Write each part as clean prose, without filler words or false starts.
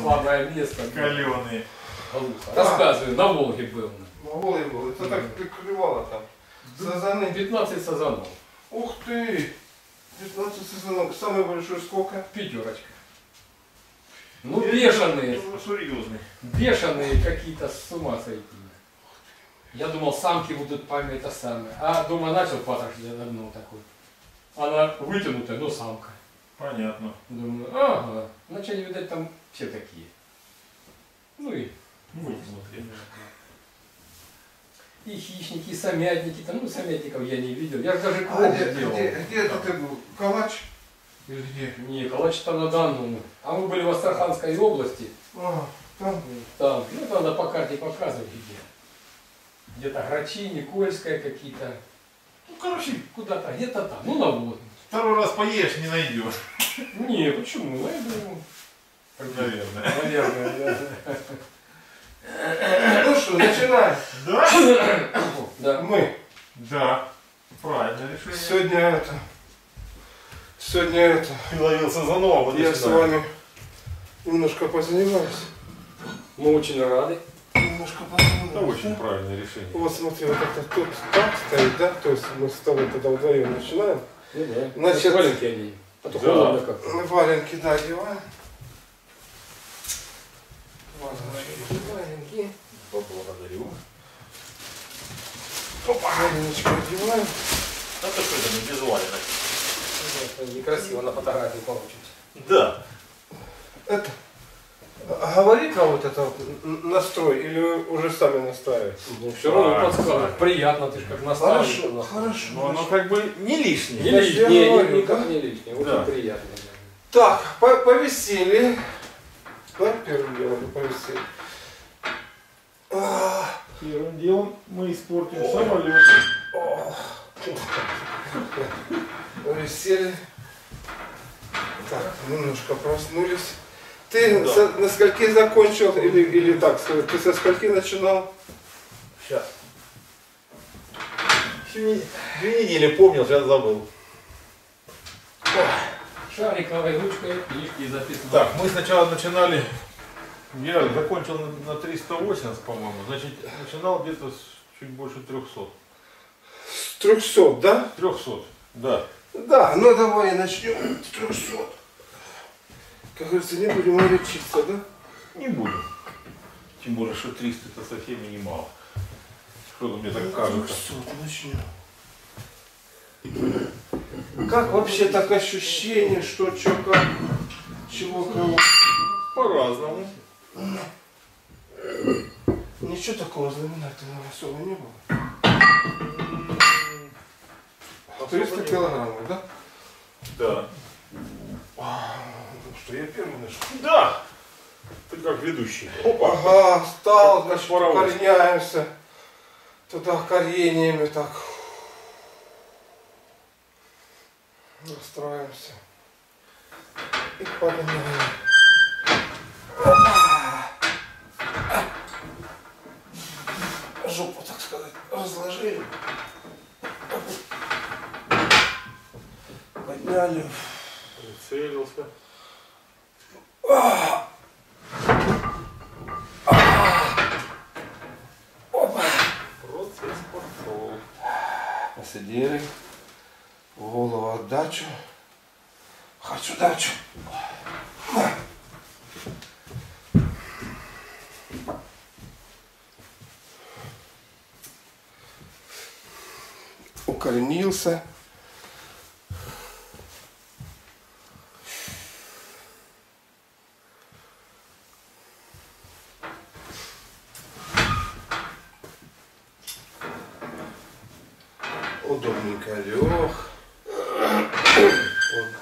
Слабое место. Каленые. Рассказывай, на Волге был. На Волге был. Это так прикрывало там. Сазаны. 15 сазанов. Ух ты! 15 сазанов. Самый большой сколько? Пятерочка. Ну бешеные. Серьезные. Бешеные какие-то, с ума сойти. Я думал, самки будут пами это самое. А дома начал патрушить одну такую. Она вытянутая, но самка. Понятно. Думаю, ага. Значит, они, видать, там все такие. Ну и вытянутые. И хищники, и самятники. Там, ну, самятников я не видел. Я же даже кровь делал. Где это ты был? Калач? Или где? Не, Калач там на Данном. А мы были в Астраханской области. А, там? Там. Ну, надо по карте показывать, где. Где-то Грачи, Никольская какие-то. Ну, короче, куда-то, где-то там. Ну, на вот. Второй раз поешь, не найдешь. Не, почему? Я думаю... Наверное. Наверное, да. Ну что, начинаем. Да? Мы. Да. Правильно решение. Сегодня это. Ты ловился за нового. Я с вами немножко позанимаюсь. Мы очень рады. Это очень правильное решение. Вот смотри, вот это тут так стоит, да? То есть мы с тобой тогда вдвоем начинаем. Ну, да. Значит, валенки оденем. А то холодно как. Валенки, да, одеваем. Валенки. Поблагодарю. Опа! Валеночку одеваем. А то что это не без валенок? Некрасиво на фотографии получится. Да. Это... Говорит вам вот это настрой или вы уже сами настраиваете? Ну, все равно подсказывает. Приятно, ты же как настраиваешь. Хорошо, хорошо. Но оно как бы не лишнее. Не лишнее, никак не лишнее. Очень приятно. Так, повесели. Первым делом повесели. Первым делом мы испортим самолет. Повесели. Так, немножко проснулись. Ты на скольки закончил, или так сказать, ты со скольки начинал? Сейчас. 2 недели помнил, сейчас забыл. Шариковой ручкой и записывал. Так, мы сначала начинали, я закончил на 380, по-моему, значит, начинал где-то чуть больше 300. С 300, да? 300, да. Да, ну давай начнем с 300. Как говорится, не будем лечиться, да? Не будем. Тем более, что 300 это совсем и немало. Что-то мне так кажется. 300, начнем. Как вообще так ощущение, что, чё, как, чего, кого? По-разному. Ничего такого знаменательного особо не было. 300 килограммов, да? Да. Я первый нашел. Да! Ты как ведущий. Опа. Ага, встал, значит, корняемся. Туда корениями так. Настраиваемся. И поднимаем. Жопу, так сказать, разложили. Подняли. Прицелился. Опа. Процесс пошел. Посидели. Голову отдачу. Хочу дачу. Укоренился. Удобненько лег.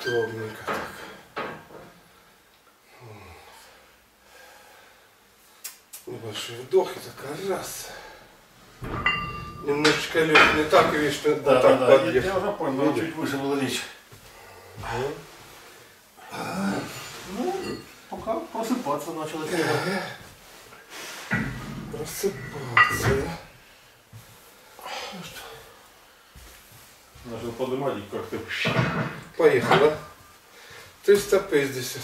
Удобненько так. Небольшой вдох и так раз. Немножечко лег. Не так и видишь, да, вот так, да, подъехал. Я уже понял, но чуть выше было лечь. Ну, пока просыпаться начал. Просыпаться. Ну что? Начал поднимать и как-то... Поехал, да? 350.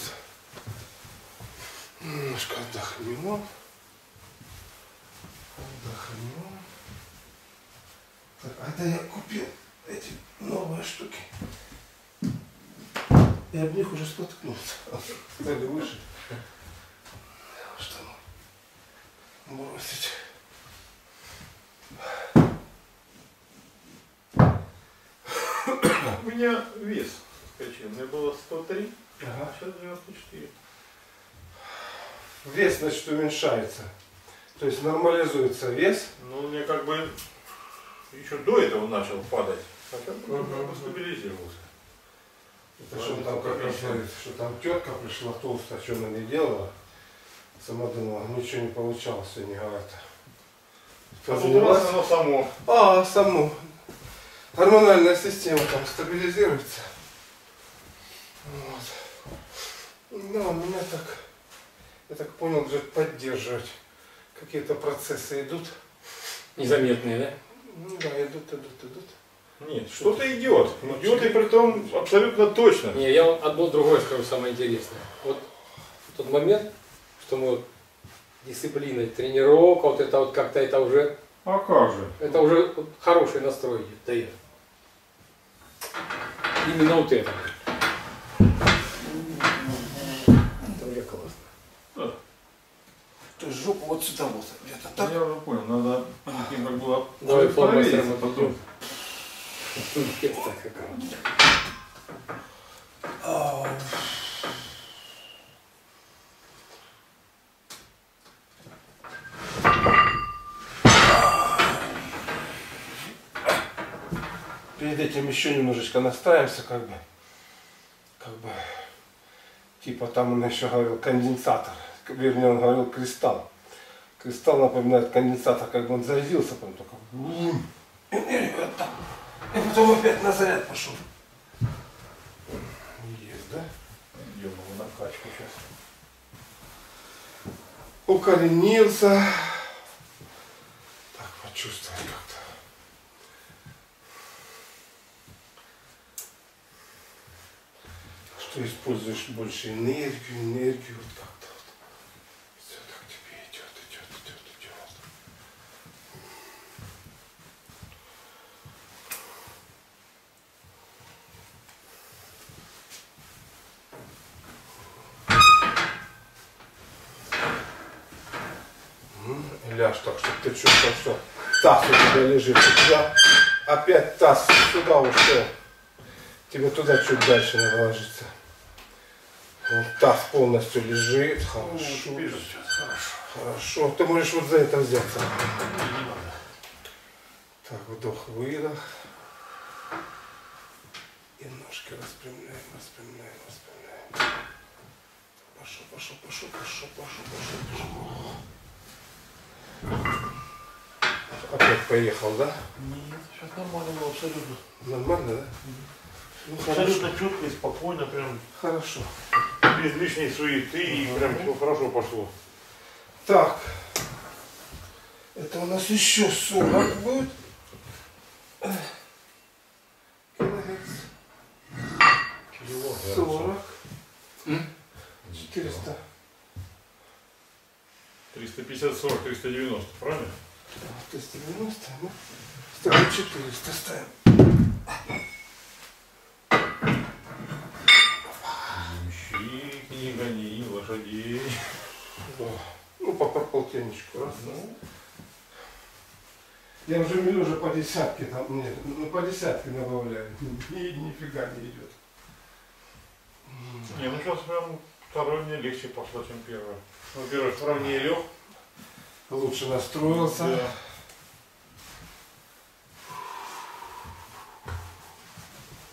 Немножко отдохнем. Отдохнем. Так, а это я купил эти новые штуки. И об них уже споткнулся. Стали выше. Что бросить? У меня вес скачанный было 103, ага. Сейчас 94. Вес, значит, уменьшается. То есть нормализуется вес. Ну, мне как бы еще до этого начал падать. А как бы стабилизировался. Это что там, как раз говорит, что там тетка пришла толстая, что она не делала. Сама думала, ничего не получалось сегодня, говорит. А тут раз оно само. А, само. Гормональная система там стабилизируется. Вот. Да, у меня так, я так понял, даже поддерживать. Какие-то процессы идут. Незаметные, да? Ну, да, идут. Нет, что-то идет. Идет и при том абсолютно точно. Не, я вам одно другое скажу, самое интересное. Вот в тот момент, что мы вот дисциплиной, тренировка, вот это вот как-то это уже. А как же? Это уже вот хороший настрой дает. Именно вот это. Это уже классно. Да. То есть жопу вот сюда вот. Где-то так. Я уже понял, надо как было. Давай фломастером потом. Перед этим еще немножечко настраиваемся, как бы типа там он еще говорил конденсатор, вернее он говорил кристалл. Кристалл напоминает конденсатор, как бы он зарядился, потом только энергию отдал. И потом опять на заряд пошел. Есть, да? Идем его накачку сейчас. Укоренился. Так, почувствовал как-то. Что используешь больше энергию, вот как-то. Все так тебе идет. Ляж так, чтобы ты чувствовал, что таз у тебя лежит. У тебя опять таз сюда ушел. Тебе туда чуть дальше надо ложиться. Вот таз полностью лежит. Хорошо. О, бежит, хорошо. Ты можешь вот за это взяться. Так, вдох-выдох. И ножки распрямляем. Пошел. Опять поехал, да? Нет, сейчас нормально было абсолютно. Нормально, да? Ну, абсолютно четко и спокойно, прям. Хорошо. Без лишней суеты и прям все хорошо пошло. Так. Это у нас еще 40 будет. Килограмм. 40. 400. 350, 40, 390, правильно? 390, ну. Ставим 400, ставим. Не гони лошадей. Да. Ну, по полтинничку. Раз. Ну. Я уже Милюша по десятке там, нет, ну по десятке добавляю. И нифига не идет. Не, ну сейчас прям второй мне легче пошло, чем первое. Ну, первое сравнение лег. Лучше настроился. Да.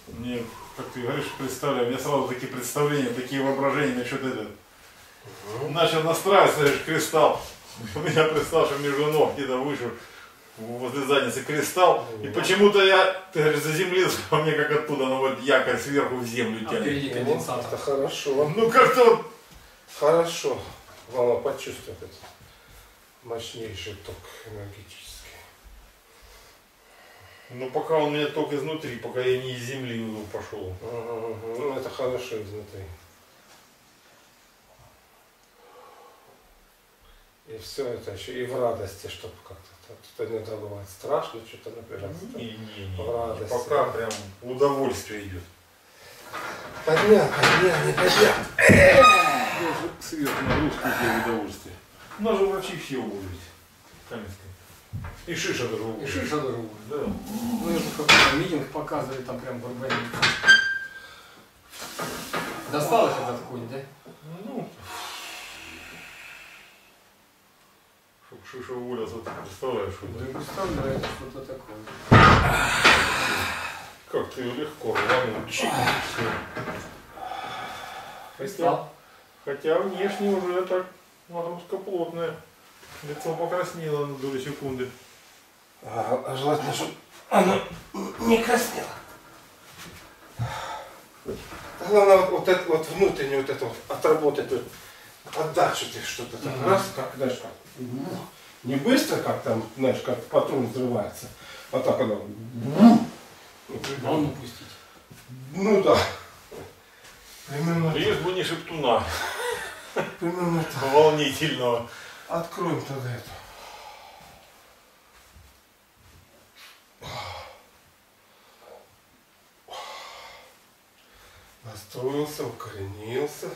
Мне, как ты говоришь, представляю, у меня сразу такие представления, такие воображения насчет этого. Начал настраиваться, говоришь, кристалл. У меня представил, что между ног где-то выше, возле задницы кристалл. И почему-то я, ты говоришь, заземлился, а мне как оттуда, ну вот якорь сверху в землю тянет. Впереди конденсатор. Это хорошо. Ну как-то... Хорошо. Главное почувствовать этот мощнейший ток энергетический. Ну пока он у меня только изнутри, пока я не из земли пошел. Ну это хорошо изнутри. И все это еще и в радости, чтобы как-то что-то иногда бывает страшно, что-то напрягаться. В радости. Пока прям удовольствие идет. Понятно, не понятно. Свет нагрузка для удовольствия. У нас же врачи все уволились. Каменская. И шиша даже уволилась. И шиша даже уволилась, да. Мы же какой-то митинг показывали там прям в Арбане. Досталось это какой-нибудь, да? Ну. Чтоб шиша уволился, ты представляешь, что да? Да, представляешь, что-то такое. Как ты легко рванул. Хотя внешне уже так нагрузка плотная. Лицо покраснело на долю секунды. А желательно, чтобы оно не краснело. Главное вот это вот внутренне вот это вот отработать, вот, отдачу что-то там. Угу. Раз, как, знаешь, как. Угу. Не быстро, как там, знаешь, как патрон взрывается. А так оно. Угу. Главное пустить. Ну да. Примерно. Лишь бы не шептуна. Примерно так. Волнительного. Откроем тогда это. Настроился, укоренился.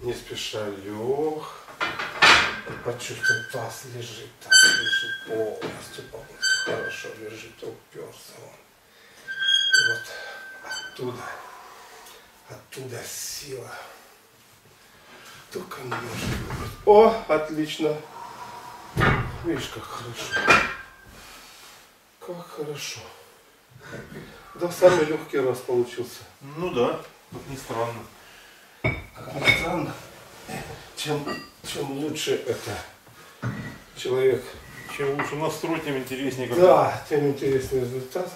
Не спеша лег, почувствуй, таз лежит полностью хорошо лежит, уперся он. И вот оттуда сила, только немножко. О, отлично, видишь, как хорошо, Да, самый легкий раз получился. Ну да, как ни странно. Чем лучше это человек. Чем лучше настрой, тем интереснее как. Да, тем интереснее результат.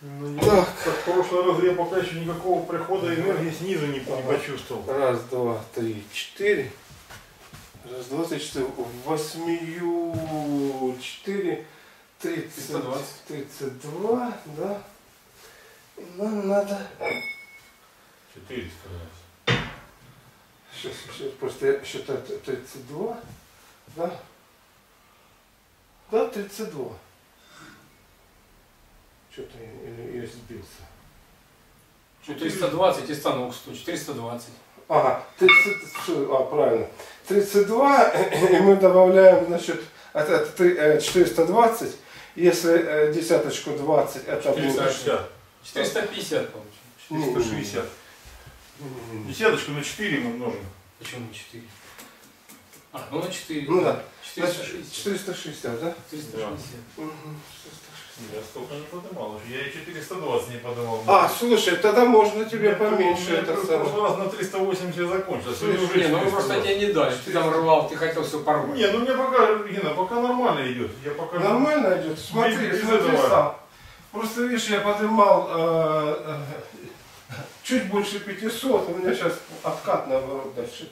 Ну, так. Как в прошлый раз я пока еще никакого прихода энергии снизу не почувствовал. Раз, два, три, четыре. Раз, два, три, четыре. 8, 4, 32, да. И нам надо. 400. Сейчас просто я считаю 32, да? Да, 32. Что-то я сбился. 420 и станок 100, 420. Ага, 30, а, правильно. 32, и мы добавляем, значит, это 420, если десяточку 20, это будет... 450 получится. 460. Десяточку на 4 мы умножим. Почему на 4? А, ну на 4. Ну да. 460. 460, да? 460. Да. Угу. 460. Я столько не поднимал. Я и 420 не поднимал. А, слушай, тогда можно тебе поменьше. Это прошлый раз на 380 закончил. Не, ну вы просто тебе не дали. Ты там рвал, ты хотел все порвать. Не, ну мне пока, Гена, пока нормально идет. Нормально идет? Смотри, сам. Просто видишь, я поднимал... Чуть больше 500, у меня сейчас откат наоборот дальше.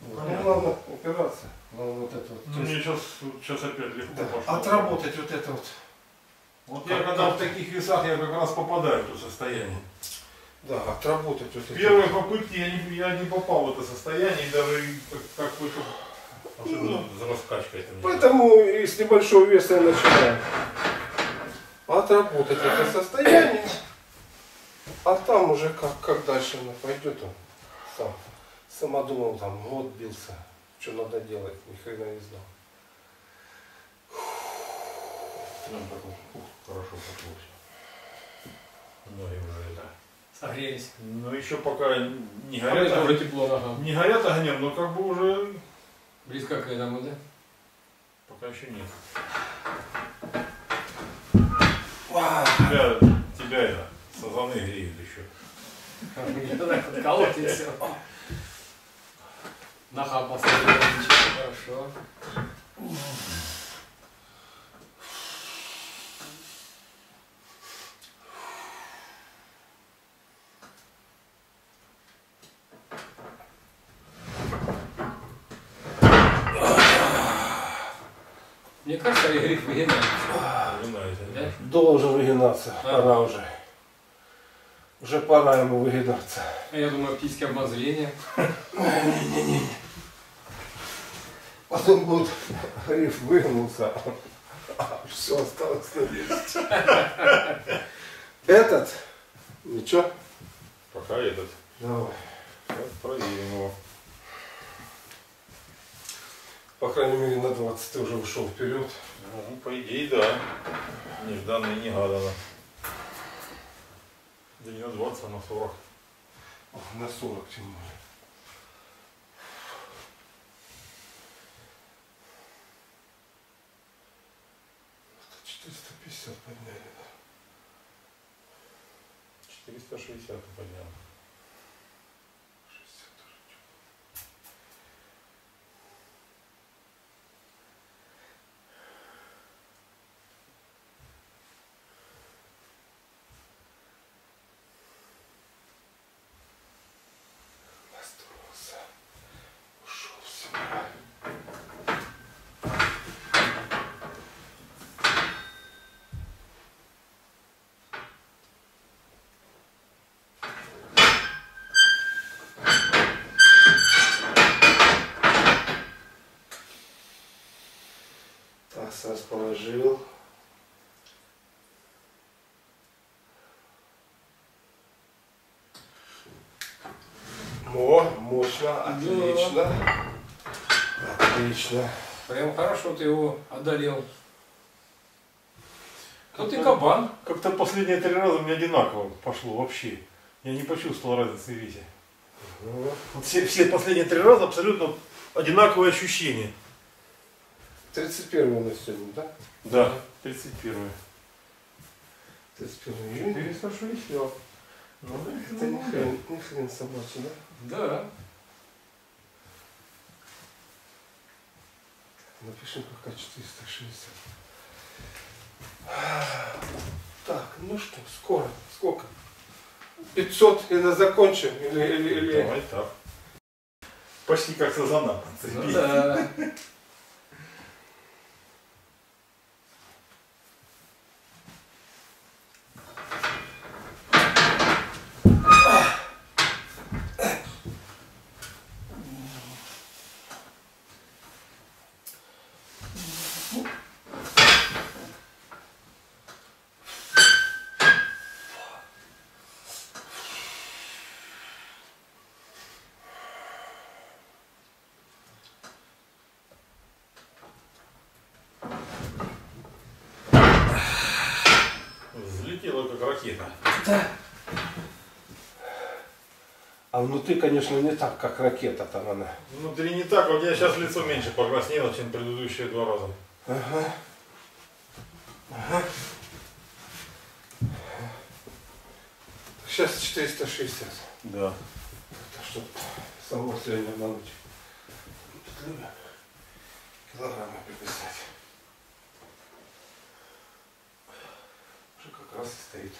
Мне главное упираться. Вот это вот. Ну, мне сейчас опять легко пошло. Отработать вот это вот. Вот я когда в таких весах, я как раз попадаю в то состояние. Да, отработать вот это. Первые попытки я не попал в это состояние, и даже какой-то раскачка. Поэтому и с небольшого веса я начинаю. Отработать это состояние. А там уже как дальше она пойдет, он сам самодумал, там год бился, что надо делать, ни хрена не знал. Прям так вот, хорошо пошло. Ну и уже это. Согрелись. Ну еще пока не горят, уже тепло, ага. Не горят огнем, но как бы уже близко к этому, да? Пока еще нет. Тебя это. Сазаны греют еще. Так колоть и все. Нахапался. Хорошо. Мне кажется, и гриф выгинается. Да? Должен выгинаться, пора уже. Уже пора ему выгинаться. А я думаю, птички обмозрения. Не-не-не. Потом будет гриф выгнулся, а все осталось на месте. Этот? Ничего? Пока этот. Давай. Проверим его. По крайней мере, на 20 ты уже ушел вперед. Ну, по идее, да. Нежданно и негаданно. Да не на 20, а на 40. Ох, на 40 тем более. Это 450 подняли, да? 460 поднял. 1. Отлично, отлично. Прям хорошо ты его одолел. Тут и кабан. Как-то последние 3 раза у меня одинаково пошло вообще. Я не почувствовал разницы в весе. Угу. Вот все последние 3 раза абсолютно одинаковые ощущения. 31 у нас сегодня, да? Да, 31. 31. Пересушу еще. Ну, это не хрен собачий, да? Да. Напиши пока 460. Так, ну что, скоро, сколько? 500 или закончим? Или... Давай так. Почти как сазана. Ну, да. Да. А внутри, конечно, не так, как ракета там она. Внутри не так, вот у меня сейчас лицо меньше покраснело, чем предыдущие 2 раза. Ага. Ага. Сейчас 460. Да. Это что, само сегодня на ночь. Килограмма приписать. Уже как раз и стоит.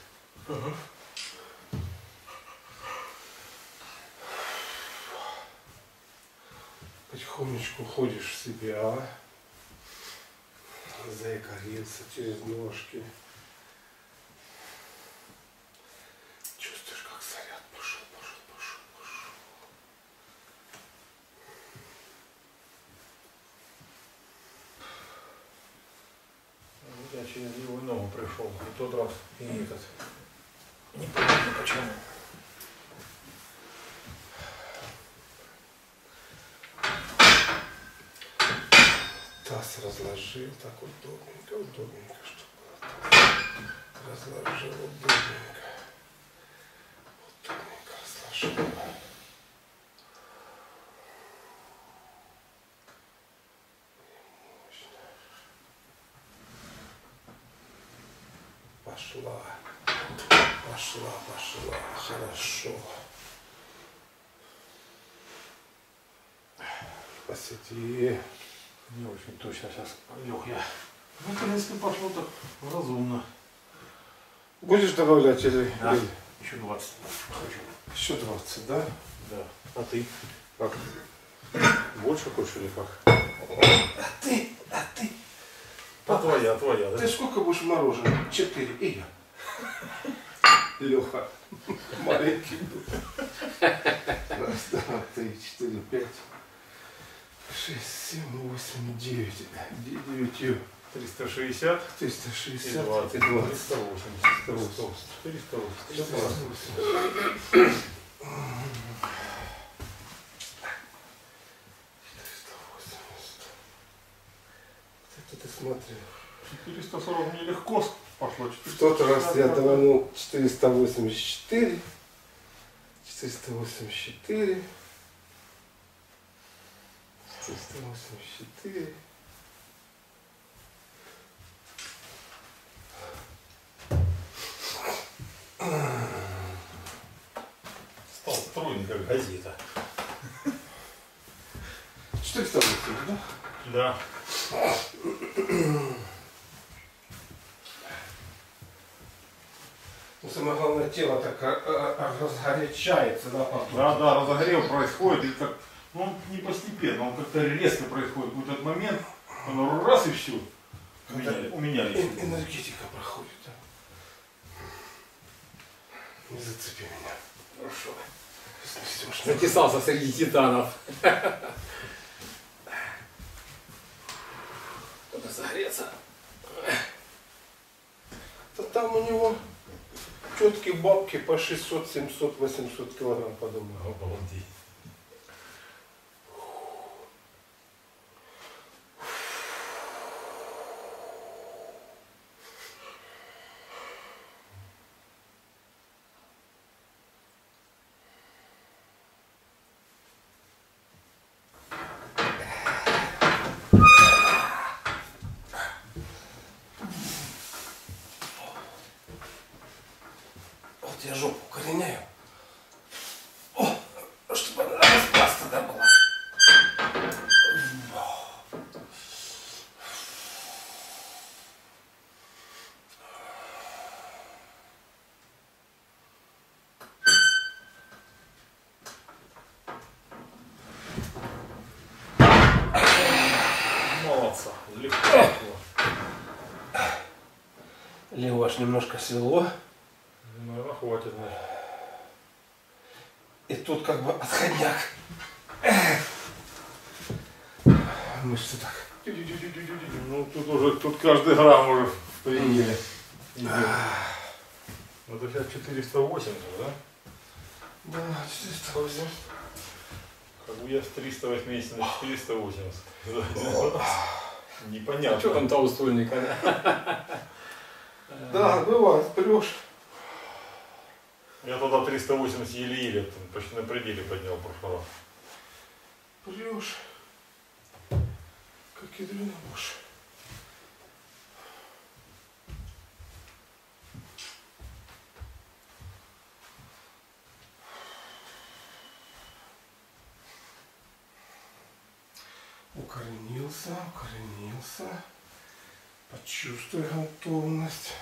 Угу. Потихонечку уходишь в себя, заикарился через ножки. Чувствуешь, как заряд пошел. Я через левую ногу пришел, и тот раз, и этот. Непонятно почему. Таз разложил так удобненько, чтобы было. Разложил удобненько разложил. Пошла. Пошла, хорошо. Посети. Не очень точно сейчас лег я. Ну, в принципе, пошло так разумно. Будешь добавлять или... Да. Еще 20. Еще 20, да? Да. А ты? Как? Больше хочешь или как? А ты? твоя. Ты сколько будешь мороженого? 4. И я. Леха. Маленький был. 1, 2, 3, 4, 5, 6, 7, 8, 9. 360. 360. 20. 380. 480. 440 мне легко пошло. В тот раз я даванул 484. 484. 484. 100 стройный, как газета. 480, да? Да. Ну, самое главное, тело так разгорячается, да, потом? Да, разогрев происходит, и как, ну, он не постепенно, он как-то резко происходит. В этот момент, он раз и все. У меня энергетика проходит, да? Не зацепи меня. Хорошо. Затесался среди титанов. Загореться. Да там у него четкие бабки по 600, 700, 800 килограмм, подумал. Обалдеть. Я жопу укореняю. О, чтобы она распласта тогда была. Молодца, легко. Леву аж немножко свело. Наверное, хватит. И тут как бы отходняк. Мышцы так. Ну тут уже, тут каждый грамм уже приняли. Вот у тебя 480, да? Да, 480. Как бы я с 380 на 480. Непонятно. А что там толстульник? Да, бывает, прешь. Я тогда 380 еле-еле, почти на пределе поднял прошлого. Прешь, как ядрена мышь. Укоренился, укоренился. Почувствуй готовность.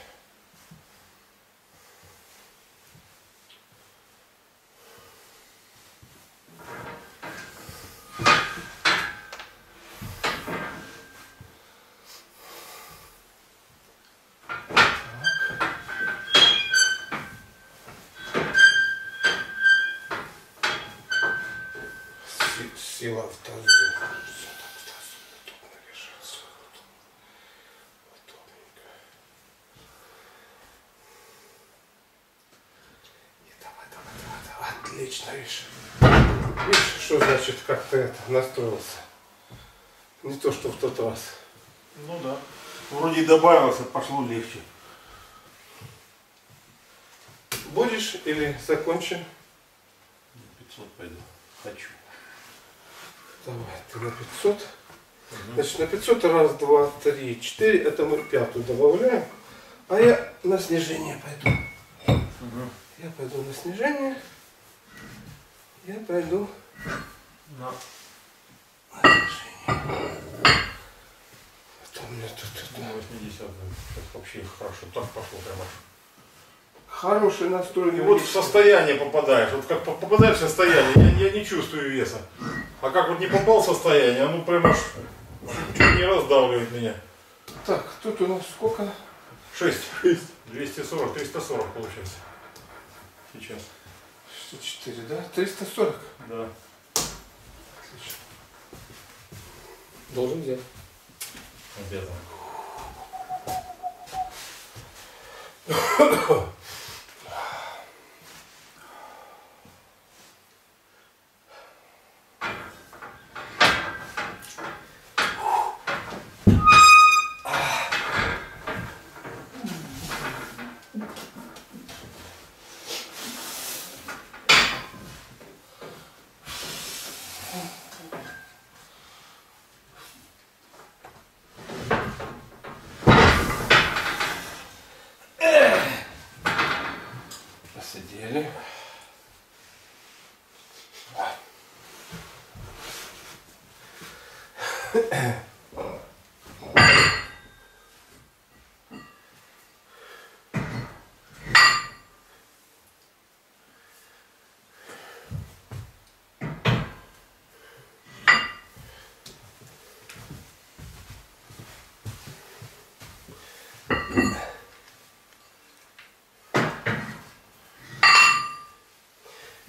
Сила в тазу. Все так в тазу. Тут наряжаться. Удобненько. И давай. Отлично, видишь. Видишь, что значит, как ты это, настроился. Не то, что в тот раз. Ну да. Вроде добавился, пошло легче. Будешь или закончим? 500 пойду. Хочу. Давай, ты на 500. Значит, на 500 раз, два, три, четыре. Это мы пятую добавляем. А я на снижение пойду. Я пойду на снижение. Я пойду на снижение. Это у меня тут... На 80. Это вообще хорошо. Так пошло прямо. Хороший настрой. И вот в состояние попадаешь. Вот как попадаешь в состояние, я не чувствую веса. А как вот не попал в состояние, оно прямо чуть не раздавливает меня. Так, тут у нас сколько? 6. 240, 340 получается. Сейчас. 64, да? 340? Да. Отлично. Должен взять. Обязан. Посадили.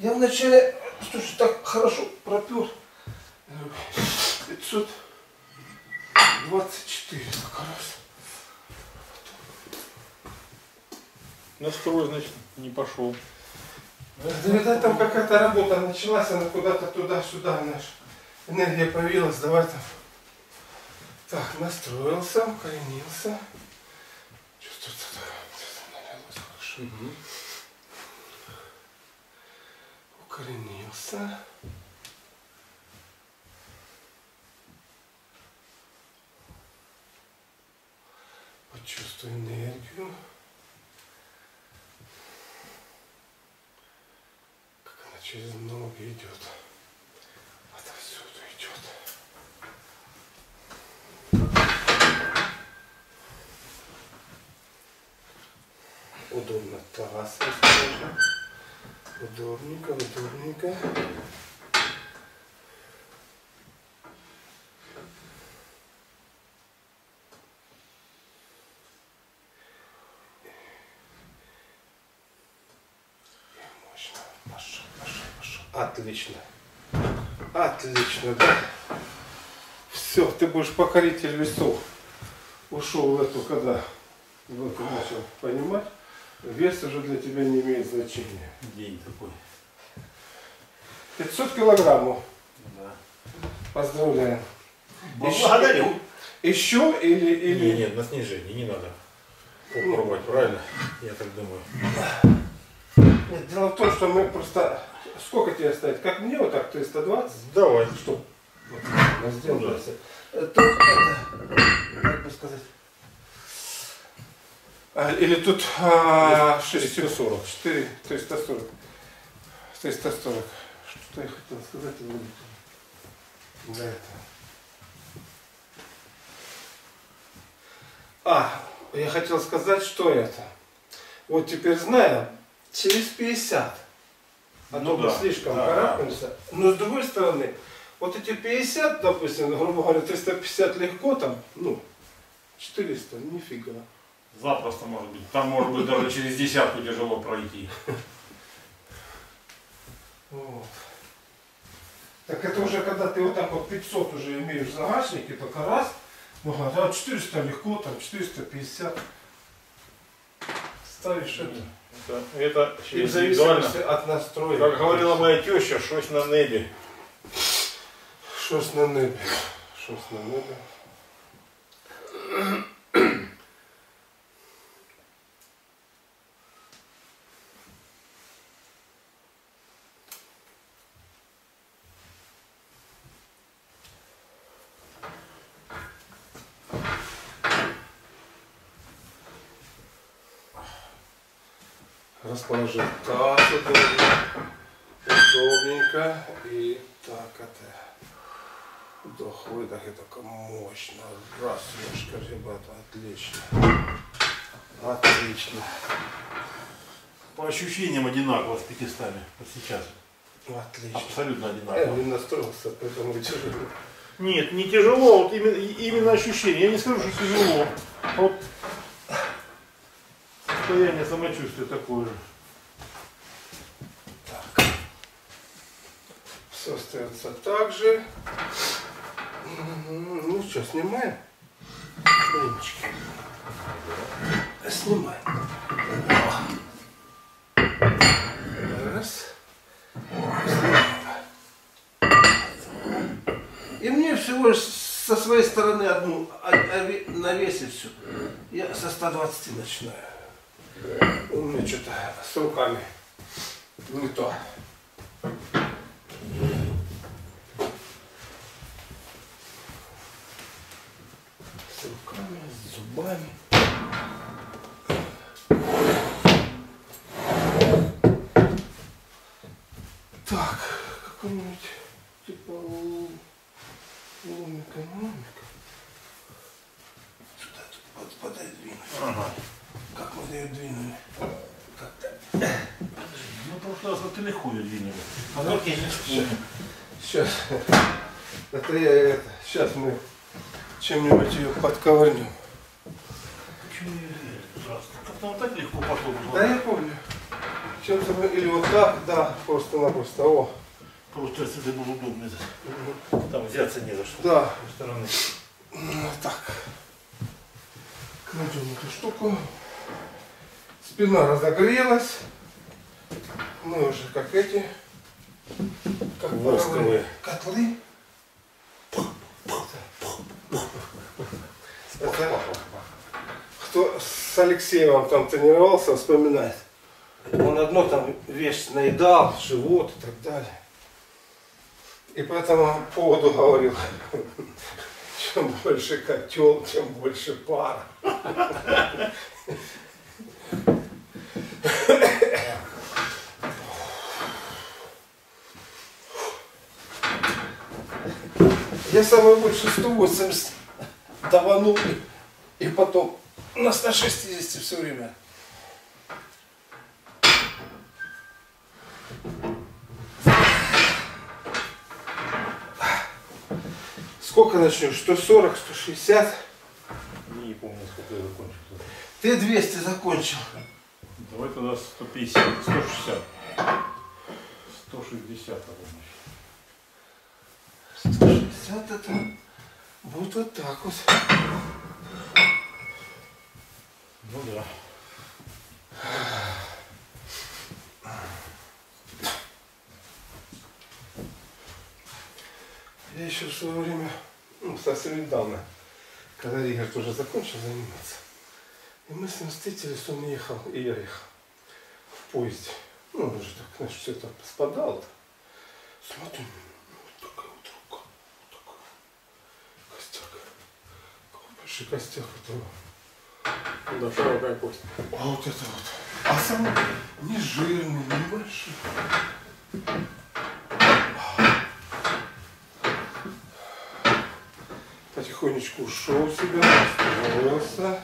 Я вначале, слушай, так хорошо пропер. 524 как раз. На второй, значит, не пошел. Да, видать, там какая-то работа началась, она куда-то туда-сюда, наша энергия появилась, давай там. Так, настроился, укоренился. Чувствуется, налилось хорошо. Угу. Укоренился. Почувствую энергию. Как она через ноги идет. Отовсюду идет. Удобно таз. Удобненько, удобненько. Мощно. Пошел, пошел, пошел. Отлично. Отлично, да? Все, ты будешь покоритель весов. Ушел в эту, когда вот ты начал понимать. Вес уже для тебя не имеет значения. День такой. 500 килограммов. Да. Поздравляем. Благодарю. Еще или... Нет, на снижение не надо. Попробовать, правильно? Я так думаю. Нет, дело в том, что мы просто... Сколько тебе ставить? Как мне вот так? 320? Давай. Что? Вот, сделаем. Как бы сказать... Или тут 640. 340. 340. Что я хотел сказать? Да, это. Я хотел сказать, что это. Вот теперь знаю, через 50. А ну то да, мы слишком карабкаемся. Да. Но с другой стороны, вот эти 50, допустим, грубо говоря, 350 легко там, ну, 400, нифига. Запросто может быть. Там может быть даже через десятку тяжело пройти. Вот. Так это уже когда ты вот так вот 500 уже имеешь в загашнике, только раз. Ну а 400 легко, там 450. Ставишь это. Это индивидуально. От настроения. Как говорила моя теща, шось на небе. Шось на небе. Шось на небе. Расположить таз удобно, удобненько, и так это, вдох, выдох, и только мощно, раз, ножка, ребята, отлично, отлично. По ощущениям одинаково с 500, вот сейчас. Отлично. Абсолютно одинаково. Я не настроился, поэтому тяжело. Нет, не тяжело, вот именно ощущение. Я не скажу, что тяжело. Вот состояние самочувствия такое же. Так. Все остается так же. Ну что, снимаем? Блинчики. Снимаем. Раз. Снимаем. И мне всего лишь со своей стороны одну навесить все. Я со 120 начинаю. У меня что-то с руками не то. С руками, с зубами. Так, какой-нибудь типа лом экономика. Сюда тут пододвинуть. Ага. Как мы ее двинули? Подожди, ну в прошлый раз ты легко ее двинули. А вот я не вспомню. Сейчас. Это я это. Сейчас мы чем-нибудь ее подковырнем. Почему не верю? Как-то вот так легко пошло. Да я помню. Чем-то мы или вот так, да, просто-напросто. О. Просто это было удобно. Там взяться не за что. Да. С стороны. Вот так. Кладем эту штуку. Спина разогрелась. Мы уже как эти. Как восковые котлы. Это, кто с Алексеем там тренировался, вспоминает. Он одно там вещь наедал, живот и так далее. И по этому поводу говорил, чем больше котел, тем больше пара. Я самый больше 180 даванул, и потом на 160 все время. Сколько начнем? 140, 160? Не помню, сколько я закончил. Ты 200 закончил. Давай тогда 150, 160. 160, а 160 это будет вот так вот. Ну да. Я еще в свое время, ну, совсем недавно, когда Игорь тоже закончил заниматься, и мы с ним встретились, он ехал, и я ехал в поезде. Ну, он уже так, знаешь, все это спадало. Смотрим, вот такая вот рука, вот такая костяк. Какой большой костяк этого. Да, широкая кость. А вот это вот. А сам не жирный, не большой. Потихонечку ушел себя, остановился.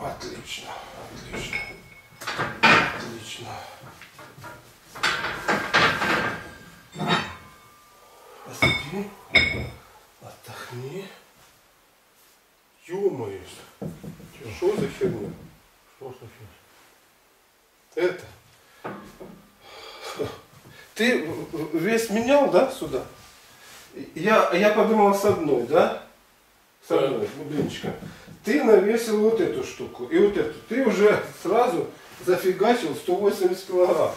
Отлично, отлично, отлично. Посиди, отдохни. Ё-моё, что за херня? Что за херня? Это? Ты вес менял, да, сюда? Я подумал с одной, да? С одной блинчика. Ты навесил вот эту штуку и вот эту. Ты уже сразу зафигачил 180 килограмм.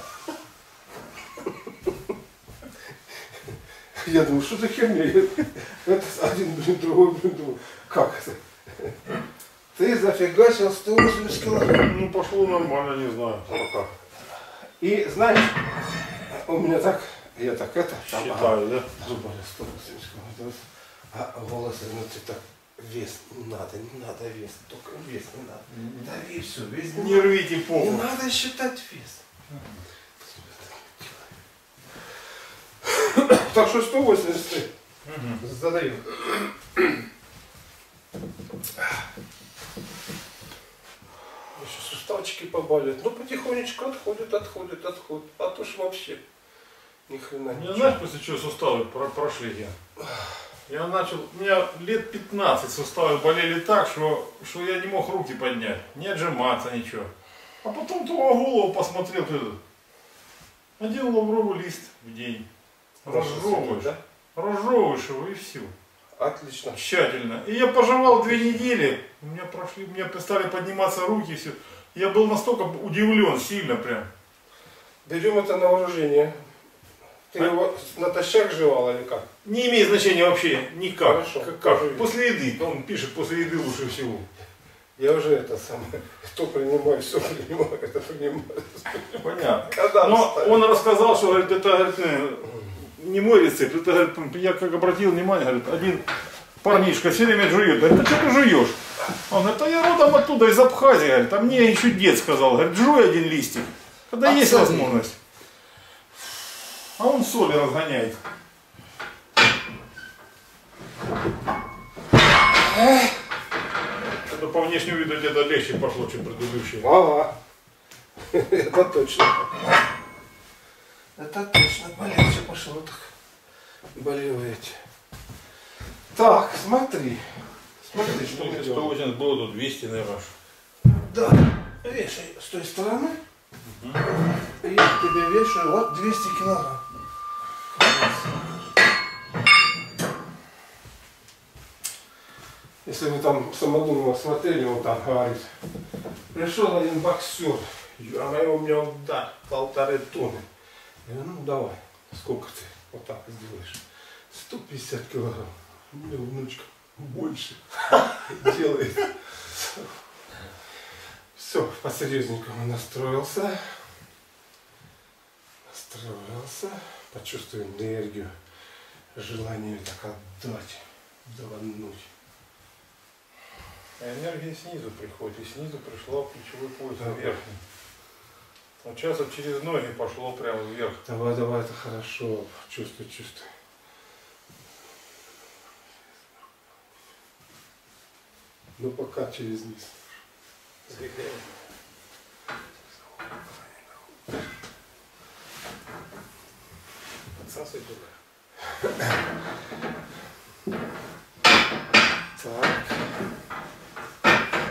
Я думаю, что за херня? Это один блин, другой блин, другой. Как это? Ты зафигачил 180 килограмм. Ну, пошло нормально, не знаю. Пока. И знаешь, у меня так, я так это, там, считаю, да? Зубы 180 килограмм, а волосы внутри так, вес не надо, не надо вес, только вес не надо. Дави все, вес не надо. Не рвите повод. Не надо считать вес. Так что 180 задаю. Сейчас штанчики побаливают. Ну потихонечку отходят. А то ж вообще ни хрена не. Я знаешь, после чего суставы прошли я начал, у меня лет 15 суставы болели так, что я не мог руки поднять, не отжиматься, ничего. А потом туда голову посмотрел, надел лавровый лист в день, разжевываешь, да? Разжевываешь его и все. Отлично. Тщательно. И я пожевал 2 недели, у меня стали подниматься руки, все. Я был настолько удивлен, сильно прям. Берем это на вооружение. Ты его натощак жевал или как? Не имеет значения вообще никак. Хорошо, как? После еды. Он пишет, после еды лучше всего. Я уже это самое, кто принимает, все принимает, это принимает. Понятно. Когда но он рассказал, что говорит, это говорит, не мой рецепт. Это, говорит, я как обратил внимание, говорит, один парнишка все время жует. Говорит, а что ты жуешь? Он говорит, а я родом оттуда, из Абхазии. Говорит, а мне еще дед сказал, говорит, жуй 1 листик, когда есть возможность. А он соли разгоняет. Это по внешнему виду где-то легче пошло, чем предыдущее. Ага. Это точно. Это точно. Блин, все пошло так. Болеваете. Так, смотри. Смотри, что мы делаем. 180 было, тут 200, наверное. Да. Вешай с той стороны. Угу. И я тебе вешаю вот 200 килограмм. Если вы там Самодурова смотрели, он там говорит, пришел один боксер, она его у меня удар 1,5 тонны. Я говорю, ну давай, сколько ты вот так сделаешь? 150 килограмм. У меня внучка больше делает. Все, по-серьезненькому настроился. Почувствую энергию, желание так отдать, давануть. А энергия снизу приходит, и снизу пришла в плечевой пояс, да, верхний. Вот сейчас вот через ноги пошло прямо вверх. Давай, давай, это хорошо, чувствуй. Ну пока через низ. Сдыхаем. Подсасывай туда. Так.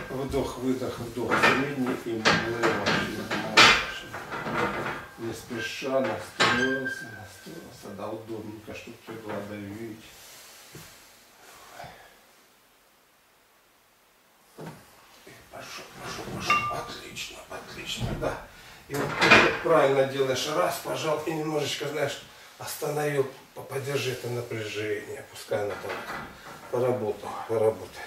Вдох, выдох, вдох. Замени и влево. Не спеша, настроился. Да, удобненько, чтобы тебя было давить. Пошел. Отлично, да. И вот ты правильно делаешь. Раз, пожал, и немножечко, знаешь, остановил. Подержи это напряжение. Пускай она там поработает.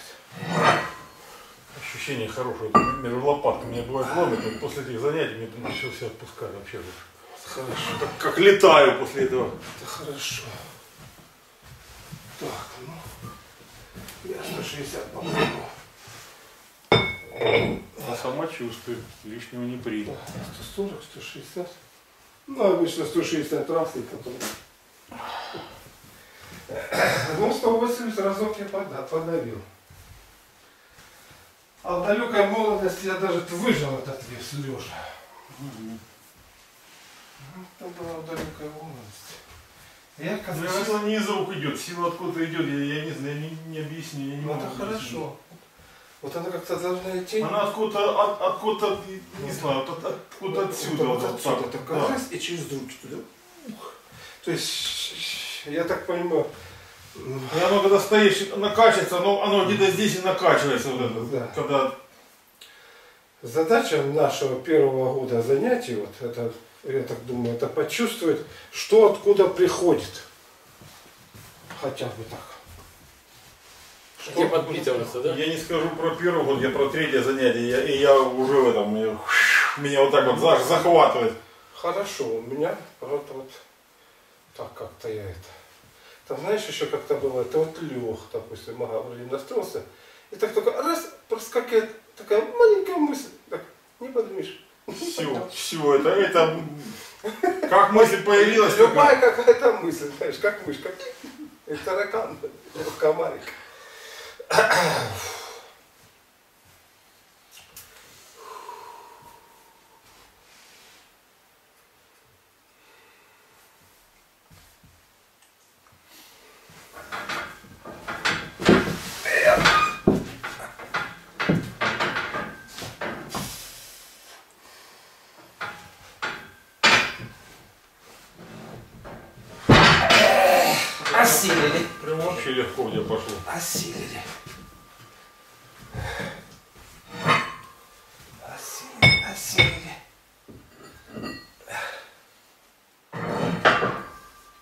Ощущение хорошее, например, лопатка меня бывает ломит, после этих занятий мне начал себя отпускать вообще. Хорошо. Так, как летаю после этого. Это хорошо. Так, ну, я 160 попробую. А самочувствие, лишнего не принято. 140, 160. Ну, обычно 160 раз и потом. Ну, 180 разок я подавил. А в далекой молодости я даже выжил этот вес лежа. Это была в далекой молодости. Я казалось... Сила не из рук идет, сила откуда-то идет, я не знаю, я не объясню. Я не могу это объяснить. Хорошо. Вот она как-то должна идти. Она откуда-то, не знаю, откуда-то отсюда. Вот отсюда такая, раз, и через руки туда. Ух. То есть, я так понимаю. И оно когда стоишь, накачивается, оно где-то здесь и накачивается. Вот это, да. Когда... Задача нашего первого года занятий, вот это, я так думаю, это почувствовать, что откуда приходит. Хотя бы так. Что подпитывается, да? Я не скажу про первый год, я про 3-е занятие. И я уже в этом, меня вот так вот захватывает. Хорошо, у меня вот так как-то я это... Там, знаешь, еще как-то было, это вот лег, допустим, ага, вроде настроился, и так только раз, проскакивает такая маленькая мысль, так, не поднимешь. Все, это, как мысль появилась. Любая какая-то мысль, знаешь, как мышка, это таракан, комарик. вообще легко у тебя пошло. Осилили. Осилили.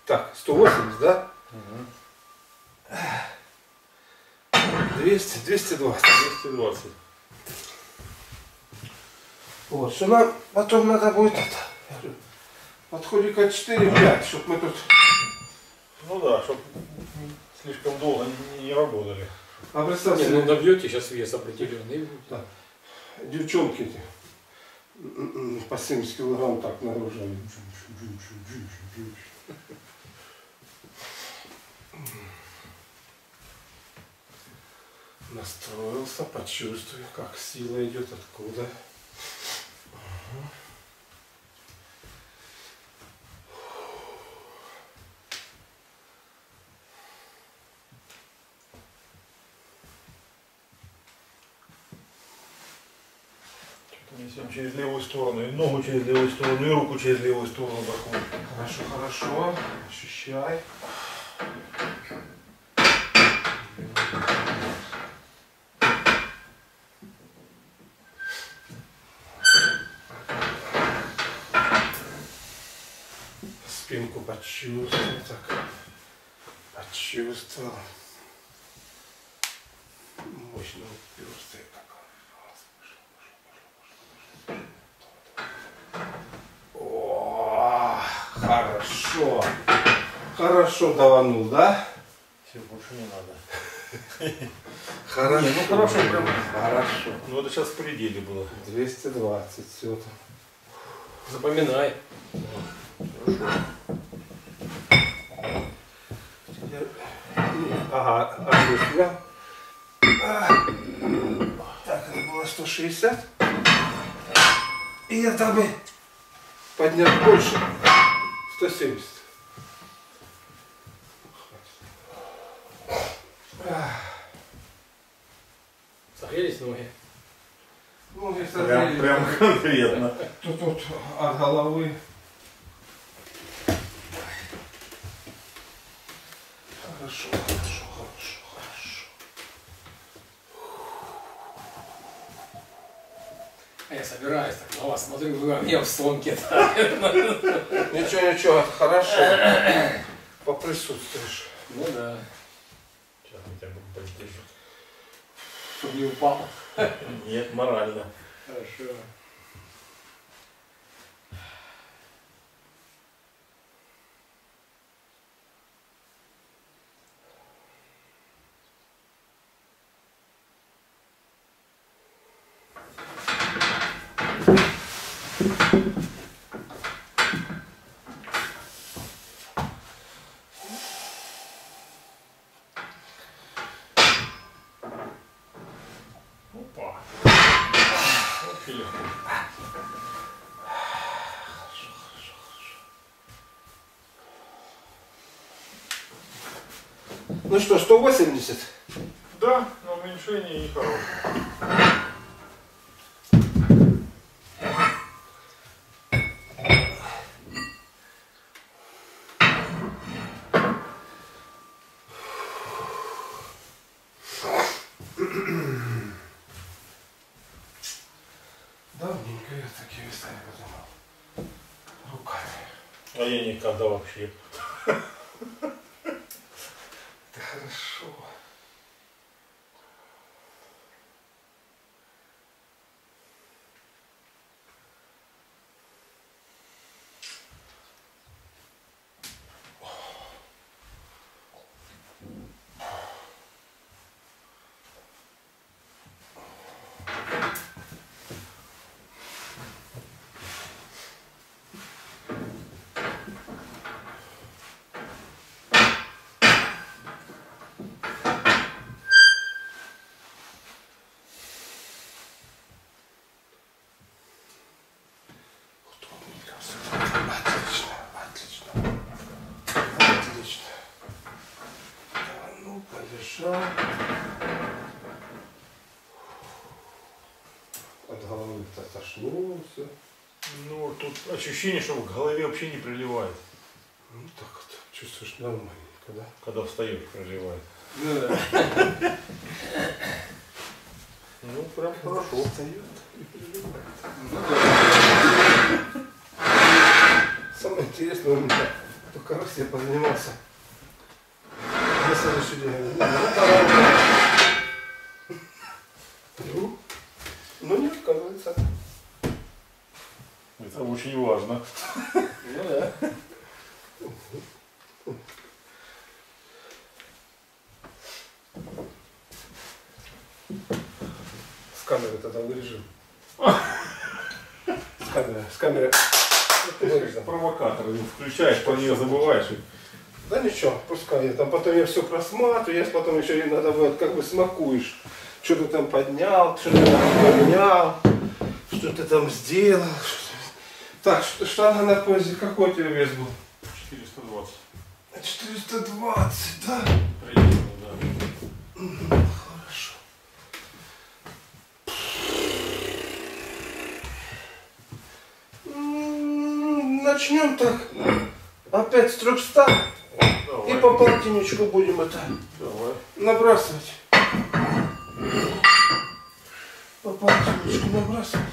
Так, 180, да? 200, 220. 220. Вот, сюда потом надо будет это. Подходика 4-5, чтобы мы тут. Ну да, чтобы слишком долго не работали. А представьте, ну добьете сейчас вес определенный. Да. Девчонки эти по 70 килограмм так нагружали. Настроился, почувствую, как сила идет, откуда. Несем через левую сторону, и ногу через левую сторону, и руку через левую сторону. Такую. Хорошо, хорошо, ощущай. Спинку почувствовал, так, почувствовал. Мощно уперся. Хорошо, хорошо даванул, да? Все, больше не надо. Хорошо, не, ну хорошо, прям. Хорошо. Ну это сейчас в пределе было. 220, все там. Запоминай. Хорошо. Ага, отпустила. Так, это было 160. И я там и поднял больше. 170. Согрелись ноги? Ноги согрелись. Прям конкретно. Тут от головы. Хорошо, хорошо, хорошо, хорошо. А я собираюсь так на вас, смотрю, вы во мне в сломке. Ничего, ничего, хорошо. Поприсутствуешь. Ну да. Сейчас хотя бы поддержу. Чтобы не упал. Нет, морально. Хорошо. Ну что, 180? Да, но уменьшение нехорошее. Давненько я такие веса не поднимал. Руками. А я никогда вообще. Хорошо. От головы-то сошло все. Ну, тут ощущение, что в голове вообще не приливает. Ну так вот, чувствуешь нормально. Когда встаешь, проливает. Ну, прям хорошо встает. Самое интересное у меня, только раз я позанимался. На следующий день. Ну, не отказывается. Это очень важно. Ну да. С камеры тогда вырежем. С камеры. Провокатор, включаешь, про нее забываешь. Да ничего, пускай я там потом я все просматриваю, я потом еще иногда вот как бы смакуешь. Что ты там поднял, что ты там поменял, что ты там сделал. Так, штанга на поясе, какой у тебя вес был? 420. 420, да? Приятно, да. Хорошо. Начнем так. Опять с 300. Давай. И по полтинничку будем это набрасывать. По полтинничку набрасывать.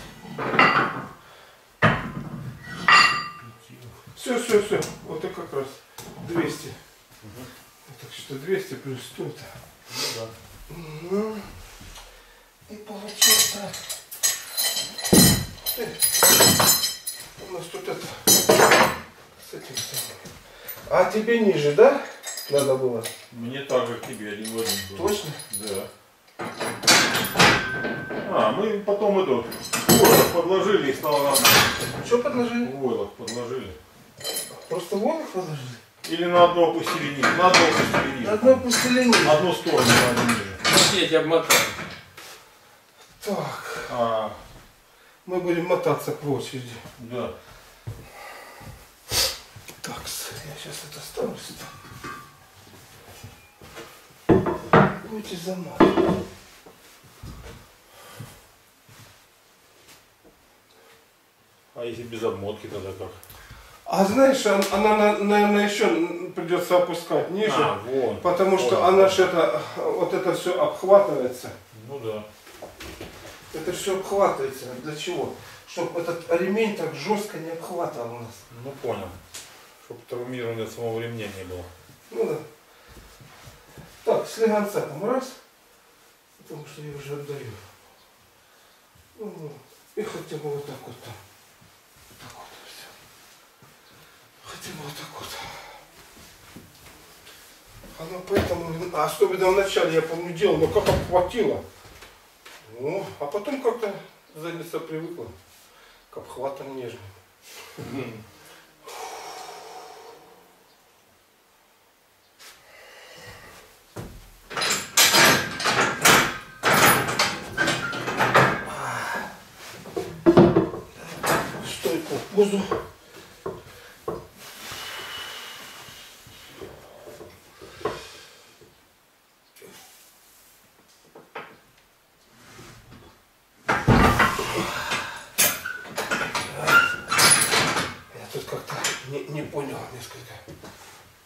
Все. Вот и как раз 200. Так что 200 плюс 100. Ну, да. И получается у нас тут это с этим самым. А тебе ниже, да? Надо было? Мне так, как тебе, один в один был. Точно? Да. А, мы потом эту войлок подложили и стало нам. Что подложили? Войлок подложили. Просто войлок подложили? Или на одно опустили ниже? На одно опустили ниже. На одно опустили ниже. Одну сторону на одну ниже. Смотрите, обмотали. Так. Мы будем мотаться по очереди. Да. Так, я сейчас это ставлю сюда. Будете заматывать. А если без обмотки тогда как? А знаешь, она наверное, еще придется опускать ниже, вон, потому что она же это, вот это все обхватывается. Ну да. Это все обхватывается. Для чего? Чтобы этот ремень так жестко не обхватывал у нас. Ну понял. Чтобы травмирования самого ремня не было. Ну да. Так, слегонца там раз. Потому что я уже отдаю. Ну, вот. И хотя бы вот так вот там. Так вот все. Хотя бы вот так вот. Оно поэтому. Особенно вначале я помню делал, но как обхватило. Ну, а потом как-то задница привыкла к обхватам нежным. Позу. Я тут как-то не понял несколько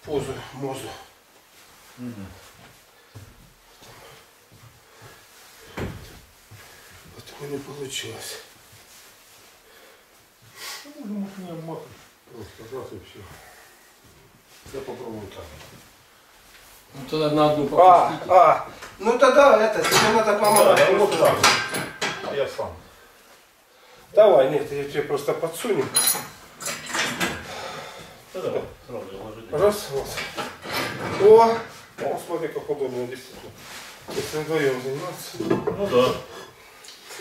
позу, мозу. Вот у меня получилось. Просто раз и все. Я попробую так. Ну тогда на одну попустите. Ну тогда это, тебе надо помогать. Да, вот так. А я сам. Давай, нет, я тебе просто подсуну. Да, давай. Раз, вот. О, смотри, как удобно действительно. Если вдвоем заниматься. Ну да.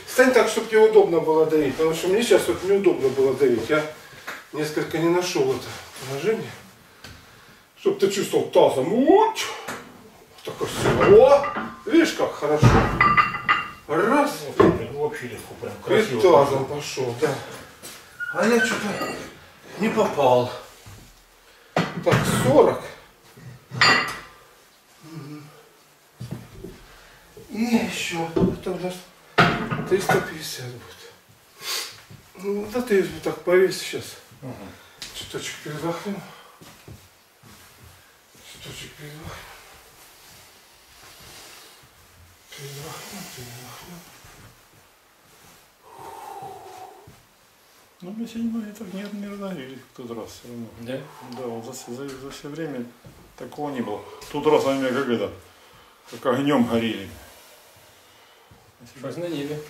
Стань так, чтобы тебе удобно было давить, потому что мне сейчас вот неудобно было давить. Я несколько не нашел это положение, чтобы ты чувствовал тазом. Вот такой все. Видишь, как хорошо. Раз. Вообще легко, прям красиво. И тазом пошел, да. А я что-то не попал. Так, 40. И еще. Это у нас 350 будет. Ну, да ты так повесь сейчас. Чуточек передохну. Штучек передвахнем. Ну, мы сегодня так не разорили, как в тот раз все равно. Да? Да, вот за все время такого не было. В тот раз они как это, как огнем горели. Познанили.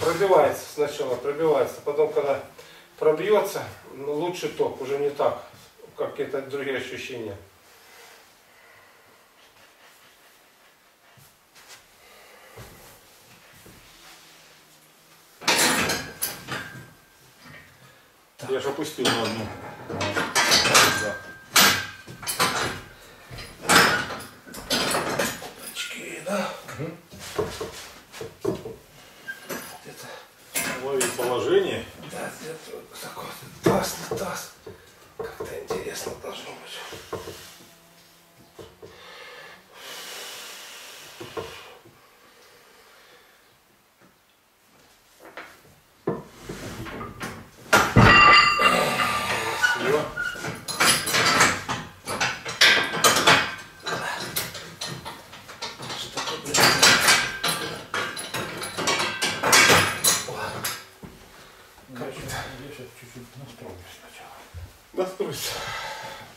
Пробивается сначала, пробивается. Потом, когда пробьется, лучше ток, уже не так, как это другие ощущения. Я же опустил на одну. Да. Очки, да? Угу. Лови положение. Да, где-то вот такой таз на таз. Как-то интересно должно быть.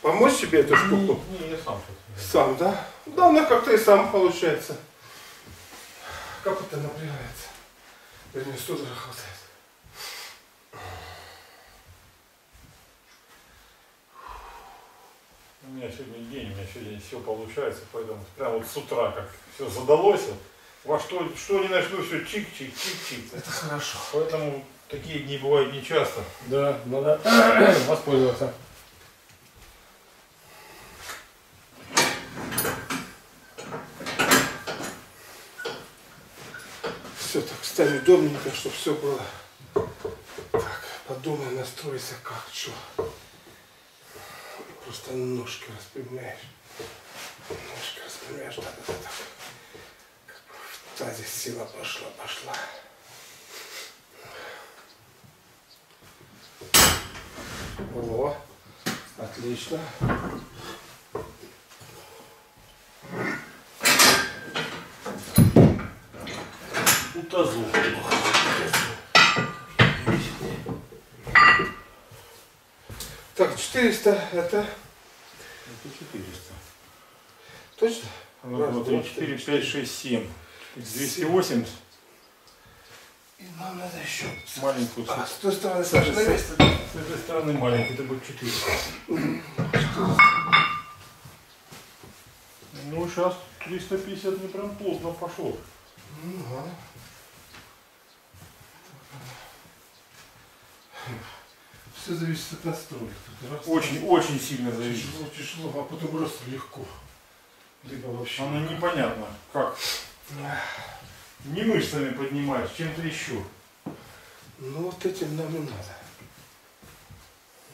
Помочь себе эту штуку? Не, я сам. Сам, да? Да, она как-то и сам получается. Как это напрягается? Вернее, студора хватает. У меня сегодня день, у меня сегодня все получается, поэтому прям вот с утра как все задалось. Во что не начну, все чик-чик-чик-чик. Это хорошо. Поэтому такие дни бывают нечасто. Да, надо воспользоваться. Все так ставь удобненько, чтобы все было. Так, подумай, настройся как, что. Просто ножки распрямляешь. Ножки распрямляешь, да-да-да. В тазе сила пошла. О, отлично. Тазу. Так, 400 это? Это 400. Точно? 1, 2, 3, 4, 5, 6, 7. 280. И нам надо еще маленькую. А, с той стороны, Саша, на место. С этой стороны маленький, это будет 400. Ну, сейчас 350 мне прям плотно пошло. Ну, все зависит от настроек. Очень сильно зависит. Тяжело, а потом просто легко. Либо вообще. Оно непонятно, как. Не мышцами поднимаешь, чем-то еще. Ну вот этим нам и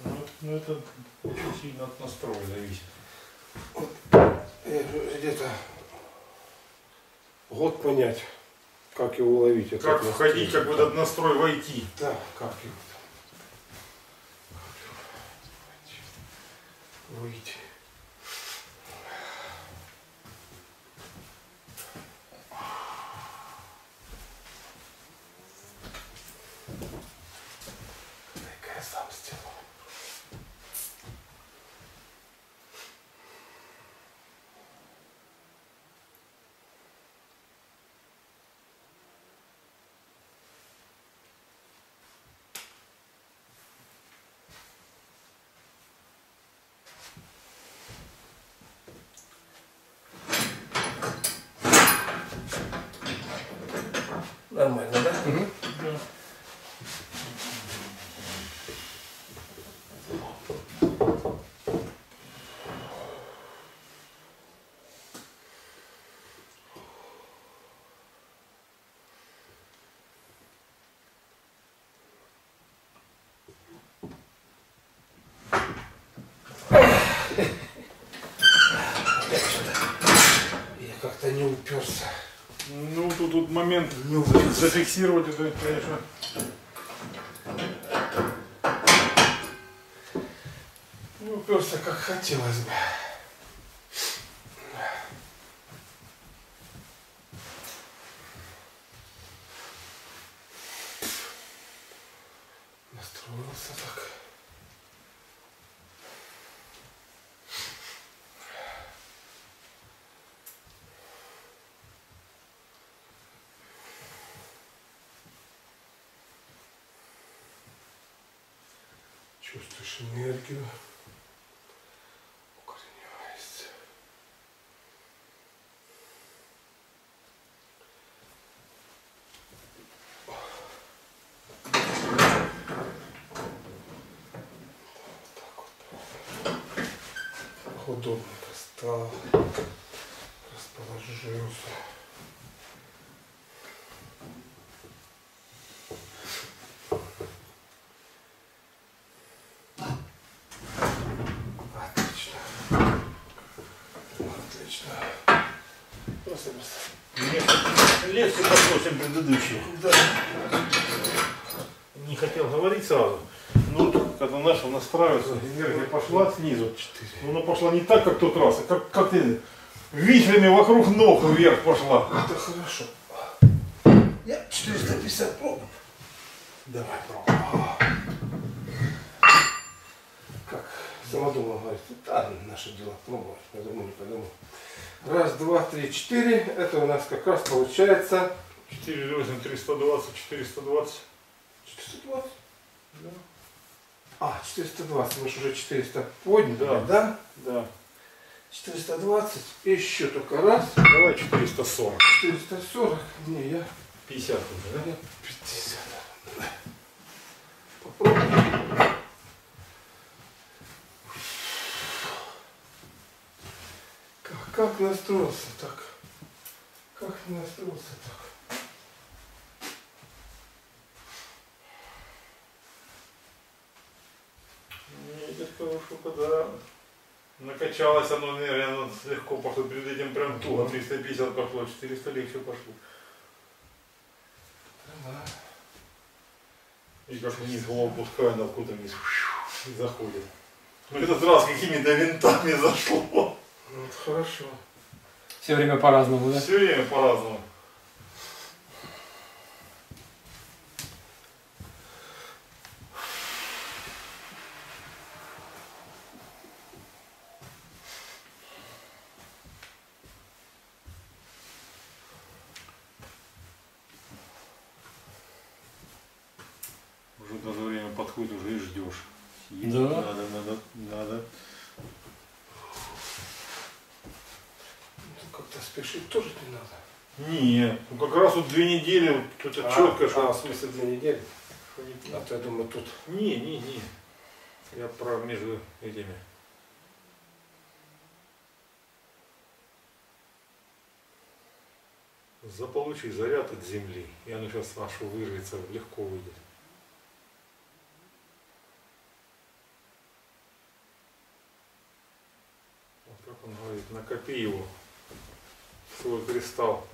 надо. Ну это очень сильно от настроек зависит. Вот, где-то год понять, как его уловить. Как входить, как в этот настрой войти. Да, как его. Выйти. Дай-ка я сам сделаю. Нормально, да? Угу. Да. Я как-то не уперся. Ну, тут момент зафиксировать это, конечно. Ну, просто как хотелось бы. настроился так. Чувствуешь энергию, укореняешься. Вот так вот. Удобненько стал, расположился. Лекцию послушаем предыдущую. Да. Не хотел говорить сразу, но когда начал настраиваться, энергия пошла снизу. 4. Но она пошла не так, как тот раз, а как ты вихрями вокруг ног вверх пошла. Это хорошо. Я 450 пробов. Давай пробуем. Как Солодова говорит, да, наши дела пробовать, поэтому не подумал. Раз, два, три, четыре. Это у нас как раз получается 4, 8, 320, 420. 420? Да. А, 420. Мы же уже 400 подняли, да? Да. Да. 420. Еще только раз. Давай 440. 440. Не, я 50 уже, да? 50. Попробуем. Как настроился так? Как не настроился так? Мне идет хорошо, когда накачалось оно, наверное, легко пошло. Перед этим прям туго. 350 пошло, 400 легче пошло. Да. И как вниз голову пускаю, она куда-то вниз заходит. Ну этот раз какими-то винтами зашло. Вот хорошо. Все время по-разному, да? Все время по-разному. Уже даже время подходит, уже и ждешь. Да. Надо. Как-то спешить тоже не надо. Не, ну как раз вот 2 недели, вот тут четко, что... А, в смысле 2 недели? А то я думаю тут... Не. Я прав между этими. Заполучи заряд от земли, и оно сейчас нашу вырвется, легко выйдет. Вот как он говорит, накопи его. Свой кристалл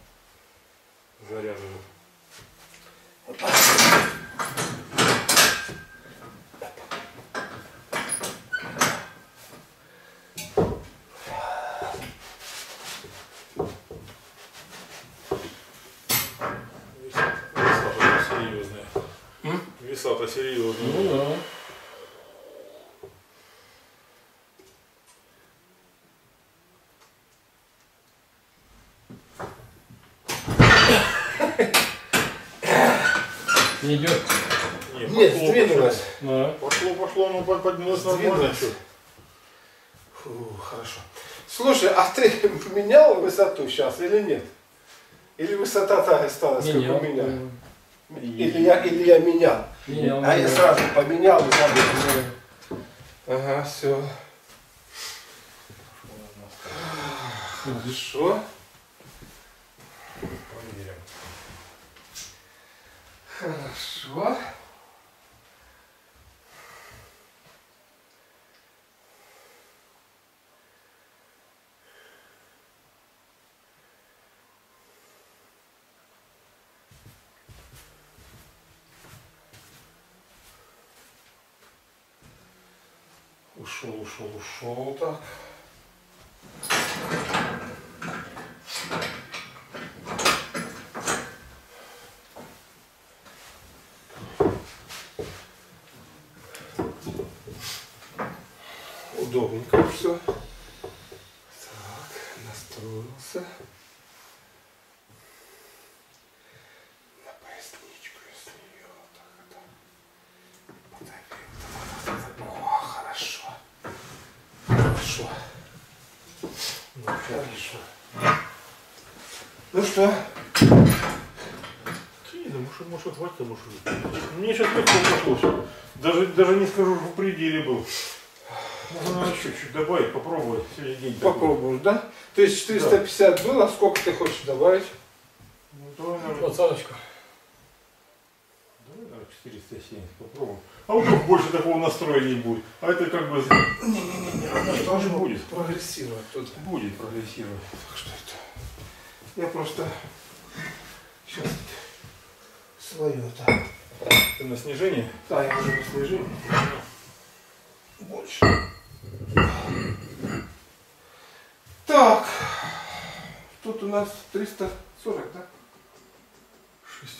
заряжен. Веса-то серьезные. Веса-то серьезные. Ну да. Не идет? Нет, сдвинулось. Пошло, но поднялось нормально. Фу, хорошо. Слушай, а ты поменял высоту сейчас или нет? Или высота та осталась, как у меня? Или я менял? А я сразу поменял и забыл. Ага, все. Хорошо. Хорошо. Ушел так. удобненько все. Так, настроился. На поясничку, если ее вот так это. О, хорошо. Хорошо. Ну, хорошо. Ну что? Может, хватит, а может нет. Мне сейчас легко пошло. Даже не скажу, что в пределе был. Можно чуть-чуть добавить, попробовать. Попробуешь, да? То есть 450 да. Было, сколько ты хочешь добавить? Ну, двадцаточку. Давай, наверное, 470 попробуем. А вдруг больше такого настроя не будет. А это как бы... Не-не-не, тоже будет. Прогрессировать тут. Будет прогрессировать. Так что это? Я просто... Сейчас... Свое-то. Ты на снижении? Да, я уже на снижении. Больше. Так. Тут у нас 340, да? 6,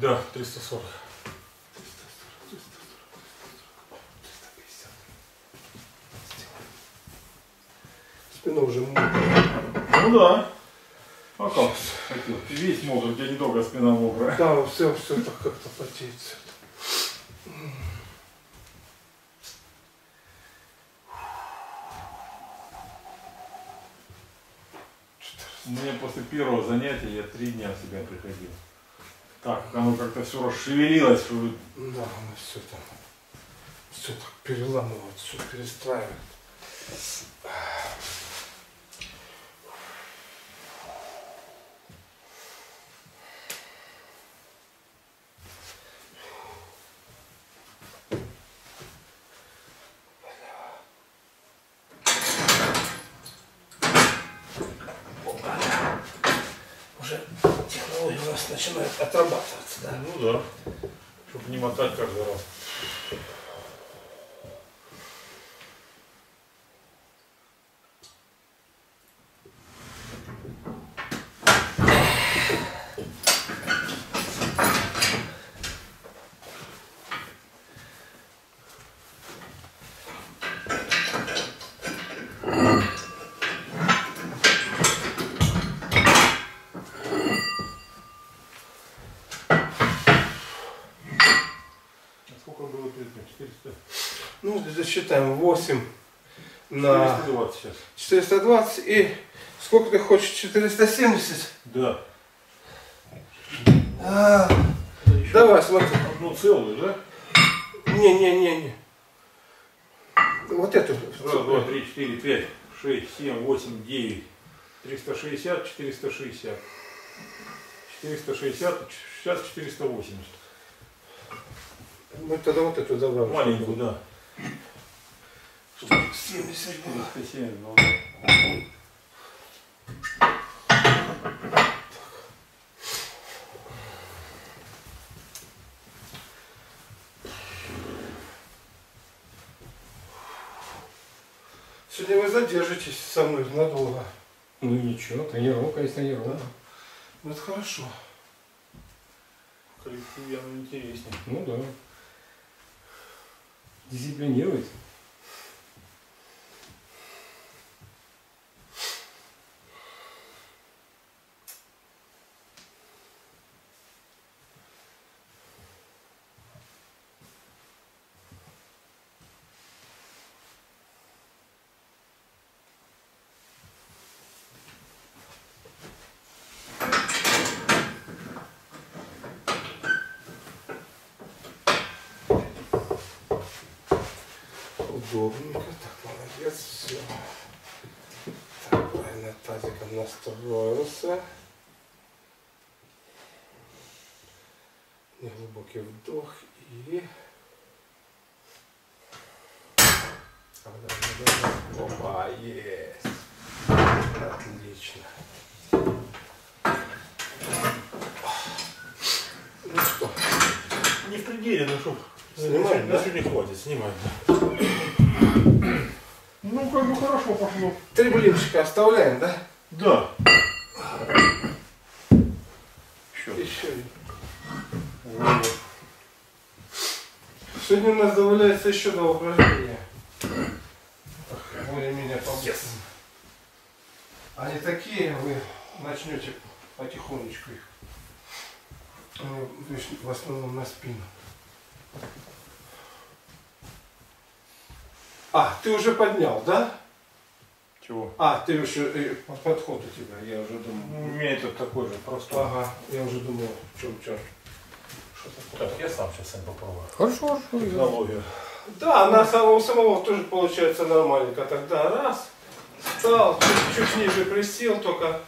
да, 340. 340, 340, 350. Спина уже мокрая. Ну да. А как? Весь мокрый, у тебя недолго спина мокрая. Да, все так как-то потеет. У меня после первого занятия я 3 дня в себя приходил. Так, оно как-то все расшевелилось. Да, оно все там. Все так переламывает, все перестраивает. Начинает отрабатываться, да? Ну да, чтобы не мотать каждый раз. Ну, засчитаем 8 на 420, сейчас. 420 и сколько ты хочешь? 470? Да. А, давай, смотри. Одну целую, да? Не. Вот эту. 1, 2, 3, 4, 5, 6, 7, 8, 9. 360, 460. 460, 480. Мы тогда вот эту добавим. Маленькую, да. 70 было. 70 было. Сегодня вы задержитесь со мной надолго. Ну ничего, тренировка есть тренировка. Да. Ну это хорошо. Коллективе оно интереснее. Ну да. Дисциплинирует. Удобненько, так, молодец, все. Так, правильно тазиком настроился. Неглубокий вдох и... Опа, есть! Отлично. Ну что? Не в пределе, ну что? Снимаем, да? Если не хватит, снимаем. Ну, как бы хорошо пошло. 3 блинчика оставляем, да? Да. Еще один. Вот. Сегодня у нас добавляется еще 2 упражнения. Yes. Они такие, вы начнете потихонечку их, в основном на спину. А, ты уже поднял, да? Чего? А, ты уже, подход у тебя, я уже думал. У меня этот такой же, просто. Ага, я уже думал, что у тебя. Так, я сам сейчас попробую. Хорошо, хорошо. Технологию. Да, она самого тоже получается нормальненько. Тогда раз, встал, чуть ниже присел, только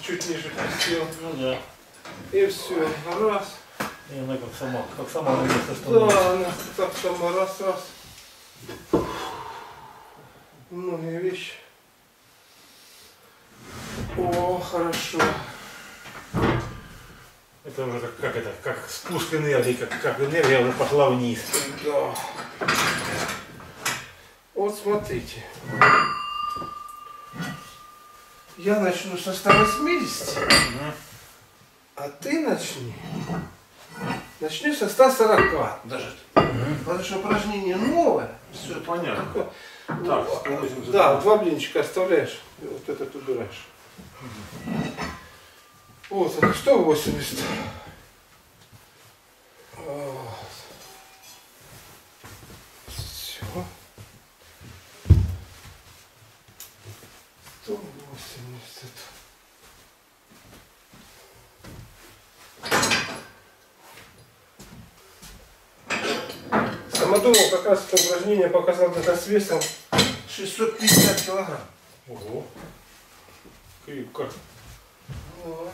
чуть ниже присел. Ну да. И все, раз. И она как сама двигается, что да, она так сама, раз, раз. Многие вещи. О, хорошо. Это уже как спуск энергии, как энергия уже пошла вниз. Да. Вот смотрите. Я начну со 180, а ты начни со 140 даже. Потому что упражнение новое. Все понятно. Такое. Так, 180. Да, два блинчика оставляешь, и вот этот убираешь. Вот это 180. Вот. Все. 180. Самодумал как раз это упражнение показал тогда с весом 650 килограмм. Ого. Крепко. Вот.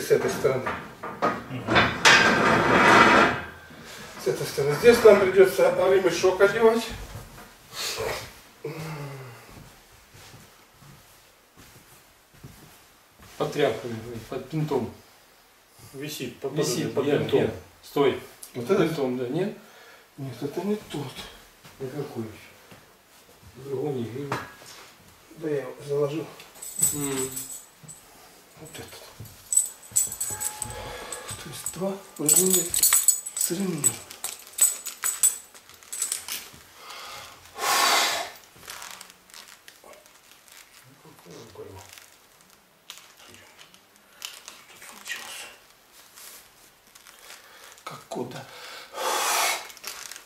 С этой стороны. С этой стороны. Здесь нам придется ремешок одевать. Под тряпкой, под пинтом. Висит, под пинтом. Нет. Стой. Вот под этот? Пинтом, да, нет? Нет, это не тот. Никакой еще. Другого не вижу. Да, я заложил. Вот этот. То есть два упражнения с ремнем. Как кода.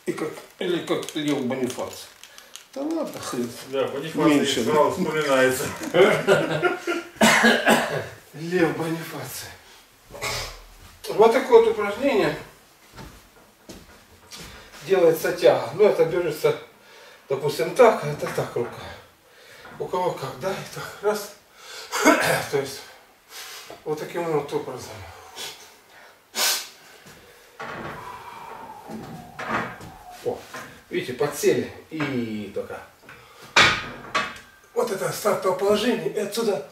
И как, или как Лев Бонифаций. Да ладно, хрен. Да, Бонифаций сразу вспоминается. Лев Бонифаций. Вот такое вот упражнение делается тяга. Ну, это берется, допустим, так, а это так рука. У кого как, да? И так, раз. То есть, вот таким вот образом. О, видите, подсели. И только. Вот это стартовое положение. И отсюда...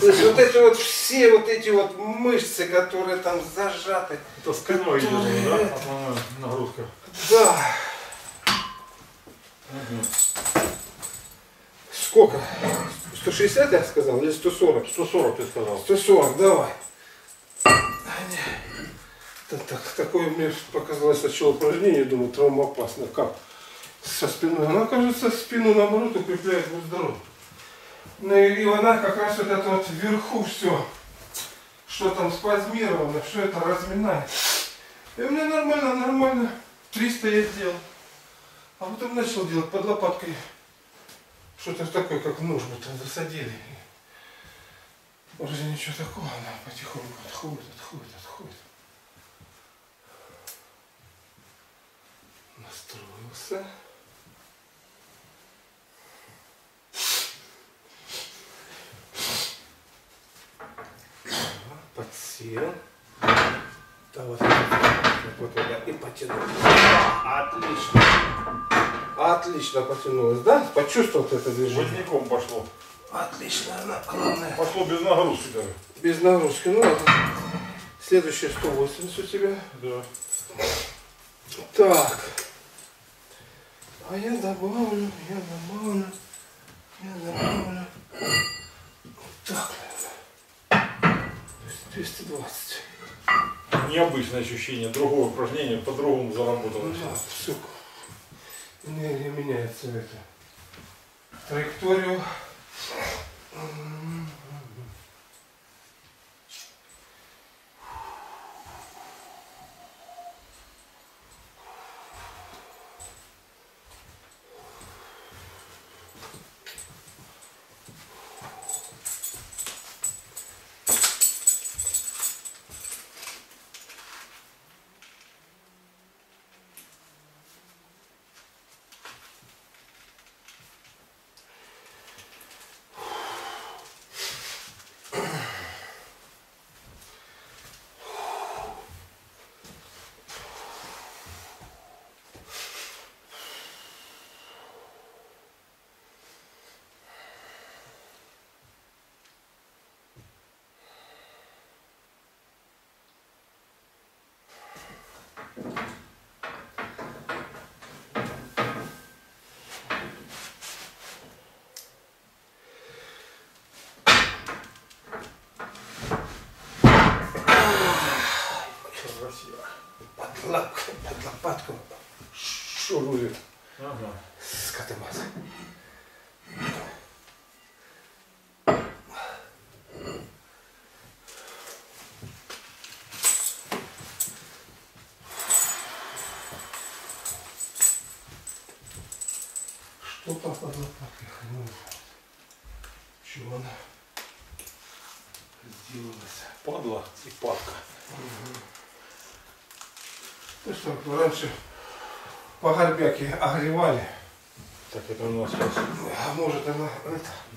То есть вот эти вот все вот эти вот мышцы, которые там зажаты. Это спиной идет, да? Основная нагрузка. Да. Угу. Сколько? 160 я сказал или 140? 140 ты сказал. 140, давай. Такое мне показалось сначала упражнение, думаю, травмоопасно. Как? Со спиной. Она, кажется, спину наоборот укрепляет воздух. Ну и она как раз вот это вот вверху все, что там спазмировано, все это разминает. И у меня нормально, нормально. 300 я сделал. А потом начал делать под лопаткой что-то такое, как нож бы там засадили. Вроде ничего такого, она потихоньку отходит, отходит, отходит. Настроился. Подсел. Да, вот, вот, вот, и потянул. Отлично. Отлично потянулась, да? Почувствовал это движение? Водником пошло. Отлично, она главное. Пошло без нагрузки даже. Без нагрузки, ну это. Следующие 180 у тебя. Да. Так. А я добавлю. Так, наверное. 220. Необычное ощущение, другое упражнение, по-другому заработало. Да, сука. Энергия меняется это. Траекторию. Под лопатку шурует. Ага. Скотомаз. Что там под лопаткой? Чего она сделалась? Падла и падка. Угу. Ну что, раньше по горбяке огревали. Так, это у нас сейчас. А может она...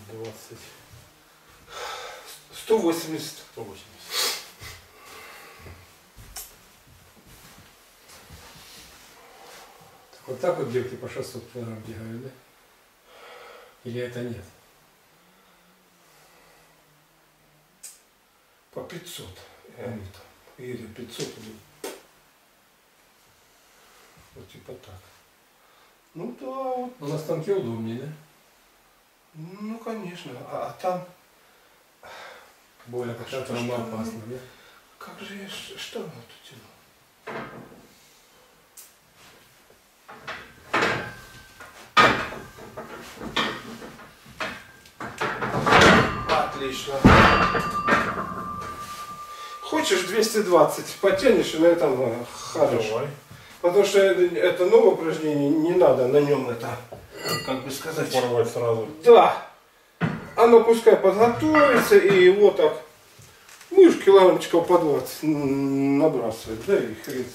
20. 180. 180. Так вот девки по 600 килограмм бегают, да? Или это нет? По 500. Или 500 или... Вот типа так. Ну да. Вот. У нас танки удобнее, да? Ну конечно. А там более какая травма опасна, да? Как же я... Что она тут тянула? Отлично. Хочешь 220, потянешь и на этом хорош. Давай. Потому что это новое упражнение, не надо на нем это, как бы сказать, порвать сразу. Да. Оно пускай подготовится и вот так. Мышь килограммчиков по 20 набрасывает. Да и хрен.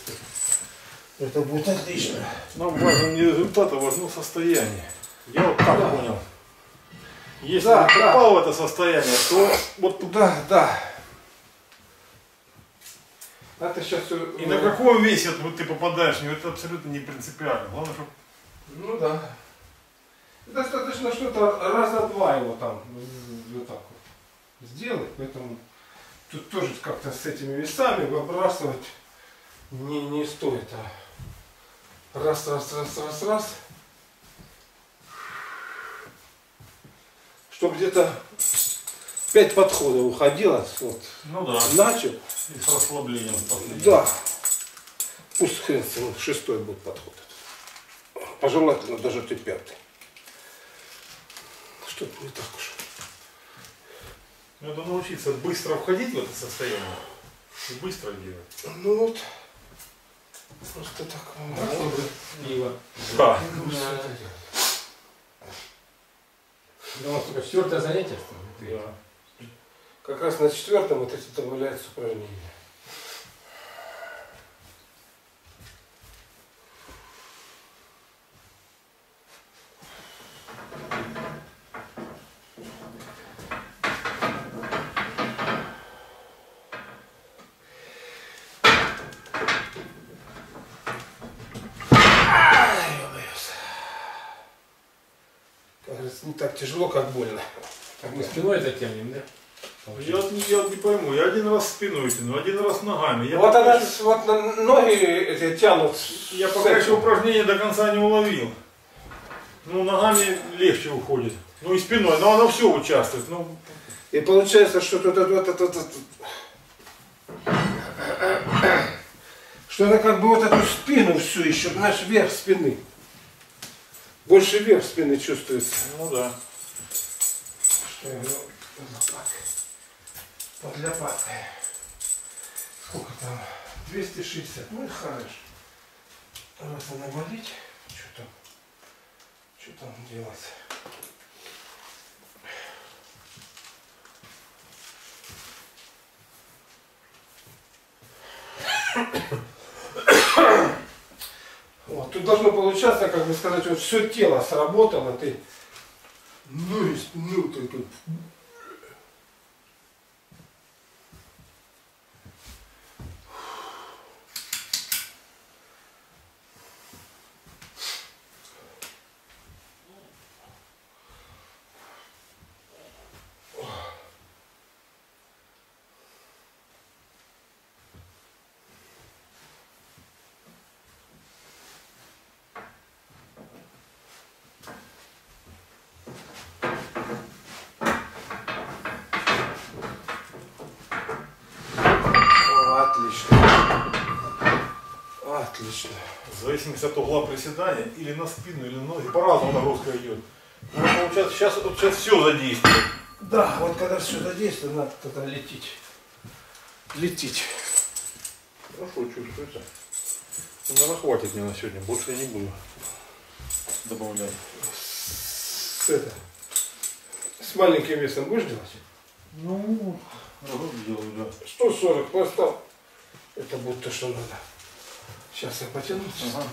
Это будет отлично. Нам важен не результат, а важно состояние. Я вот так понял. Если да, попал в это состояние, то вот туда, да. А ты сейчас... И на каком весе вот ты попадаешь, это абсолютно не принципиально. Главное, чтобы... Ну да. Достаточно что-то раза-два его там вот так вот сделать. Поэтому тут тоже как-то с этими весами выбрасывать не стоит. А раз. Чтобы где-то 5 подходов уходило. Вот. Ну да. Начал. И с расслаблением. Да. Пусть хрен с ним, 6-й будет подход. Пожелательно даже ты 5-й. Что-то не так уж. Надо научиться быстро входить в это состояние. И быстро делать. Ну вот. Просто так. Пиво. Да. У нас только 4-е занятие. Да. Как раз на 4-м вот эти добавляются упражнения. Как раз не так тяжело, как больно. Как мы спиной затянем, да? Я от не пойму, я один раз спиной тяну, один раз ногами. Я вот она, вот ноги эти тянут. Я пока еще упражнение до конца не уловил. Ну, ногами легче уходит. Ну и спиной, но она все участвует. Ну... И получается, что что-то как бы вот эту спину всю еще, наш верх спины. Больше верх спины чувствуется. Ну да. Что я говорю? Под лопаткой. Сколько там? 260. Ну и хорошо. Раз она болит. Что там делать? Вот, тут должно получаться, как бы сказать, вот все тело сработало, ты ну только. Отлично. В зависимости от угла приседания, или на спину, или на ноги, по-разному нагрузка идет. Но получается, сейчас все задействует. Да, вот когда все задействует, надо тогда лететь. Лететь. Хорошо чувствуется. Наверное, хватит мне на сегодня, больше я не буду добавлять. С маленьким весом будешь делать? Ну, делаю, да. 140 поставил. Это будет то, что надо. Сейчас я потяну. Ага.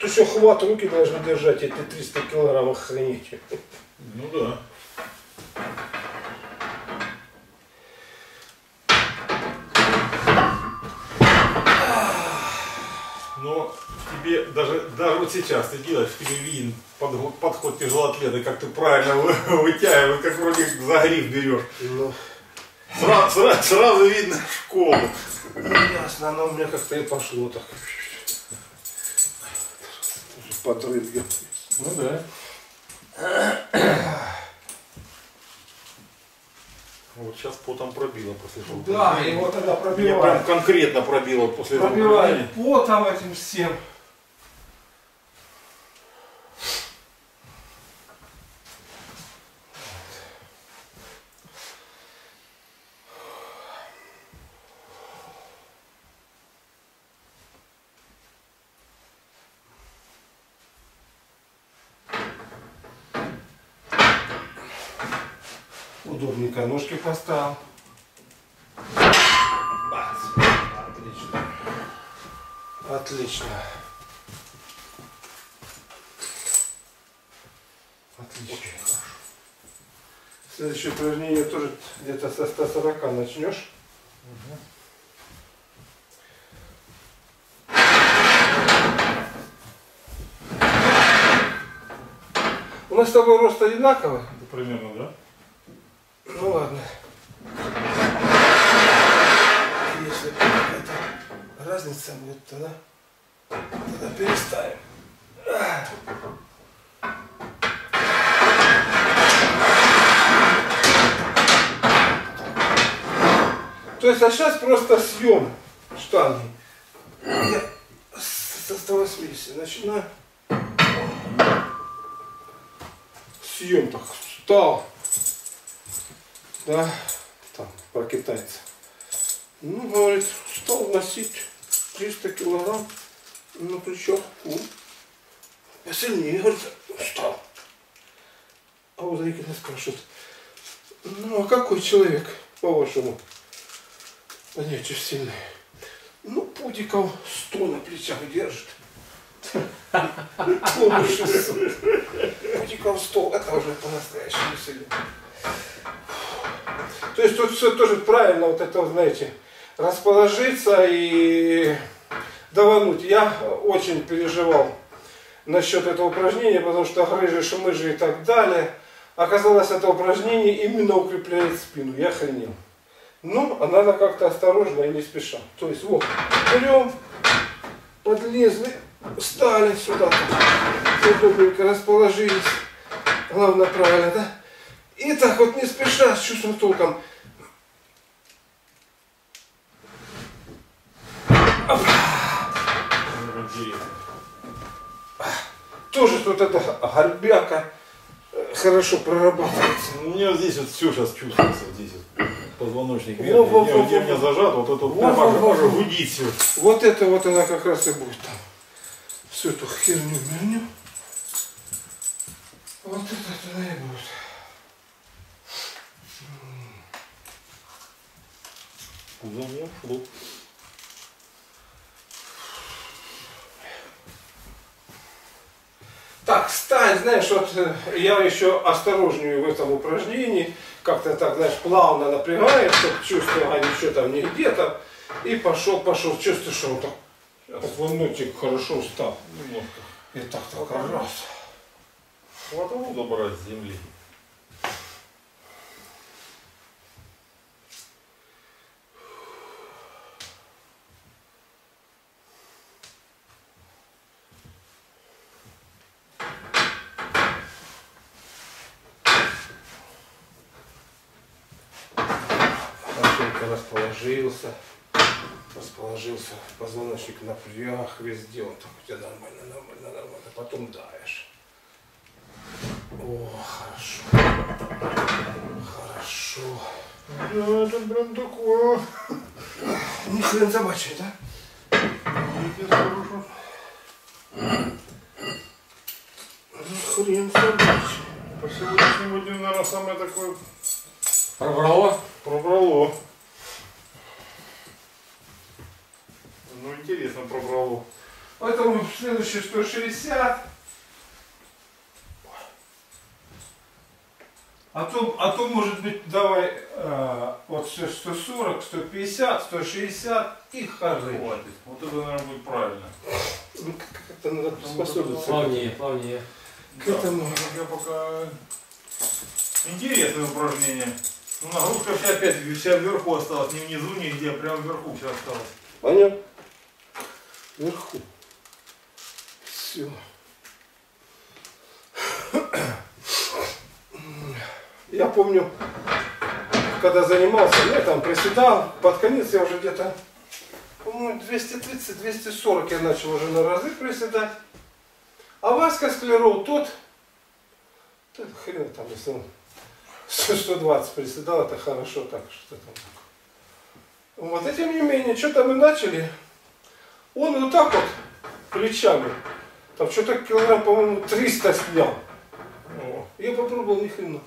Тут еще хват, руки должны держать, эти 300 килограмм охренеть. Ну да. Но тебе даже вот сейчас ты делаешь, тебе виден подход тяжелоатлета, как ты правильно вытягиваешь, как вроде за гриф берешь. Ну. Сразу видно школу. Ясно, оно у меня как-то и пошло так. Подрыгивает. Ну да. Вот сейчас потом пробило после того. Да, его тогда пробивает. Меня прям конкретно пробило после того. Пробивает потом этим всем. Удобненько ножки поставил. Отлично. Отлично. Отлично. Следующее упражнение тоже где-то со 140 начнешь. Угу. У нас с тобой рост одинаковый? Да, примерно, да? Ну ладно. Если какая-то разница будет, тогда переставим. То есть, а сейчас просто съем штанги. Я со 180 начинаю. Съем так. Встал. Да, там, про китайца. Ну, говорит, стал носить 300 килограмм на плечах. Я сильнее, говорит, устал. А вот они нас спрашивают, ну, а какой человек, по-вашему, они очень сильные? Ну, Пудиков 100 на плечах держит. Пудиков 100, это уже по-настоящему сильно. То есть тут все тоже правильно, вот это, знаете, расположиться и давануть. Я очень переживал насчет этого упражнения, потому что грыжи, шмыжи и так далее. Оказалось, это упражнение именно укрепляет спину. Я охренел. Ну, а надо как-то осторожно и не спеша. То есть вот, берем, подлезли, встали сюда. Удобненько расположились. Главное правильно, да? И так вот не спеша, с чувством, толком. Оп. Тоже вот эта горбяка хорошо прорабатывается. У меня здесь вот все сейчас чувствуется, здесь вот позвоночник верхний, где у меня зажат, вот это вот гудит все. Вот это вот она как раз и будет там. Всю эту херню вернем. Вот это тогда и будет. Куда у меня шло? Так, встань, знаешь, вот я еще осторожнее в этом упражнении. Как-то так, знаешь, плавно напрягает, чтобы чувствовал, а ничего там не где-то. И пошел, чувствуешь, что вот так позвоночник хорошо встал. И так, так, раз. Хватало забрать с земли. Расположился, позвоночник напряг, везде он так у тебя нормально, потом даешь. О, хорошо. Да, это прям такое. Ни хрен собачий, да? Ни хрен собачий. По сегодняшнему дню, наверное, самое такое... Пробрало? Пробрало. Ну, интересно пробрало. Поэтому следующий 160. А то может быть, давай вот 140, 150, 160 и хожи. Хватит. Вот это, наверное, будет правильно. Ну, как-то надо приспособиться. Плавнее. К этому. Я пока... Интересное упражнение. Ну, нагрузка вся вверху осталась. Ни внизу, нигде, прям вверху вся осталась. Понятно? Вверху. Все. Я помню, когда занимался, я там приседал, под конец я уже где-то, по-моему, 230-240 я начал уже на разы приседать. А Васька Склеров тот хрен там, если он 120 приседал, это хорошо так, что там. Вот, и тем не менее, что-то мы начали, он вот так вот плечами, там что-то килограмм, по-моему, 300 снял. Я попробовал, ни хрена.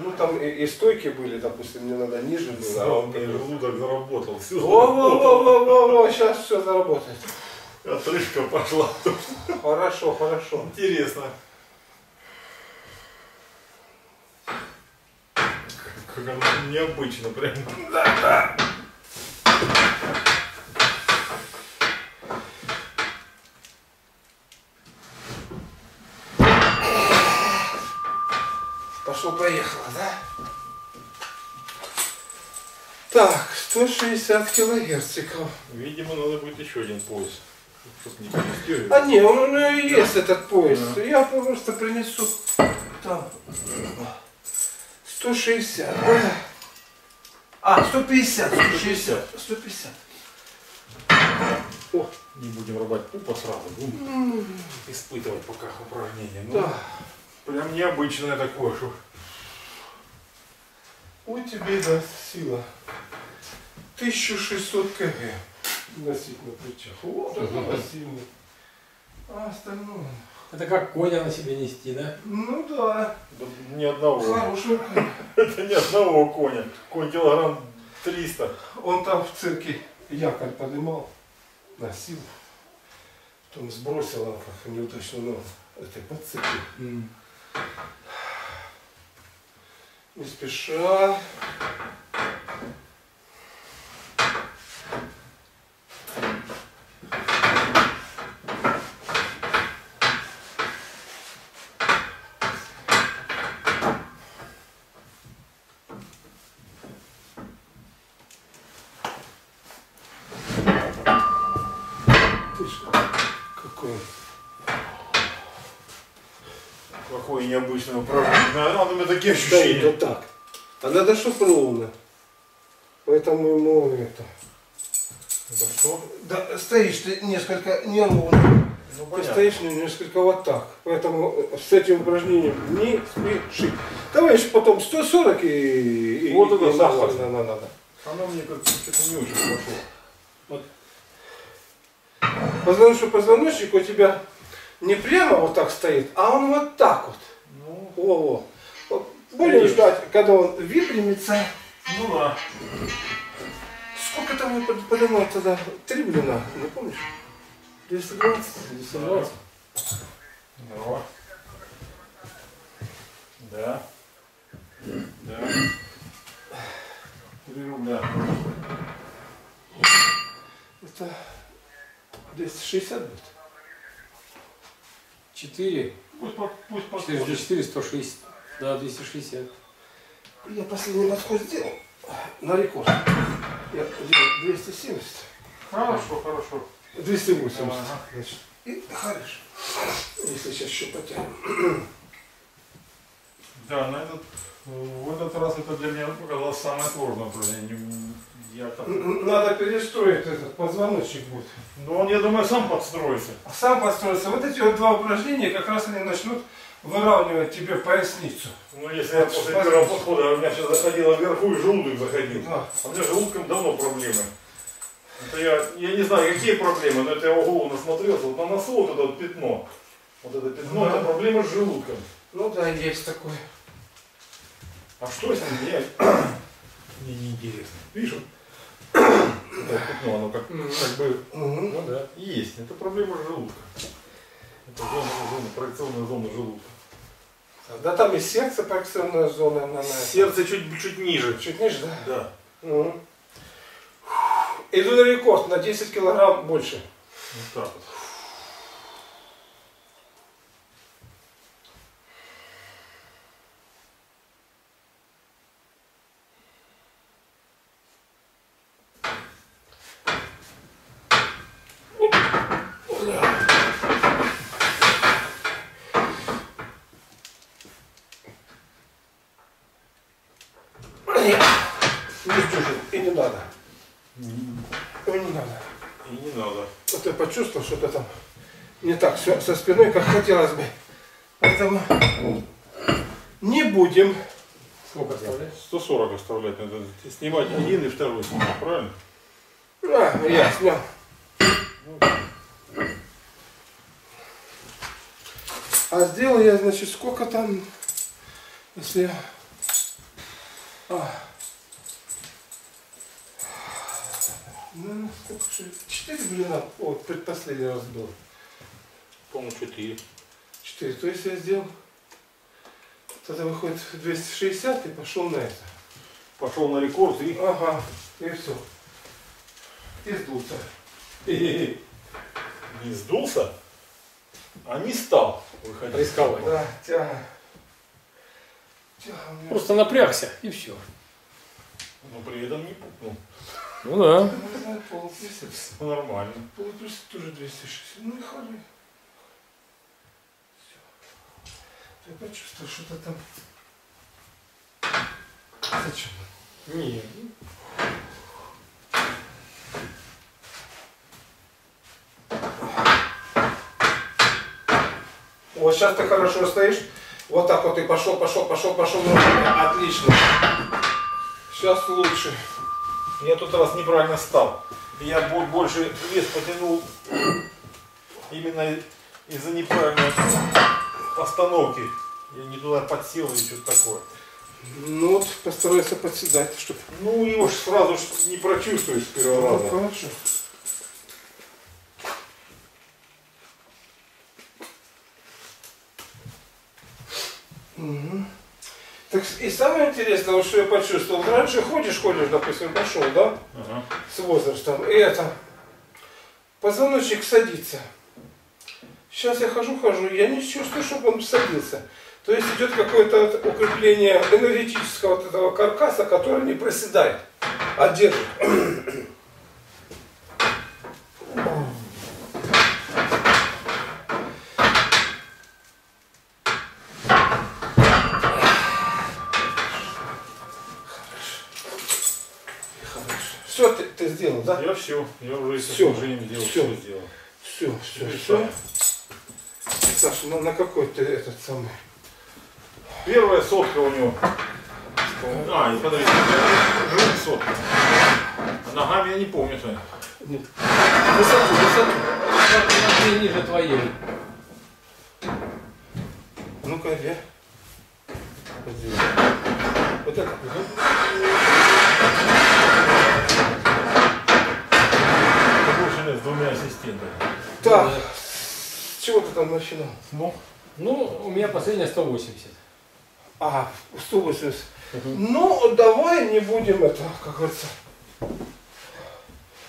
Ну там и стойки были, допустим, мне надо ниже было. Да, он желудок заработал. Во-во-во-во-во, сейчас все заработает. Отрыжка пошла. Хорошо. Интересно. Как оно необычно прям. Да. Поехала, да? Так, 160 килогерциков. Видимо, надо будет еще один пояс. А не, он и есть этот пояс. Да. Я просто принесу там 160. А, 150. О, не будем рвать пупа сразу, будем испытывать пока упражнение. Ну, да. Прям необычное такое, что. У тебя даст сила 1600 кг носить на плечах. Вот это сильно. А остальное... Это как коня на себе нести, да? Ну да. Ни одного. Хорошего коня. Это ни одного коня. Конь килограмм 300. Он там в цирке якорь поднимал, носил. Потом сбросил, он как неудачно, но это по цирке. не спеша. Какое необычное управление. Надо мне такие ощущения. Да, вот так. А надо, чтобы ровно. Поэтому ему это. Это что? Да, стоишь ты несколько неровно. Ну, ты стоишь несколько вот так. Поэтому с этим упражнением не спеши. Давай еще потом 140 и... Вот это захват. Оно мне как-то не очень пошло. Вот. Потому что позвоночник у тебя не прямо вот так стоит, а он вот так вот. Ну, Более ждать, когда он выпрямится. Ну да. Сколько там мы поднимали тогда? 3 блина, не помнишь? 220? 220. Да. Да. Да. 3 рубля. Это 260 будет. 4, пусть 4, 160, да, 260. Я последний подход сделал на рекорд. Я делал 270. Хорошо, хорошо. 280. Ага. Значит. И хорошо. Если сейчас еще потянем. Да, на этот, в этот раз это для меня показалось самое сложное упражнение. Надо перестроить этот позвоночник будет. Но он, я думаю, сам подстроится. Сам подстроится. Вот эти вот два упражнения как раз они начнут выравнивать тебе поясницу. Ну если я после первого подхода, у меня сейчас заходило вверху и желудок заходил. Да. А у меня с желудком давно проблемы. Это я не знаю какие проблемы, но это я ого насмотрелся. Вот на носу вот это вот пятно. Вот это пятно, да. Это проблема с желудком. Ну да, есть такое. А что с ним делать? Мне неинтересно. Видишь? Да, ну, оно как бы ну, да, есть. Это проблема желудка. Это зона, проекционная зона желудка. Да там и сердце проекционная зона. Сердце чуть ниже. Чуть ниже, да? Да. Угу. Иду на рекорд, на 10 килограмм больше. Вот так вот. И не надо. И не надо. И не надо. Вот я почувствовал, что это там не так все со спиной, как хотелось бы. Поэтому не будем. Сколько оставлять? 140 оставлять надо. Снимать один и второй снимать, правильно? А, я снял. А сделал я, значит, сколько там, если я... А. Ну, сколько же? 4 блина. Вот, предпоследний раз был. По-моему, 4. 4. То есть я сделал. Тогда выходит 260 и пошел на это. Пошел на рекорд и. Ага. И все. И сдулся. Не сдулся, а не стал выходить. Рисковать. Да, тяга. Просто напрягся и все. Но при этом не пукнул. Ну да. Все нормально. Полутрис тоже 260. Ну и хали. Все. Я почувствовал, что-то там. Зачем? Не. Вот сейчас ты хорошо стоишь. Вот так вот и пошел. Отлично. Сейчас лучше. Я тот раз неправильно стал. Я больше вес потянул именно из-за неправильной постановки. Я не туда подсел или что-то такое. Ну вот, постарайся подседать, чтобы... Ну его ж сразу не прочувствуешь с первого раза. Хорошо. Так, и самое интересное, вот что я почувствовал, раньше ходишь, допустим, пошел, да, с возрастом, и это, позвоночник садится. Сейчас я хожу, я не чувствую, чтобы он садился. То есть идет какое-то укрепление энергетического вот этого каркаса, который не проседает, а держит. Все ты сделал, да? Я все, я уже с окружением делал, все сделал. Все. Саша, на какой-то этот самый. Первая сотка у него. А, и подожди, жирная сотка. Ногами я не помню твоя. Нет. Высоту. Высоту ниже твоей. Ну-ка, я. Вот это. С двумя ассистентами. Так. С чего ты там начинал? Ну, у меня последняя 180. А, 180. Ну, давай не будем это, как говорится.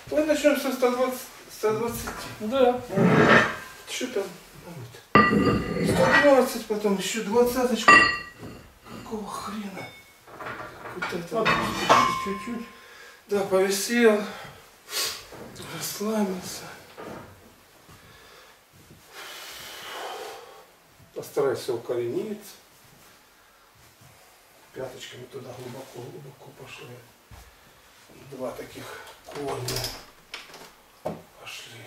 Мы начнем со 120. 120. Да. Что там? 120, потом еще 20-очку. Какого хрена? Куда-то чуть-чуть. Да, повисел. Расслабился. Постарайся укорениться. Пяточками туда глубоко пошли. Два таких корня пошли.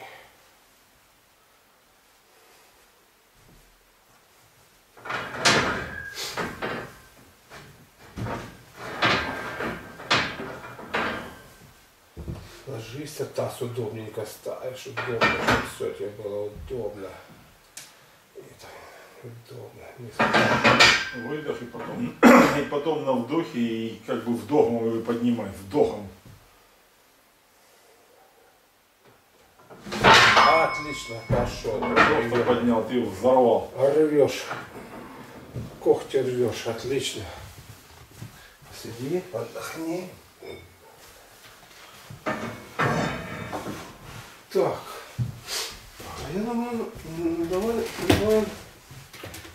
Ложись, а таз удобненько ставишь, чтобы все тебе было удобно. Выдох и потом на вдохе и как бы вдохом его поднимай, вдохом. Отлично, пошел. Просто поднял, ты его взорвал. Рвешь. Когти рвешь, отлично. Посиди, отдохни. Так, я думаю, давай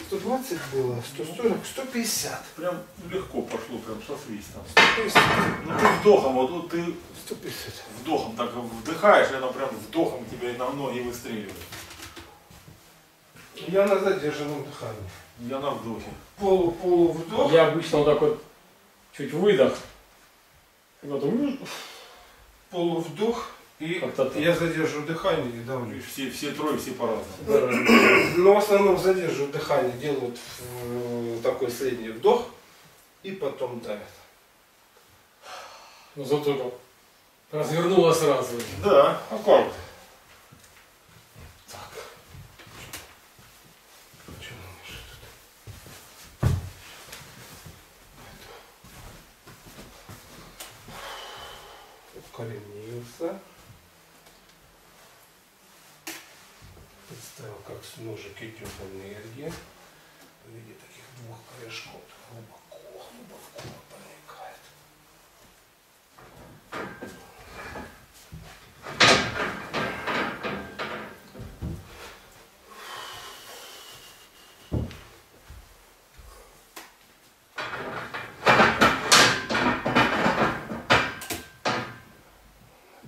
120 было, 140, 150. Прям легко пошло, прям со свистом. 150. Ну ты вдохом, вот тут ты 150. Вдохом так вдыхаешь, и она прям вдохом тебя и на ноги выстреливает. Я на задержанном дыхании. Я на вдохе. Полу вдох. Я обычно вот такой чуть выдох. И потом полувдох. И я задерживаю дыхание и давлю. Все трое, все по-разному. Но в основном задерживаю дыхание, делают такой средний вдох и потом давят. Ну зато развернула сразу. Да, аккорд. Так. Что нам еще тут? Укоренился. Представил, как с ножек идет энергия. В виде таких двух корешков глубоко проникает.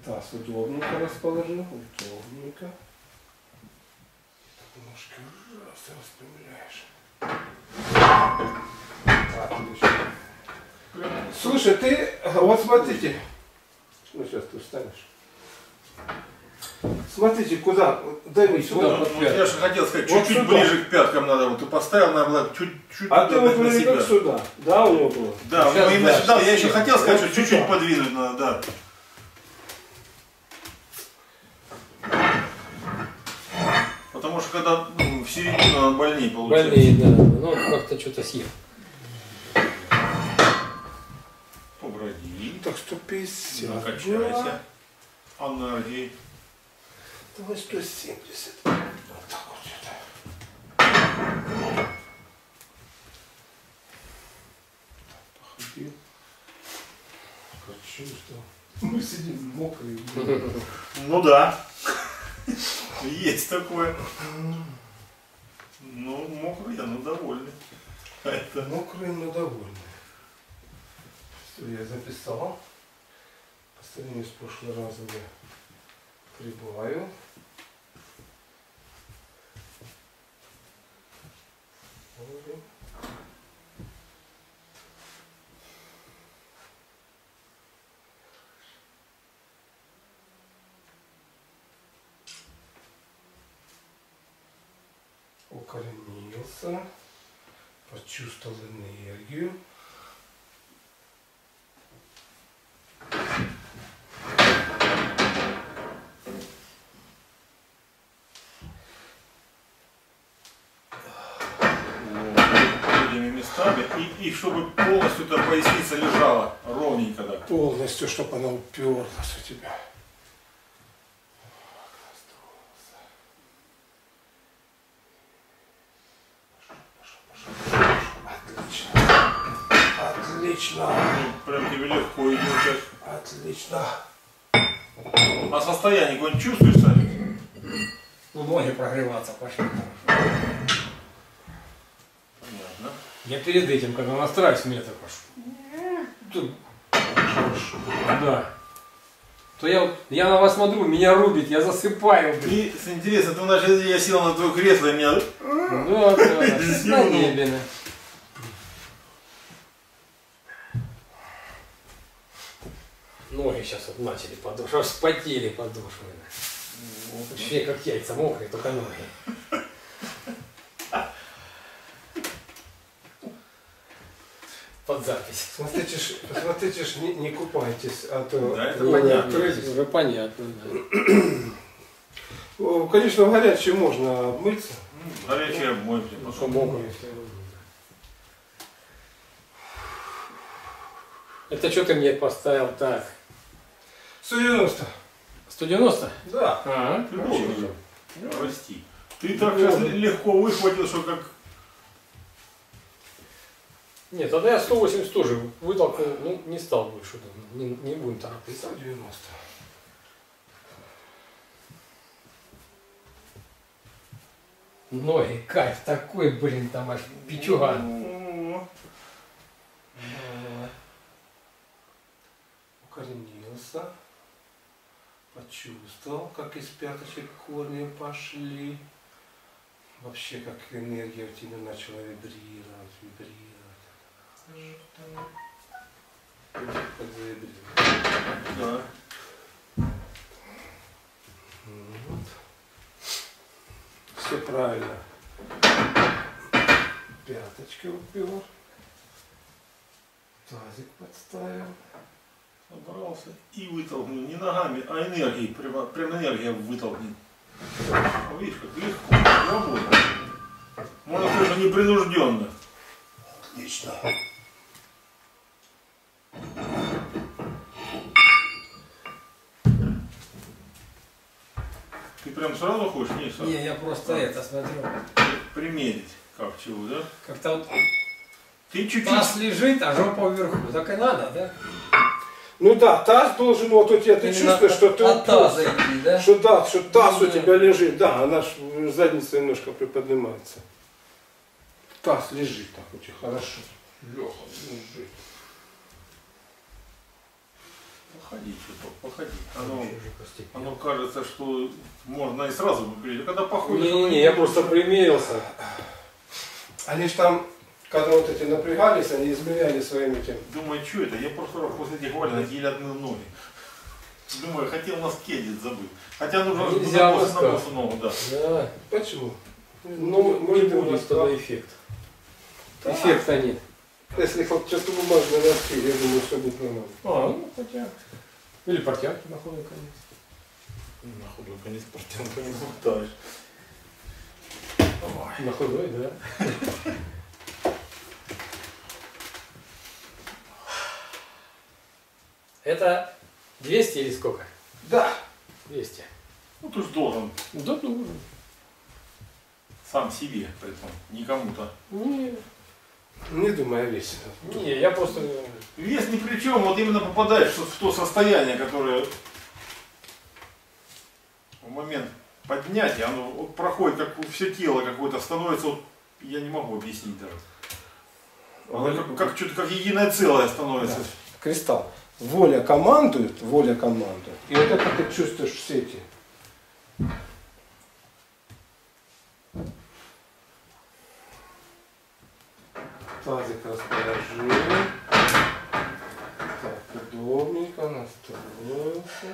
Таз удобненько расположил, удобненько. Ножки раз распрямляешь. Слушай, ты вот смотрите. Ну сейчас ты встанешь. Смотрите, куда? Дай мне сюда. Вот, я же хотел сказать, чуть-чуть вот ближе к пяткам надо. Вот ты поставил, надо было чуть-чуть. А ты вот вроде как сюда. Да, у него было? Да, сейчас, именно да, сюда. Я еще хотел сказать, что чуть-чуть подвинуть надо, да. Потому что когда в середину он больнее получается. Больнее, да. Ну как-то что-то съел. Поброди. Так 150. Накачайся. А ноги. Давай 170. Вот так вот это. хочу, что мы сидим мокрые. Ну да. Есть такое. Ну, мокрые, но довольны. Мокрые, но довольны. Все, я записал. По сравнению с прошлым разом я прибавил. Укоренился, почувствовал энергию. И чтобы полностью эта поясница лежала ровненько, да? Полностью, чтобы она уперлась у тебя. Отлично. Прям тебе легко идет сейчас. Отлично. А состояние какое-нибудь чувствуешь, Саня? Ну, ноги прогреваться пошли. Понятно. Я перед этим, когда настраиваюсь, меня так прошу. Да. То я на вас смотрю, меня рубит, я засыпаю. Блин. И с интересом, ты знаешь, я сел на твое кресло и меня... Да, да, на небе. Ноги сейчас вот начали подошвы, аж вспотели подошвы. Вообще как яйца мокрые, только ноги. Под запись. Смотрите, не купайтесь, а то... Да, это понятно. Уже понятно, да. Конечно, в горячей можно обмыться. Горячая обмойка. Это что ты мне поставил так? 190. 190? Да. Ага. Прости. Ты так легко выхватил, что как... Нет, тогда я 180 тоже вытолкнул, ну не стал больше, не будем торопиться. 190. Ноги, кайф такой, блин, там аж печуга. Укоренился, почувствовал, как из пяточек корни пошли. Вообще, как энергия у тебя начала вибрировать, Да. Вот. Все правильно. Пяточки упер. Тазик подставил. Собрался и вытолкнул. Не ногами, а энергией. Прям энергия вытолкнул. Видишь, как легко. Работает. Можно тоже непринужденно. Отлично. Ты прям сразу хочешь? Не, сразу. Не, я просто это смотрю. Примерить, как чего, да? Как-то вот ты чуть-чуть... Таз лежит, а жопа вверху. Так и надо, да? Ну да, таз должен, вот у тебя, ты чувствуешь, что ты уперся, да? Что, да, что таз у тебя лежит, да, она ж задница немножко приподнимается. Таз лежит так у тебя, хорошо. Леха, лежит. Походи, чуток, походи. Оно кажется, что можно и сразу выпилить. Когда походишь... Не-не-не, я просто примерился. Они ж там, когда вот эти напрягались, они измеряли своими тем. Думаю, что это? Я просто после этих валенок еле одну ноги. Думаю, хотел носки одеть, забыл. Хотя нужно на босу ногу, да. Да. Почему? Ну, не будет тогда эффект. Эффекта нет. Если часто бумажные носки, я думаю, что будет нормально. Ну, хотя. Или портянки на худой конец. На худой конец портянка не хватаешь. На худой, да. Это 200 или сколько? Да. 200. Ну, ты ж должен. Да, должен. Сам себе, поэтому, не кому-то. Не думаю о весе. Не, я просто... Вес ни при чем, вот именно попадаешь в то состояние, которое в момент поднятия, оно вот проходит как все тело какое-то, становится, вот, я не могу объяснить даже. Оно как единое целое становится. Да. Кристалл. Воля командует, и вот это ты чувствуешь все эти. Тазик расположил. Так, удобненько настроился.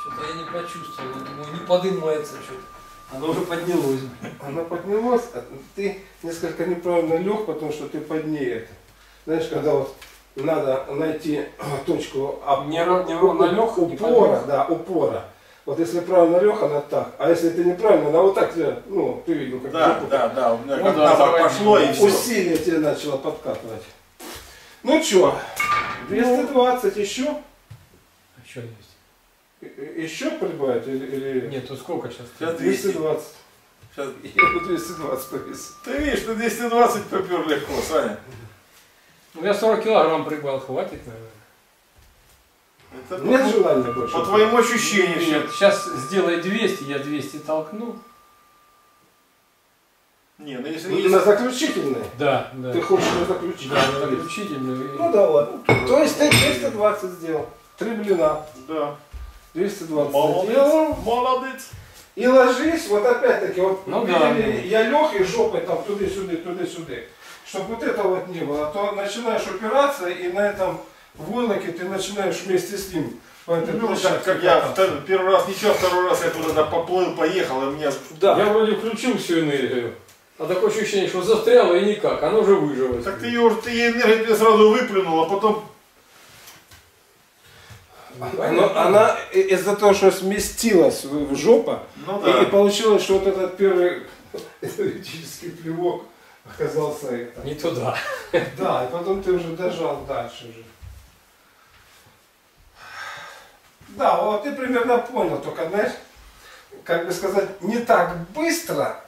Что-то я не почувствовал, думаю, не подымается что-то. Оно уже поднялось. Оно поднялось, а ты несколько неправильно лег, потому что ты поднее это. Знаешь, когда вот надо найти точку упора. Вот если правильно лег, она так. А если ты неправильно, она вот так тебя, ну, ты видел, как у меня вот пошло и все. Усилие тебе начало подкатывать. Ну что, 220 еще? А что есть? Еще прибавить или... Нет, ну сколько сейчас? Сейчас 220. Сейчас... Я бы 220 повесил. Ты видишь, на 220 попер легко, Саня. Ну я 40 килограмм прибавил, хватит, наверное. Это нет по... желания больше. По твоим ощущениям. Нет, сейчас сделай 200, я 200 толкну. Не, ну если... Ну, на заключительный? Да, да. Ты хочешь на заключительный? Да, на заключительный. Ну да ладно. То есть ты 220 сделал. 3 блина. Да. 220 молодец, молодец. И ложись, вот опять-таки, вот ну, да, я лег и жопой там туда-сюда, чтобы вот этого вот не было, а то начинаешь упираться и на этом войлоке ты начинаешь вместе с ним. Ну, как я первый раз ничего, второй раз я туда поплыл, поехал, и у меня... Да. Я вроде включил всю энергию, а такое ощущение, что застряло и никак, оно уже выжилось. Так ты энергию сразу выплюнул, а потом... Она из-за того, что сместилась в жопу, ну, да. И получилось, что вот этот первый энергетический плевок оказался... Это. Не туда. Да, и потом ты уже дожал дальше. Уже. Да, вот ты примерно понял, только, знаешь, как бы сказать, не так быстро,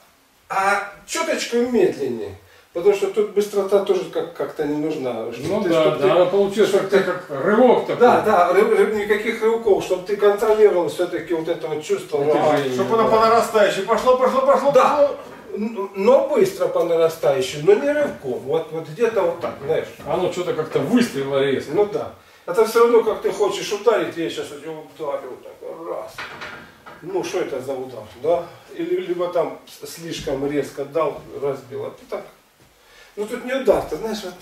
а чуточку медленнее. Потому что тут быстрота тоже как-то не нужна. Ну да, получилось как рывок такой. Да, никаких рывков, чтобы ты контролировал все-таки вот это вот чувство. Чтобы оно по нарастающей пошло. Да, но быстро по нарастающей, но не рывком. Вот где-то вот так, знаешь. Оно что-то как-то выстрелило резко. Ну да. Это все равно, как ты хочешь ударить, я сейчас вот ударю. Раз. Ну, что это за удар, да? Или либо там слишком резко дал, разбил. А ты так. Ну тут не удар, ты знаешь, вот.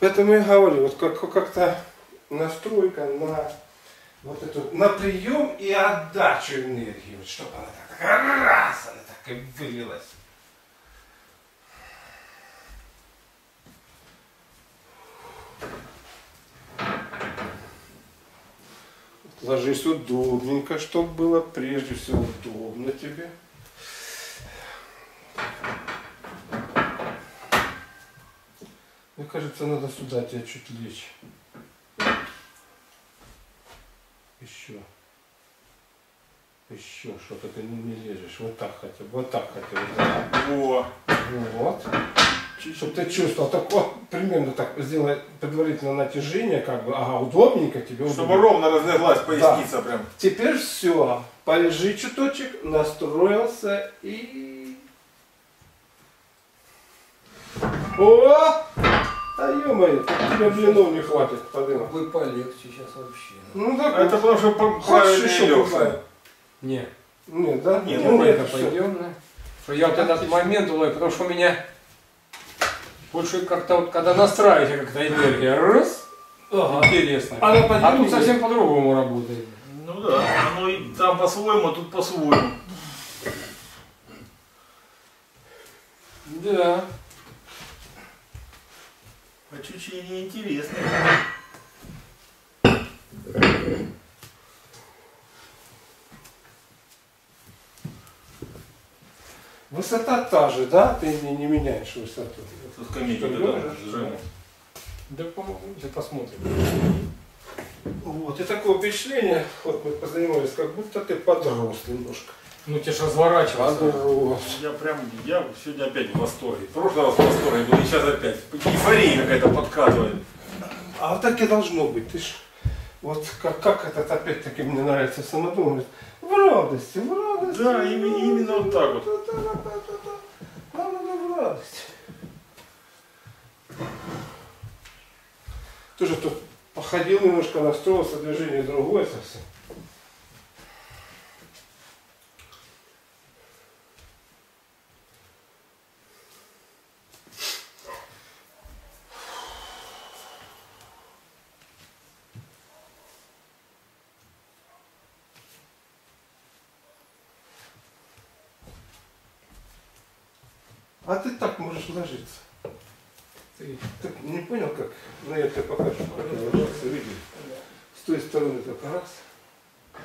Поэтому я говорю, вот как-то настройка на вот эту, на прием и отдачу энергии, вот чтобы она так раз, она так и вылилась. Ложись удобненько, чтобы было прежде всего удобно тебе. Мне кажется, надо сюда тебя чуть лечь. Еще что-то ты не лежишь. Вот так хотя бы. Да. Вот. Чтобы ты чувствовал, так вот, примерно так, сделай предварительное натяжение, как бы, ага, удобненько тебе. Чтобы ровно разлеглась поясница, да. Прям. Теперь все, полежи чуточек, настроился и... О! Да ё-моё, тебе блинов не хватит, подымай. Вы полегче сейчас вообще. Ну да, это потому что хочешь еще бухать? Нет. Нет, да? Нет, ну это пойдем, да? Что я вот этот момент уловил, потому что у меня больше как-то вот, когда настраиваете, как-то энергия, раз, ага. Интересно. А тут совсем по-другому работает. Ну да, оно и там по-своему, а тут по-своему. Да. Ощущение интересное. Высота та же, да? Ты не меняешь высоту. Тут скамейка, да, да, по-моему, посмотрим. Вот, и такое впечатление, вот мы позанимались, как будто ты подрос немножко. Ну тебе же разворачиваться. Я сегодня опять в восторге. В прошлый раз в восторге был, и сейчас опять. Эйфория какая-то подкатывает. А вот так и должно быть. Ты ж, вот как этот опять-таки мне нравится самодум. В радости, да, именно вот так вот. В радости. Тоже тут походил немножко, настроился, движение другое совсем. А ты так можешь ложиться. Ты не понял, как? Ну я тебе покажу, как я ложился, видишь? С той стороны только раз.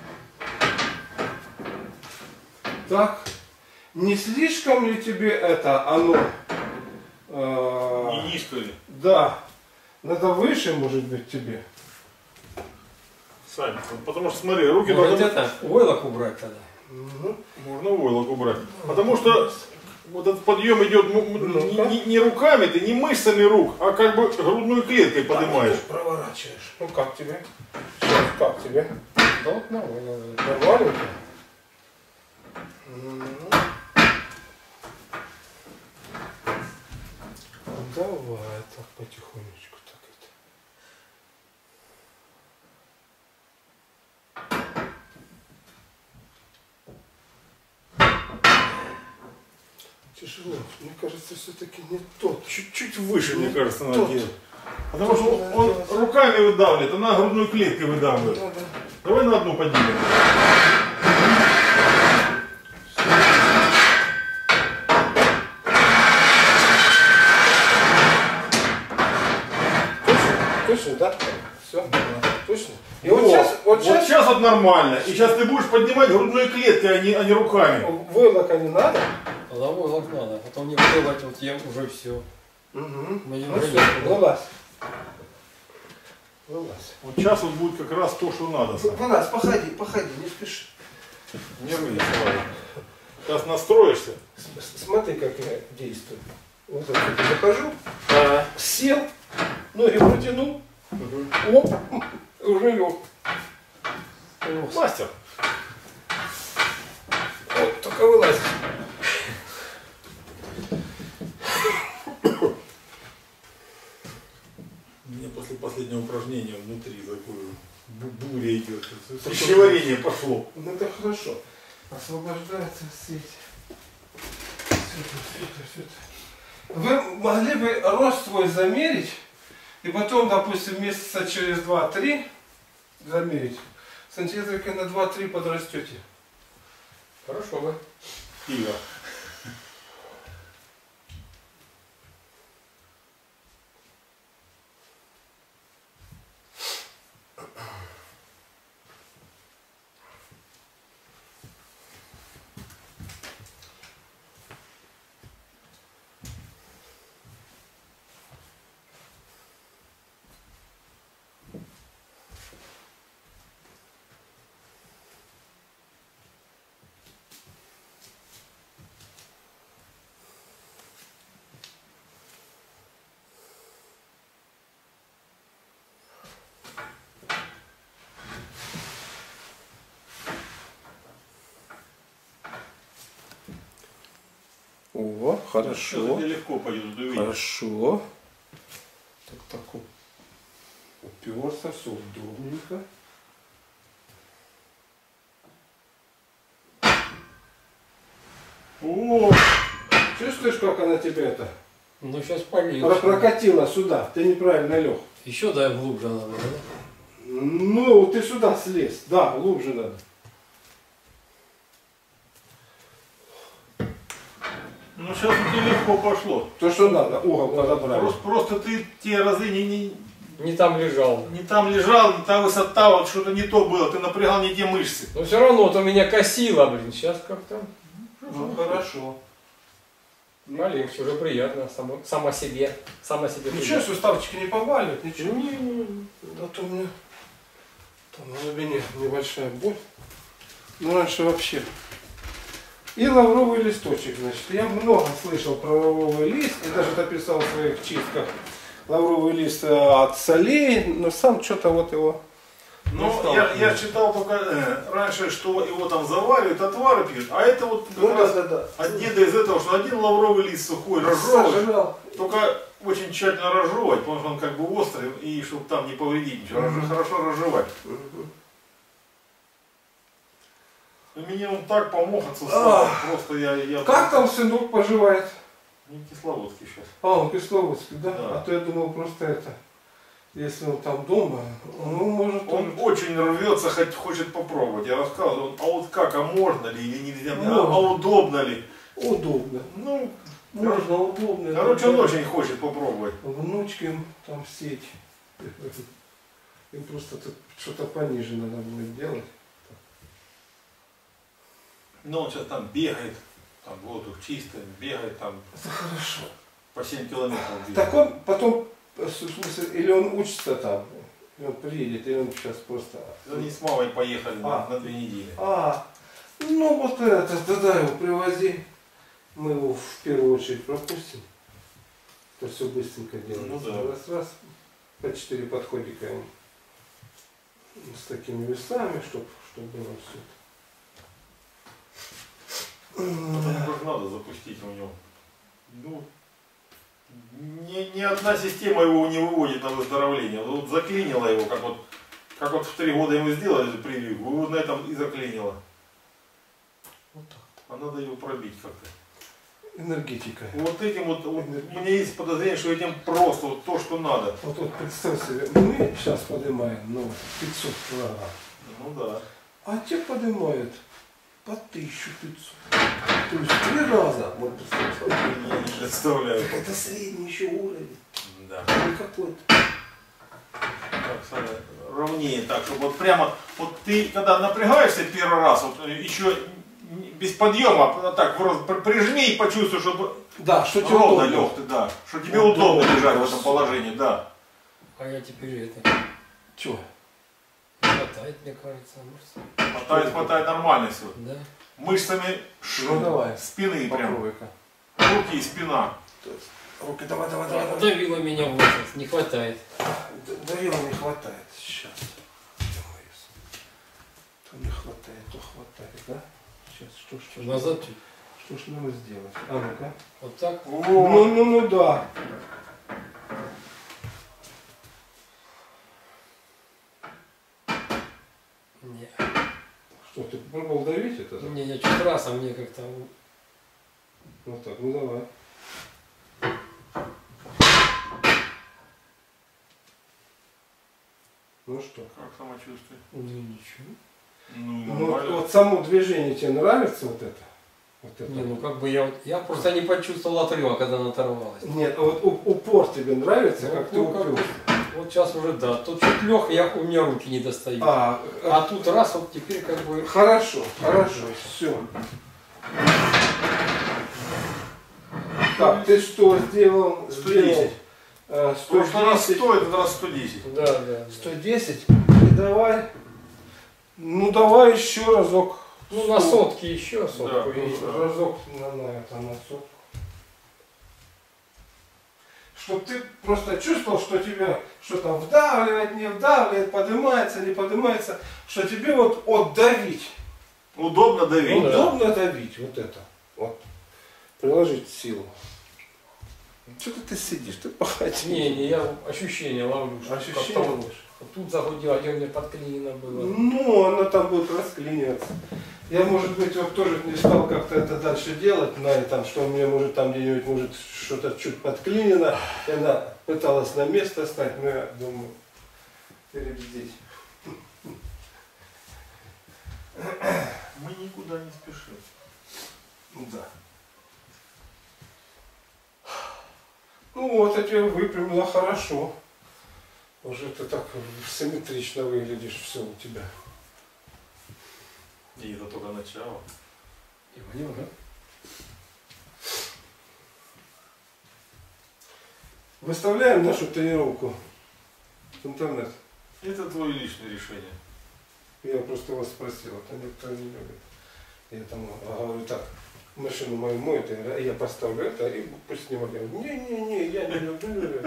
Так. Не слишком ли тебе это, оно? Не низко ли? Да. Надо выше, может быть, тебе. Сань, потому что смотри, руки должны... Можно войлок убрать тогда. Угу. Можно войлок убрать. Потому что... Вот этот подъем идет не руками, ты не мышцами рук, а как бы грудной клеткой поднимаешь. Проворачиваешь. Ну как тебе? Сейчас, как тебе? Да вот нормально. Давай так потихонечку. Тяжело. Мне кажется, все-таки не тот. Чуть-чуть выше, мне кажется, надо делать. Потому что он руками выдавливает, она грудной клеткой выдавливает. Да, да. Давай на одну поделим. Точно, да? Все, точно. И вот сейчас вот нормально. И сейчас ты будешь поднимать грудной клеткой, а не руками. Войлока не надо. Головой лак надо, потом не вылазь, вот я уже все. Угу. Ну все, вылазь. Вот сейчас вот будет как раз то, что надо. Вылазь, походи, не спеши. Нервы, сейчас настроишься. Смотри, как я действую. Вот так вот захожу, сел, ноги протянул, оп, уже лег. Мастер. Вот, только вылазь. После последнего упражнения внутри такое буря идет. Пищеварение пошло. Ну это хорошо. Освобождается сеть. Вы могли бы рост свой замерить и потом, допустим, месяца через 2-3 замерить. Сантиметрика на 2-3 подрастете. Хорошо бы. Игра. О, хорошо. Легко пойдет, да, хорошо. Так уперся, все удобненько. О! Чувствуешь, как она тебе это? Ну сейчас полезла. Прокатила сюда. Ты неправильно лег. Еще дай глубже надо, да? Ну, ты сюда слез. Да, глубже надо. Ну сейчас тебе легко пошло. То, что надо, угол подобрать. Просто ты те разы не там лежал. Не там лежал, не та высота, вот что-то не то было, ты напрягал не те мышцы. Но все равно вот у меня косило, блин, сейчас как-то. Ну, хорошо. Маленький, уже приятно, сама себе. Ничего, суставчики не повалят, ничего. Не, а то у меня Там в глубине небольшая боль. Ну, раньше вообще. И лавровый листочек, значит. Я много слышал про лавровый лист. И даже написал в своих чистках лавровый лист от солей. Но сам что-то вот его... Ну, я читал только раньше, что его там заваривают, отвары пьют, а это вот ну, от деда из этого, что один лавровый лист сухой разжевывать, только очень тщательно разжевывать, потому что он как бы острый, и чтобы там не повредить ничего, хорошо разжевать. Мне он так помог от сустава, просто я... Как там сынок поживает? Не Кисловодский сейчас. А, он Кисловодский, да? Да. А то я думал просто это... Если он там дома, ну, может... Он очень рвется, хоть хочет попробовать. Я рассказывал, а вот как, а можно ли или нельзя? А удобно ли? Удобно. Ну, можно, удобно. Короче, он очень хочет попробовать. Внучки им там сеть. Им просто что-то пониже надо будет делать. Ну, он сейчас там бегает, там воздух чистый, бегает там... Это хорошо. По 7 километров бегает. Так он потом... Или он учится там, или он приедет, или он сейчас просто... Они с мамой поехали на 2 недели. Ну вот это, тогда его привози. Мы его в первую очередь пропустим. Это все быстренько делаем. Ну, да. Раз, по 4 подходика им. С такими весами, чтобы было все это. Как надо запустить у него. Ну. Ни одна система его не выводит на выздоровление. Вот заклинило его, как вот в 3 года ему сделали эту прививку, его на этом и заклинило. Вот так. А надо его пробить как-то. Энергетика. Вот этим вот, у меня есть подозрение, что этим просто вот то, что надо. Вот представь себе, мы сейчас поднимаем, ну, 500 килограмм. Ну да. А те поднимают по 1500. То есть 3 раза. Вот, не представляю. Это средний еще уровень. Да. Какой-то. Ровнее так, чтобы вот прямо, вот ты когда напрягаешься 1 раз, вот еще без подъема, так прижми и почувствуй, чтобы да, что тебе ровно лег ты, да. Что тебе удобно лежать в этом положении, да. А я теперь это. Чего? Хватает, мне кажется, мышцы. Хватает нормально все. Да. Мышцами спины прям. Руки и спина. Руки, давай. Давила меня вот сейчас, не хватает. Давила не хватает сейчас. То не хватает, то хватает, да? Сейчас, что ж. Назад чуть. Что ж надо сделать? А ну-ка. Вот так? Ну, да. Нет. Что, ты попробовал давить это? Да? Не, я чуть раз, а мне как-то... Вот так, ну давай. Ну что? Как самочувствие? Ну ничего. Ну, вот само движение тебе нравится вот это? Не, ну как бы я просто не почувствовал отрыва, когда она оторвалась. Нет, а вот упор тебе нравится, как ты упер? Вот сейчас уже да, тут чуть лег, у меня руки не достают. А тут раз, вот теперь как бы... Хорошо, все. Так, ты что сделал? 110. 110. Что раз 100, это раз 110. Да. 110. И давай. Ну давай еще разок. 100. Ну на сотки еще сотку. Да, разок на сотку. Чтобы ты просто чувствовал, что тебя что-то вдавливает, не вдавливает, поднимается, не поднимается, что тебе вот отдавить. Удобно давить. Удобно давить вот это. Вот. Приложить силу. Что-то ты сидишь, ты похотел. Не, я ощущение ловлю. Ощущение ловишь. Вот тут загудела, где у меня подклинено было. Ну, она там будет расклиниваться. Я, может быть, вот тоже не стал как-то это дальше делать, на этом, что у меня может там где-нибудь может что-то чуть подклинено. И она пыталась на место стать, но я думаю, перебздеть. Мы никуда не спешим. Да. Ну вот, я тебя выпрямила хорошо. Уже ты так симметрично выглядишь, все у тебя. И это только начало. И понял, да? Выставляем нашу тренировку в интернет. Это твое личное решение. Я просто вас спросил, это никто не любит. Я там говорю, так, машину мою моют, я поставлю это и пусть снимать. Я говорю, не-не-не, я не люблю.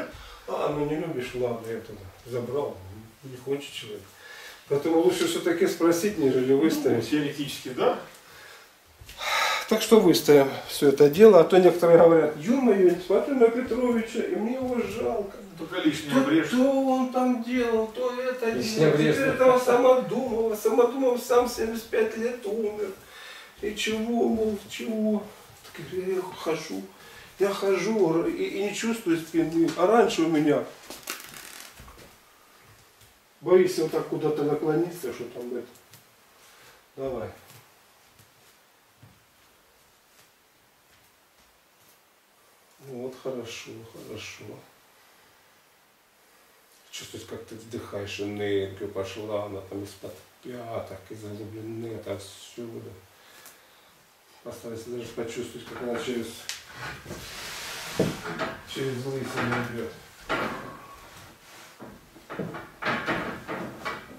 А, ну не любишь, ладно, я туда забрал, не хочет человек. Поэтому лучше все-таки спросить, нежели выставить. Ну, теоретически, да? Так что выставим все это дело, а то некоторые говорят, ё-моё, смотрю на Петровича, и мне его жалко. Только лишнее обрежь. То он там делал, то это лишнее. Теперь этого Самодумов сам 75 лет умер. И чего, мол, чего? Так я хожу и не чувствую спины. А раньше у меня... Боюсь вот так куда-то наклониться, что там это. Давай. Вот, хорошо, хорошо. Чувствуешь, как ты вдыхаешь, энергию пошла, она там из-под пяток, из-за глубины, отовсюду. Постарайся даже почувствовать, как она через лысину идет.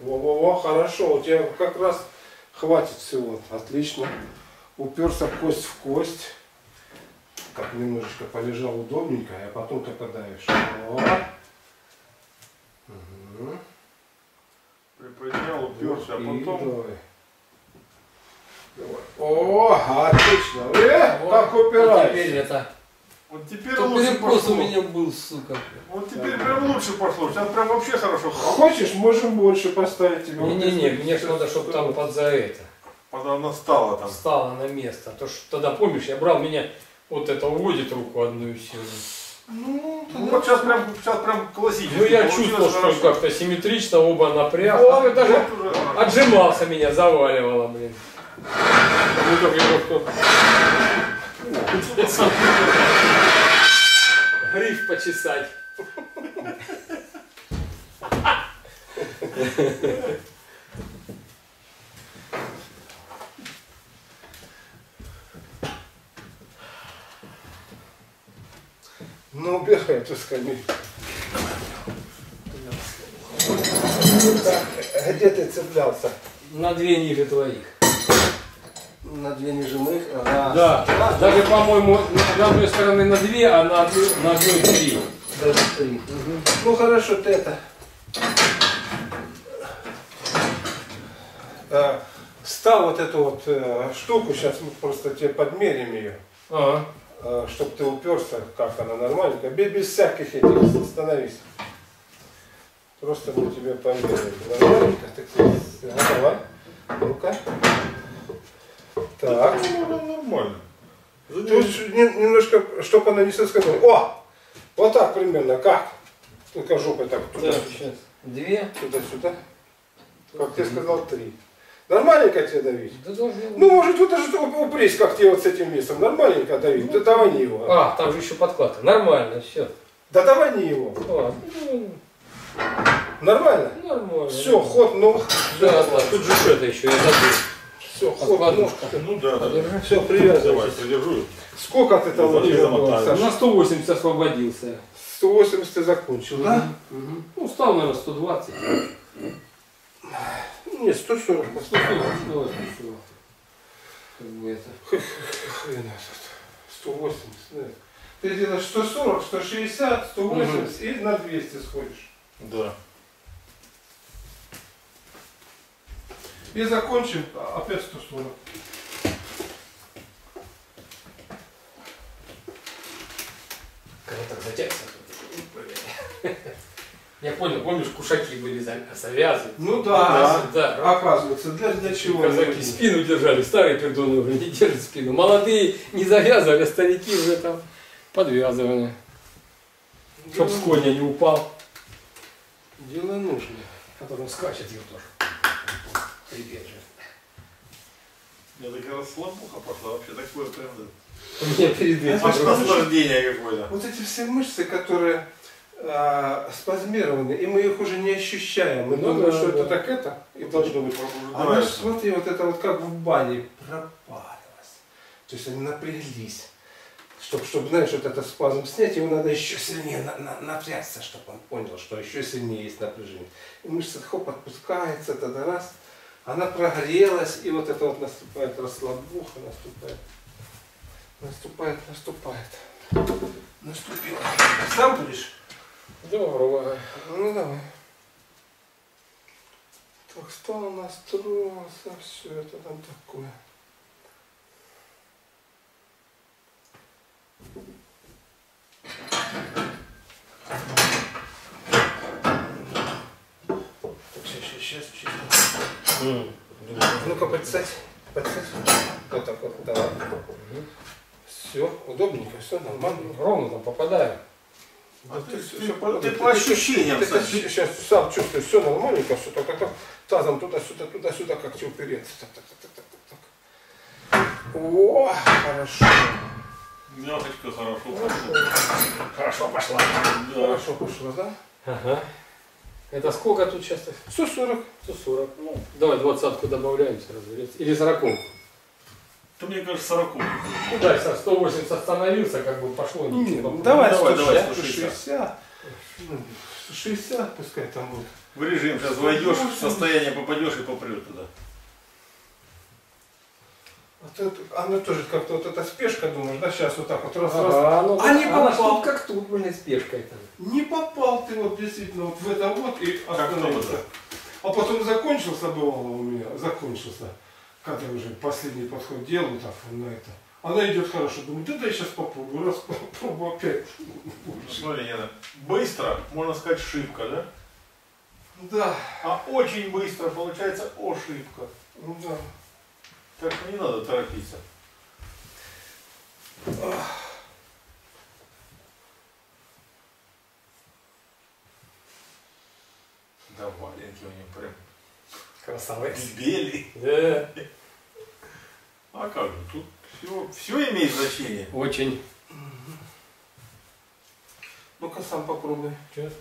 Во-во-во, хорошо, у тебя как раз хватит всего. Отлично. Уперся кость в кость. Так, немножечко полежал удобненько, а потом только давишь. Угу. Приподнял, уперся, а потом... Давай. Давай. О, отлично! Как упираешься! Теперь это... Вот теперь то лучше перекос пошло. У меня был, сука. Вот теперь да. Прям лучше пошло. Сейчас прям вообще хорошо. Хочешь, можем больше поставить тебе. Не-не-не, мне же надо, чтобы там подза это. Когда она стала там. Стала на место. То что тогда, помнишь, я брал, меня вот это уводит руку одну и все. Ну, тогда... вот сейчас прям классически. Ну, я чувствовал, что как-то симметрично оба напряг. Ну, а даже вот отжимался, меня заваливало, блин. Ну, только его гриф почесать. Ну, убирай эту скамейку. Где ты цеплялся? На две ниже твоих. На две ниже моих? Ага. Да. Даже, по-моему, с одной стороны на две, а на одной три. Даже три. Угу. Ну, хорошо, ты это... Стал вот эту вот штуку, сейчас мы просто тебе подмерим ее. Ага. Чтобы ты уперся, как она нормальненько, без всяких этих, становись. Просто мы тебе померяем. Нормальненько, так сказать, готова. Ну-ка. Так. Нормально. Немножко, чтобы она не соскользнула. О! Вот так примерно, как? Только жопой так. Туда. Так, сейчас. Две. Туда-сюда. Как ты сказал, три. Нормальненько тебе давить? Да, ну, может, вот даже упрись, как тебе вот с этим весом. Нормальненько давить. Ну, да давай не его. А, там же еще подкладка. Нормально, все. Да давай не его. А. Нормально? Нормально. Все, ход ног. Да, тут же что-то еще, я забыл. Все, ход ног. Ну да. Все, привязывайся. Сколько ты там делал, Саша? На 180 освободился. 180 ты закончил, да? Угу. Ну, стал, наверное, 120. Нет, 140. 140. Как бы это. Хрена тут. 180, да. Ты делаешь 140, 160, 180 и на 200 сходишь. Да. И закончим опять 140. Когда так затягивается, я понял, помнишь, кушаки были завязаны. Ну да, оказывается, для чего? Казаки спину держали, старые пердоны уже не держат спину. Молодые не завязывали, а старики уже там подвязывали. Да. Чтоб с коня не упал. Дело нужное. А потом скачет его тоже. Привет же. Я такая расслабуха пошла, вообще такое прям... У меня перед этим... Наслаждение какое-то. Вот эти все мышцы, которые... спазмированы, и мы их уже не ощущаем. Мы думаем, что это так это, и должно быть. А смотри, вот это вот как в бане пропарилось. То есть они напряглись. Чтобы, знаешь, вот этот спазм снять, его надо еще сильнее напрягаться, чтобы он понял, что еще сильнее есть напряжение. И мышца хоп, отпускается, тогда раз. она прогрелась, и вот это вот наступает расслабуха, наступает. Наступила. Сам будешь? Здорово. Ну давай. Так, стал настроился, все это там такое. Ну-ка, подсядь. Вот так, давай. Все, удобненько, все нормально. Ровно там попадаем. А ты по ощущениям. Ты сейчас сам чувствуешь, все нормальненько, все так, тазом туда-сюда, как тебе упереться. Так. О, хорошо. Мягочка, хорошо пошла. Да. Хорошо пошла, да? Ага. Это сколько тут сейчас? 140. 140. Ну, давай 20-ку добавляем сразу. Или 40-ку. То мне кажется 40-ку. Ну да, 180 остановился, как бы пошло. Давай 160. 60, пускай там будет. В режим сейчас войдешь, в состояние попадешь и попрет туда. Вот это, оно тоже как-то вот эта спешка, думаешь, да, сейчас вот так вот раз. Не попал. Как тут, блин, спешка это. Не попал ты вот действительно вот в это вот и остановился. А потом закончился, бывало у меня, когда я уже последний подход делал так на это. Она идет хорошо, думаю, да я сейчас попробую, раз попробую опять. Смотри, Лена, быстро, можно сказать, шибко, да? Да. А очень быстро получается ошибка. Ну да. Так не надо торопиться. Да, маленький у него прям красавец. Белый. Да. А как же, тут все имеет значение. Очень. Ну-ка сам попробуй. Сейчас.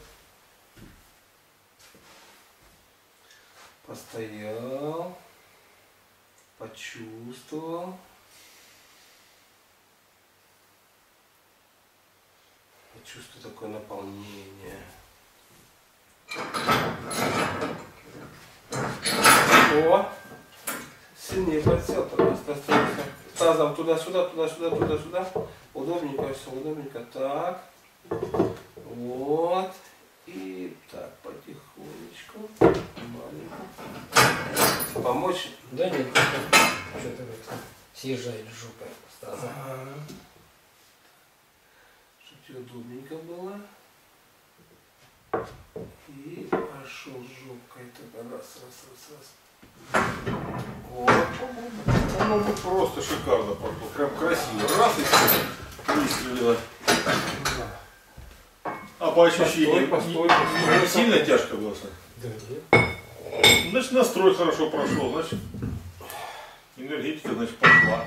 Постоял. Почувствовал. Почувствую такое наполнение. О! Сильнее подсел, просто остался. Тазом туда-сюда. Удобненько. Так. Вот. И так, потихонечку. Маленько. Помочь? Да нет. Что-то съезжает жопа. Чтобы тебе удобненько было. И пошел жопкой. Тогда раз. Вот. Оно бы просто шикарно пошло. Прям красиво. Раз и все. Выстрелило. А по ощущениям не сильно тяжко было? Да нет. Значит, настрой хорошо прошел, значит, энергетика, значит, пошла.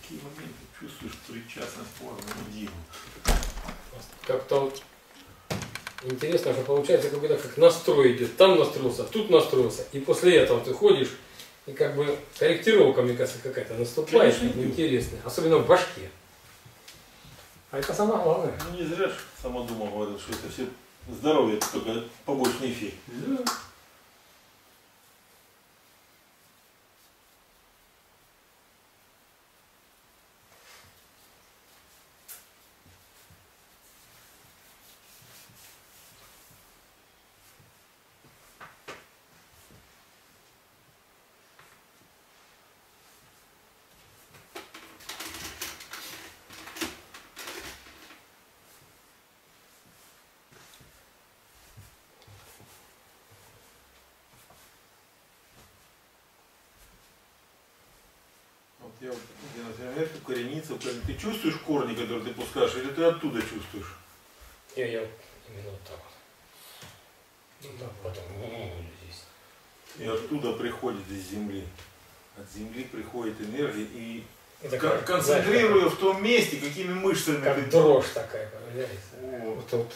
Какие моменты чувствуешь причастность к форме дела? Как-то вот интересно, что получается, как бы так, как настрой идет. Там настроился, тут настроился. И после этого ты ходишь, и как бы корректировка, мне кажется, какая-то наступает. Конечно, интересная. Особенно в башке. А это самое главное. Ну не зря же сама дума говорит, что это все здоровье, только побочный эффект. Да. Я вот, например, коренится, ты чувствуешь корни, которые ты пускаешь, или ты оттуда чувствуешь? Я именно вот так вот. Ну, так потом здесь. И оттуда приходит из земли. От земли приходит энергия и концентрируя в том месте, какими мышцами. Как дрожь такая появляется. Вот.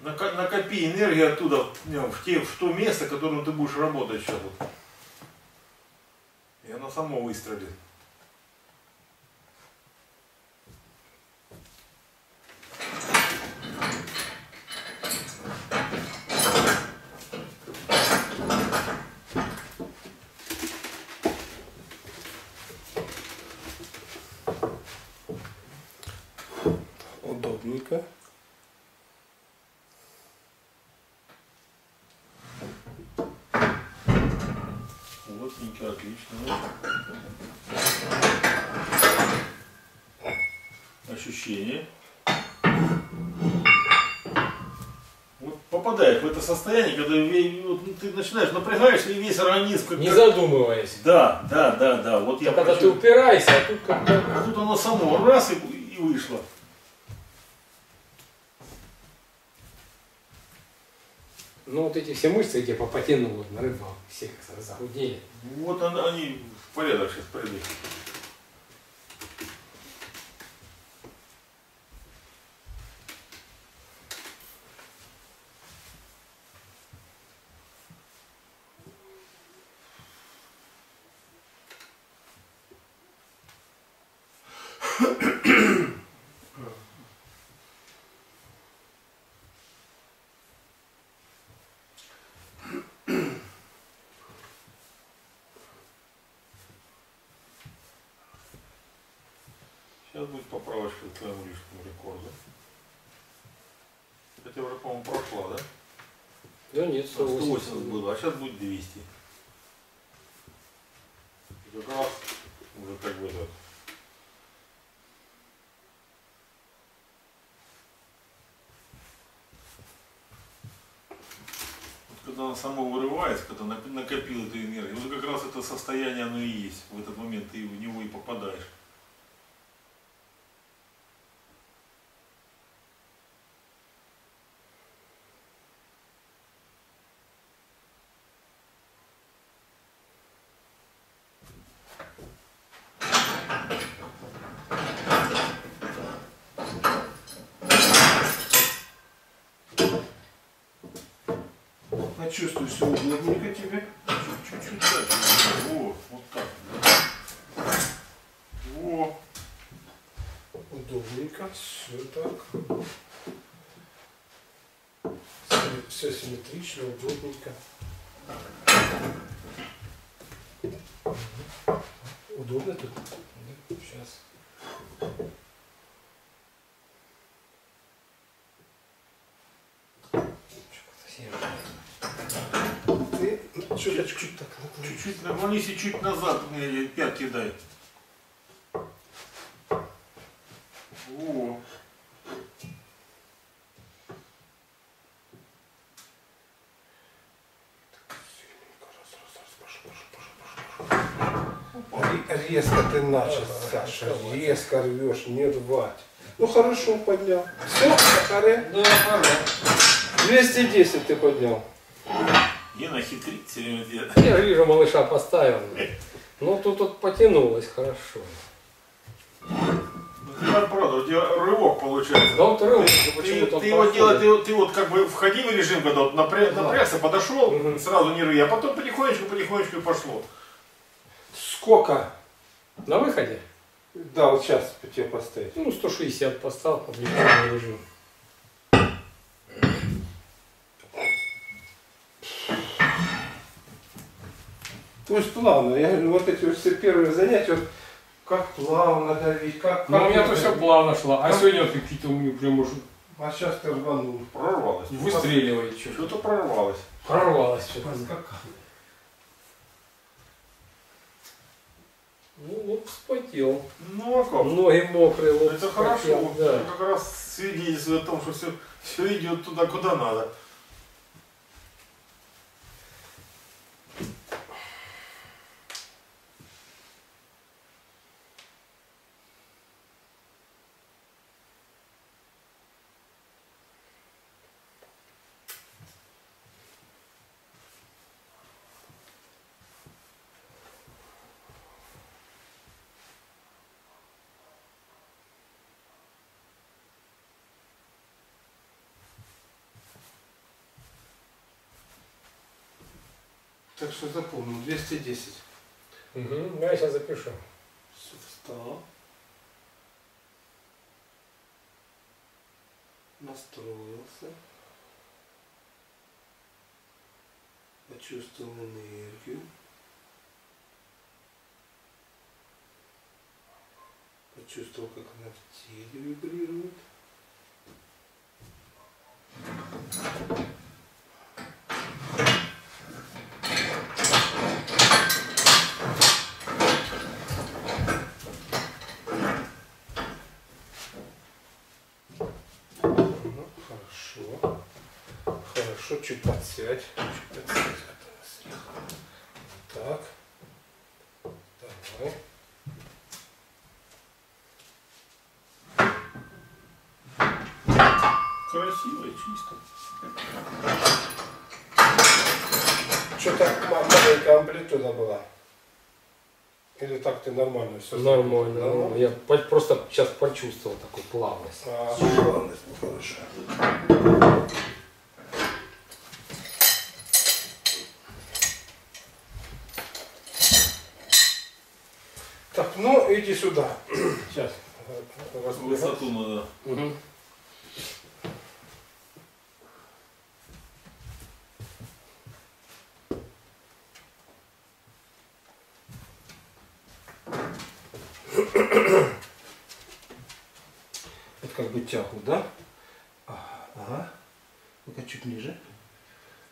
Накопи энергию оттуда в то место, в котором ты будешь работать сейчас. И оно само выстрелит. Удобненько. Плотненько, отлично. Ощущение. Вот попадаешь в это состояние, когда ты начинаешь напрягаешься и весь организм как-то... Не задумываясь. Да. Вот я когда ты упираешься, а тут как-то... Тут оно само раз и вышло. Ну вот эти все мышцы, где попотянуло вот, на рыбалку, все как раз захудели. Вот они в порядок сейчас придут. Сейчас будет поправочка к твоему личному рекорду. Это уже, по-моему, прошла, да? Да нет, 180 было, а сейчас будет 200. И как раз уже как бы так. Вот когда она сама вырывается, когда накопила эту энергию, вот как раз это состояние оно и есть. В этот момент ты в него и попадаешь. Чувствую, все удобненько тебе. Чуть-чуть. О, вот так. О. Удобненько. Все так. Все симметрично, удобненько. Удобно тут? Сейчас. Чуть-чуть так. Чуть-чуть наклонись и чуть назад мне пятки дай. О. Резко ты начал, Саша. Резко рвешь, не рвать. Ну хорошо, поднял. Все, харе. Да, харе. 210 ты поднял. Гена хитрит все время делает. Я вижу, малыша поставил. Ну тут вот потянулось хорошо. Ну, правда, у тебя рывок получается. Да вот рывок. Ты его делаешь, ты вот как бы входи в режим, когда вот напрягся, подошел, сразу не рви, а потом потихонечку пошло. Сколько? На выходе? Да, вот сейчас тебе поставить. Ну 160 поставил, публикованный режим. Пусть плавно. Я говорю, вот эти все первые занятия, вот, как плавно давить, как... Ну, у меня-то все плавно шло, а сегодня ты какие-то у меня прям уже... А сейчас ты рванул. Прорвалось. Выстреливает что-то. Что-то прорвалось. Прорвалось что-то. Ну, лоб вспотел. Ну, а как? Ноги мокрые, лоб вспотел. Это хорошо. Да. Это как раз свидетельствует о том, что все идет туда, куда надо. Так что запомнил, 210. Угу, я сейчас запишу. Встал. Настроился. Почувствовал энергию. Почувствовал, как она в теле вибрирует. Ну, хорошо. Хорошо, чуть подсядь. Чуть подсядь. Так. Давай. Красиво и чисто. Что-то маленькая амплитуда была. Или так ты нормально все? Нормально, нормально. Я просто сейчас почувствовал такую плавность. А, плавность хорошая. Так, ну иди сюда. Сейчас. Высоту надо. Угу. Это как бы тягу, да? Ага. Ну-ка чуть ниже.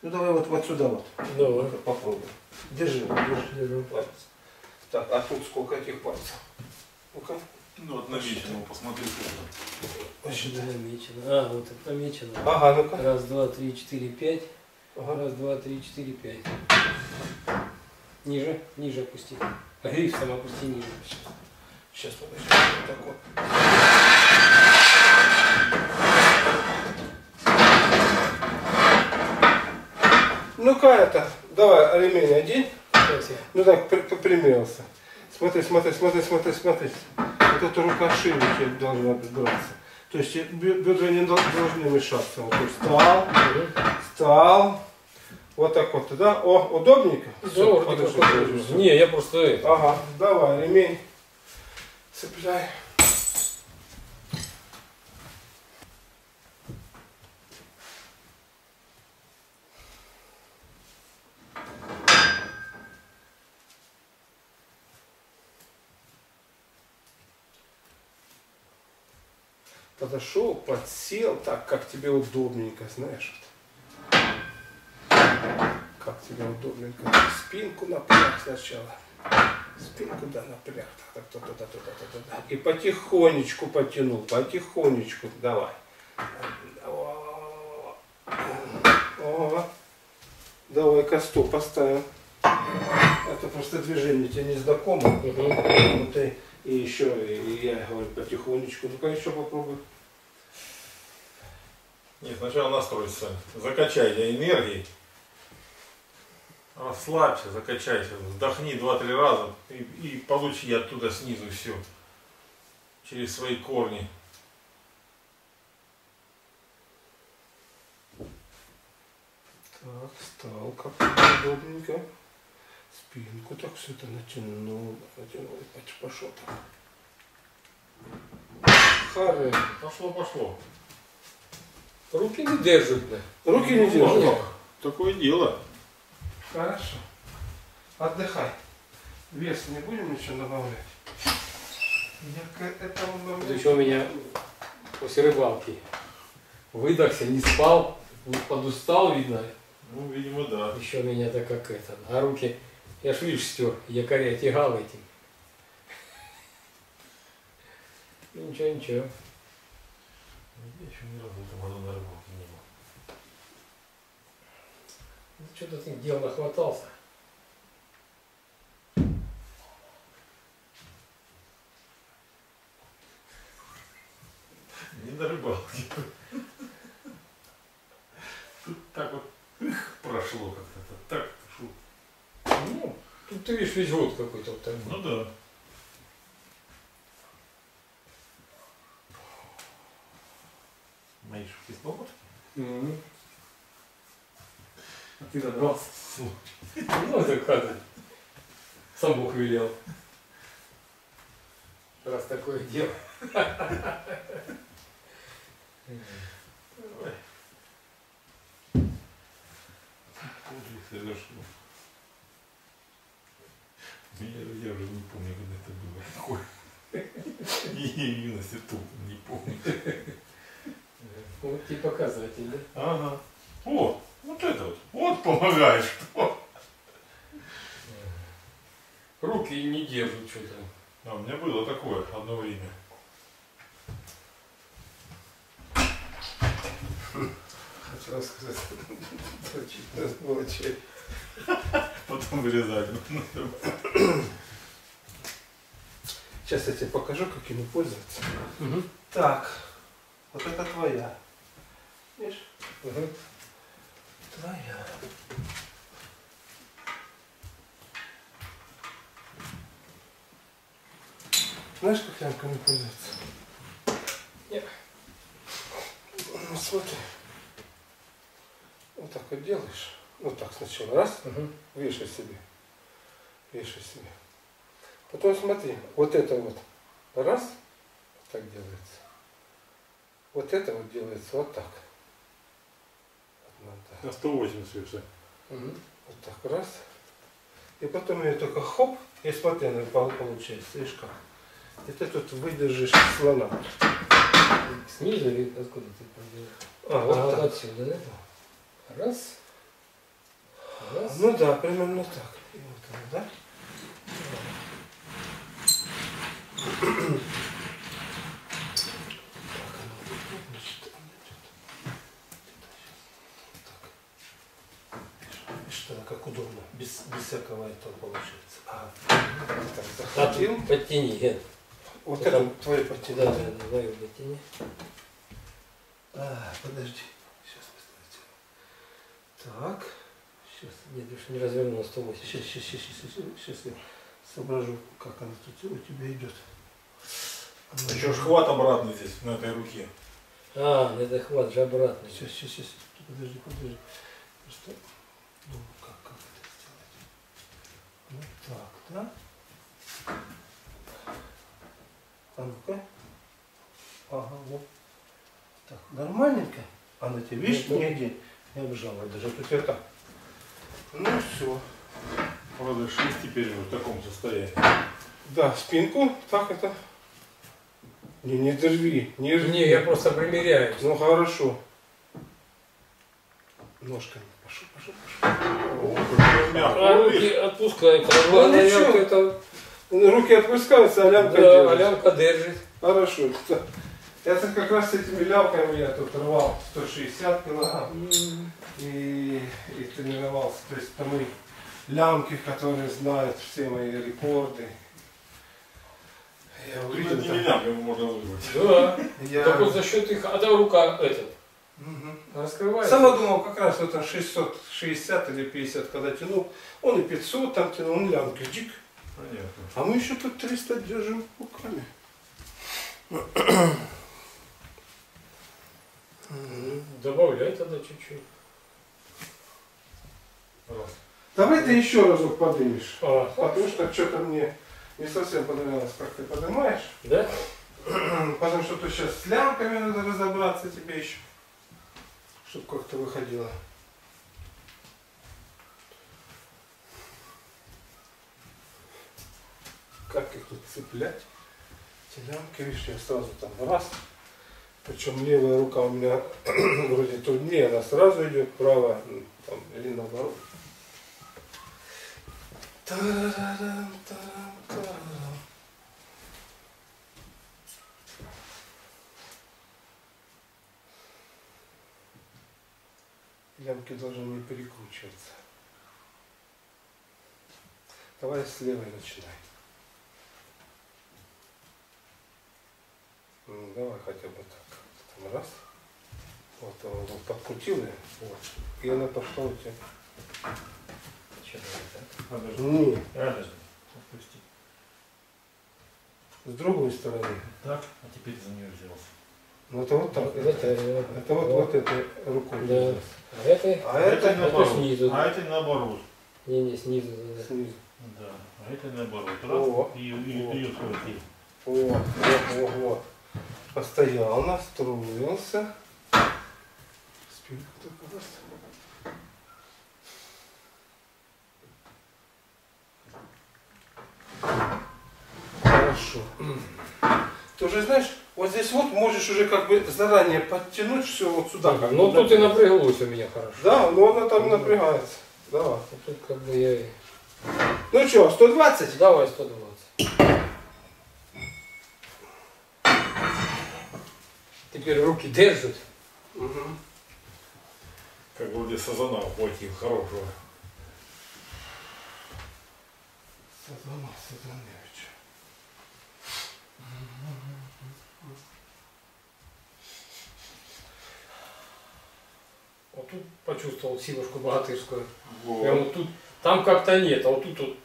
Ну давай вот сюда вот. Давай. Попробуем. Держи, держи палец. Так, а тут сколько этих пальцев? Ну-ка. Ну вот намечено, посмотри сколько. Намечено. А, вот это намечено. Ага, ну-ка. Раз, два, три, четыре, пять. Ага. Раз, два, три, четыре, пять. Ниже, ниже опусти. Гриф сам опусти ниже. Сейчас подожди, вот так вот. Ну-ка это, давай ремень одень. Ну так, попрямился. Смотри, смотри, смотри, смотри, смотри. Вот эта рука шире должна браться. То есть бедра не должны мешаться. Вот встал, встал. Вот так вот, да? О, удобненько? Все, подожди, подожди. Не, я просто... Ага, давай ремень. Цепляй. Подошел, подсел, так, как тебе удобненько, знаешь. Как тебе удобненько. Спинку напряг сначала. Спинку, да, напряг. Так, так, туда, туда, туда. И потихонечку потянул, потихонечку. Давай. Давай-ка стоп поставим. Это просто движение тебе не знакомо. И еще, и я говорю, потихонечку. Ну-ка еще попробуй. Нет, сначала настроиться. Закачай энергии. Расслабься, закачайся, вдохни 2-3 раза и получи оттуда снизу все. Через свои корни. Так, встал как удобненько. Спинку так все это натянул, натянул и пошел так. Харе. Пошло, пошло. Руки не держат, да? Руки не держат. Такое дело. Хорошо. Отдыхай. Вес не будем ничего добавлять. Я к этому добавлю. Еще у меня после рыбалки выдохся, не спал, подустал, видно. Ну, видимо, да. Еще меня-то как это. А руки. Я ж видишь стер, якоря тягал этим. Ничего, ничего. Я еще ни разу в этом году на рыбалке не был. Ну, что-то ты дел нахватался. Не на рыбалке. Тут так вот прошло как-то. Так. Ну, тут ты видишь весь год какой-то вот так. Ну да. Мои шутки с бабушки? А ты забрался. Ну это как-то. Сам Бог велел. Раз такое дело. Подвиг совершил. Я уже не помню, когда это было такое. И юность тут не помню. Вот и показатель, да? Ага. О, вот это вот. Вот помогает что. Руки не держат что-то. Да, у меня было такое одно время. Хочу рассказать. Потом вырезать. Сейчас я тебе покажу, как ими пользоваться. Угу. Так, вот это твоя. Видишь? Угу. Твоя. Знаешь, как лямками пользоваться? Нет. Ну, смотри. Вот так вот делаешь. Вот так сначала. Раз. Угу. Вешай себе. Вешай себе. Потом смотри. Вот это вот. Раз. Вот так делается. Вот это вот делается вот так. Вот так. На 180 вешай. Угу. Вот так. Раз. И потом ее только хоп. И смотри, она получается. Видишь как? И ты тут выдержишь слона. Снизу или откуда ты поделаешь? А, вот так. Отсюда, да? Раз. Раз. Ну да, примерно так. И вот она, да? Так, она тут, значит, она тут. И что она как удобно. Без всякого этого получается. А, так, захватил. Подтяни. Вот это твое подтяни. Да, давай его дотяни. А, подожди. Сейчас поставим. Так. Сейчас. Нет, еще не развернула 180. Сейчас я соображу, как она тут у тебя идет. Она... Еще ж хват обратно здесь, на этой руке. А, это хват же обратный. Сейчас. Подожди. Просто думаю, как это сделать. Вот так, да? А ну-ка. Ага, вот. Так, нормальненько. А на тебе, видишь, нигде не обжала. Даже тут я так. Ну все. Разошлись теперь уже в таком состоянии. Да, спинку. Так это. Не держи. Не, я просто примеряюсь. Ну хорошо. Ножками. Пошел. А руки отпускаются. Руки отпускаются, а лямка, да, держит. А лямка держит. Хорошо. Это как раз с этими лямками я тут рвал 160 кг и тренировался. То есть там и лямки, которые знают все мои рекорды. Я увидел, ну, это не лямки можно вызвать. Да. Так вот за счет их, а да, рука этот. Угу. Раскрывается. Сам думал, как раз вот там 660 или 50, когда тянул. Он и 500 там тянул, он лямки. Джик. Понятно. А мы еще тут 300 держим руками. Добавляй тогда чуть-чуть. Давай ты еще разок поднимешь. Потому что что-то мне не совсем понравилось, как ты поднимаешь. Да? Потому что тут сейчас с лямками надо разобраться тебе еще. Чтобы как-то выходило. Как их тут цеплять? Телянки, видишь, я сразу там раз. Причем левая рука у меня вроде труднее, она сразу идет, правая, там, или наоборот. Та-рам-та-рам-та-рам. Лямки должны не перекручиваться. Давай с левой начинай. Ну, давай хотя бы так. Там раз. Вот он подкрутил ее. Вот. И она пошла у тебя. Че, давай так? Нет. Радужно. Отпусти. С другой стороны. Так, а теперь за нее взялся. Ну это вот так. Это вот этой рукой. Да. А это наоборот. Снизу. А это наоборот. Не, снизу. Да. Снизу. Да. А это наоборот. Раз. О, и схватил. Вот. Постоял, настроился. Спинка только настроилась. Хорошо. Ты уже знаешь, вот здесь вот можешь уже как бы заранее подтянуть все вот сюда. Как ну тут и напряглось у меня хорошо. Да, но она там напрягается. Давай. А тут как бы я... Ну что, 120? Давай 120. Теперь руки держат. Угу. Как бы сазана хватил хорошего. Сазанович. Вот тут почувствовал силушку богатырскую. Вот. Прям вот тут, там как-то нет, а вот тут вот.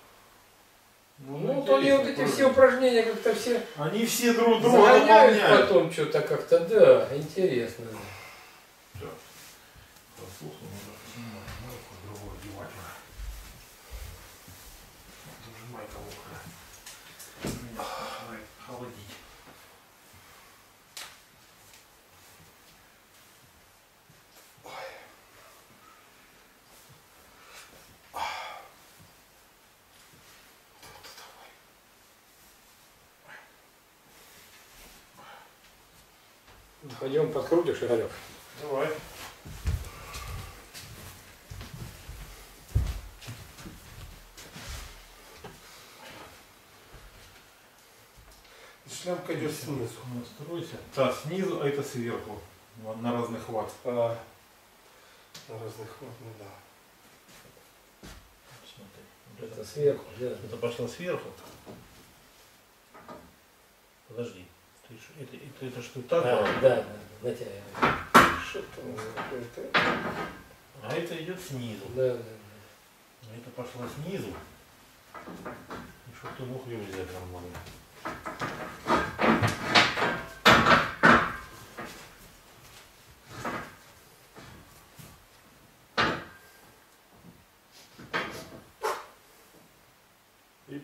Ну вот они вот эти все упражнения как-то все. Они все друг друга загоняют, дополняют. Потом что-то как-то, да, интересно. Да. Пойдем подкрутишь, Игорек. Давай. Шляпка идет снизу. Настройся. Да, снизу, а это сверху. На разный хват. А, на разный хват, ну да. Смотри. Это сверху. Это пошло сверху. Подожди. Это что, так? Да, натягиваем. Что-то у нас какое-то. А это идет снизу. Да. Это пошло снизу. И чтоб ты мог ее взять нормально. И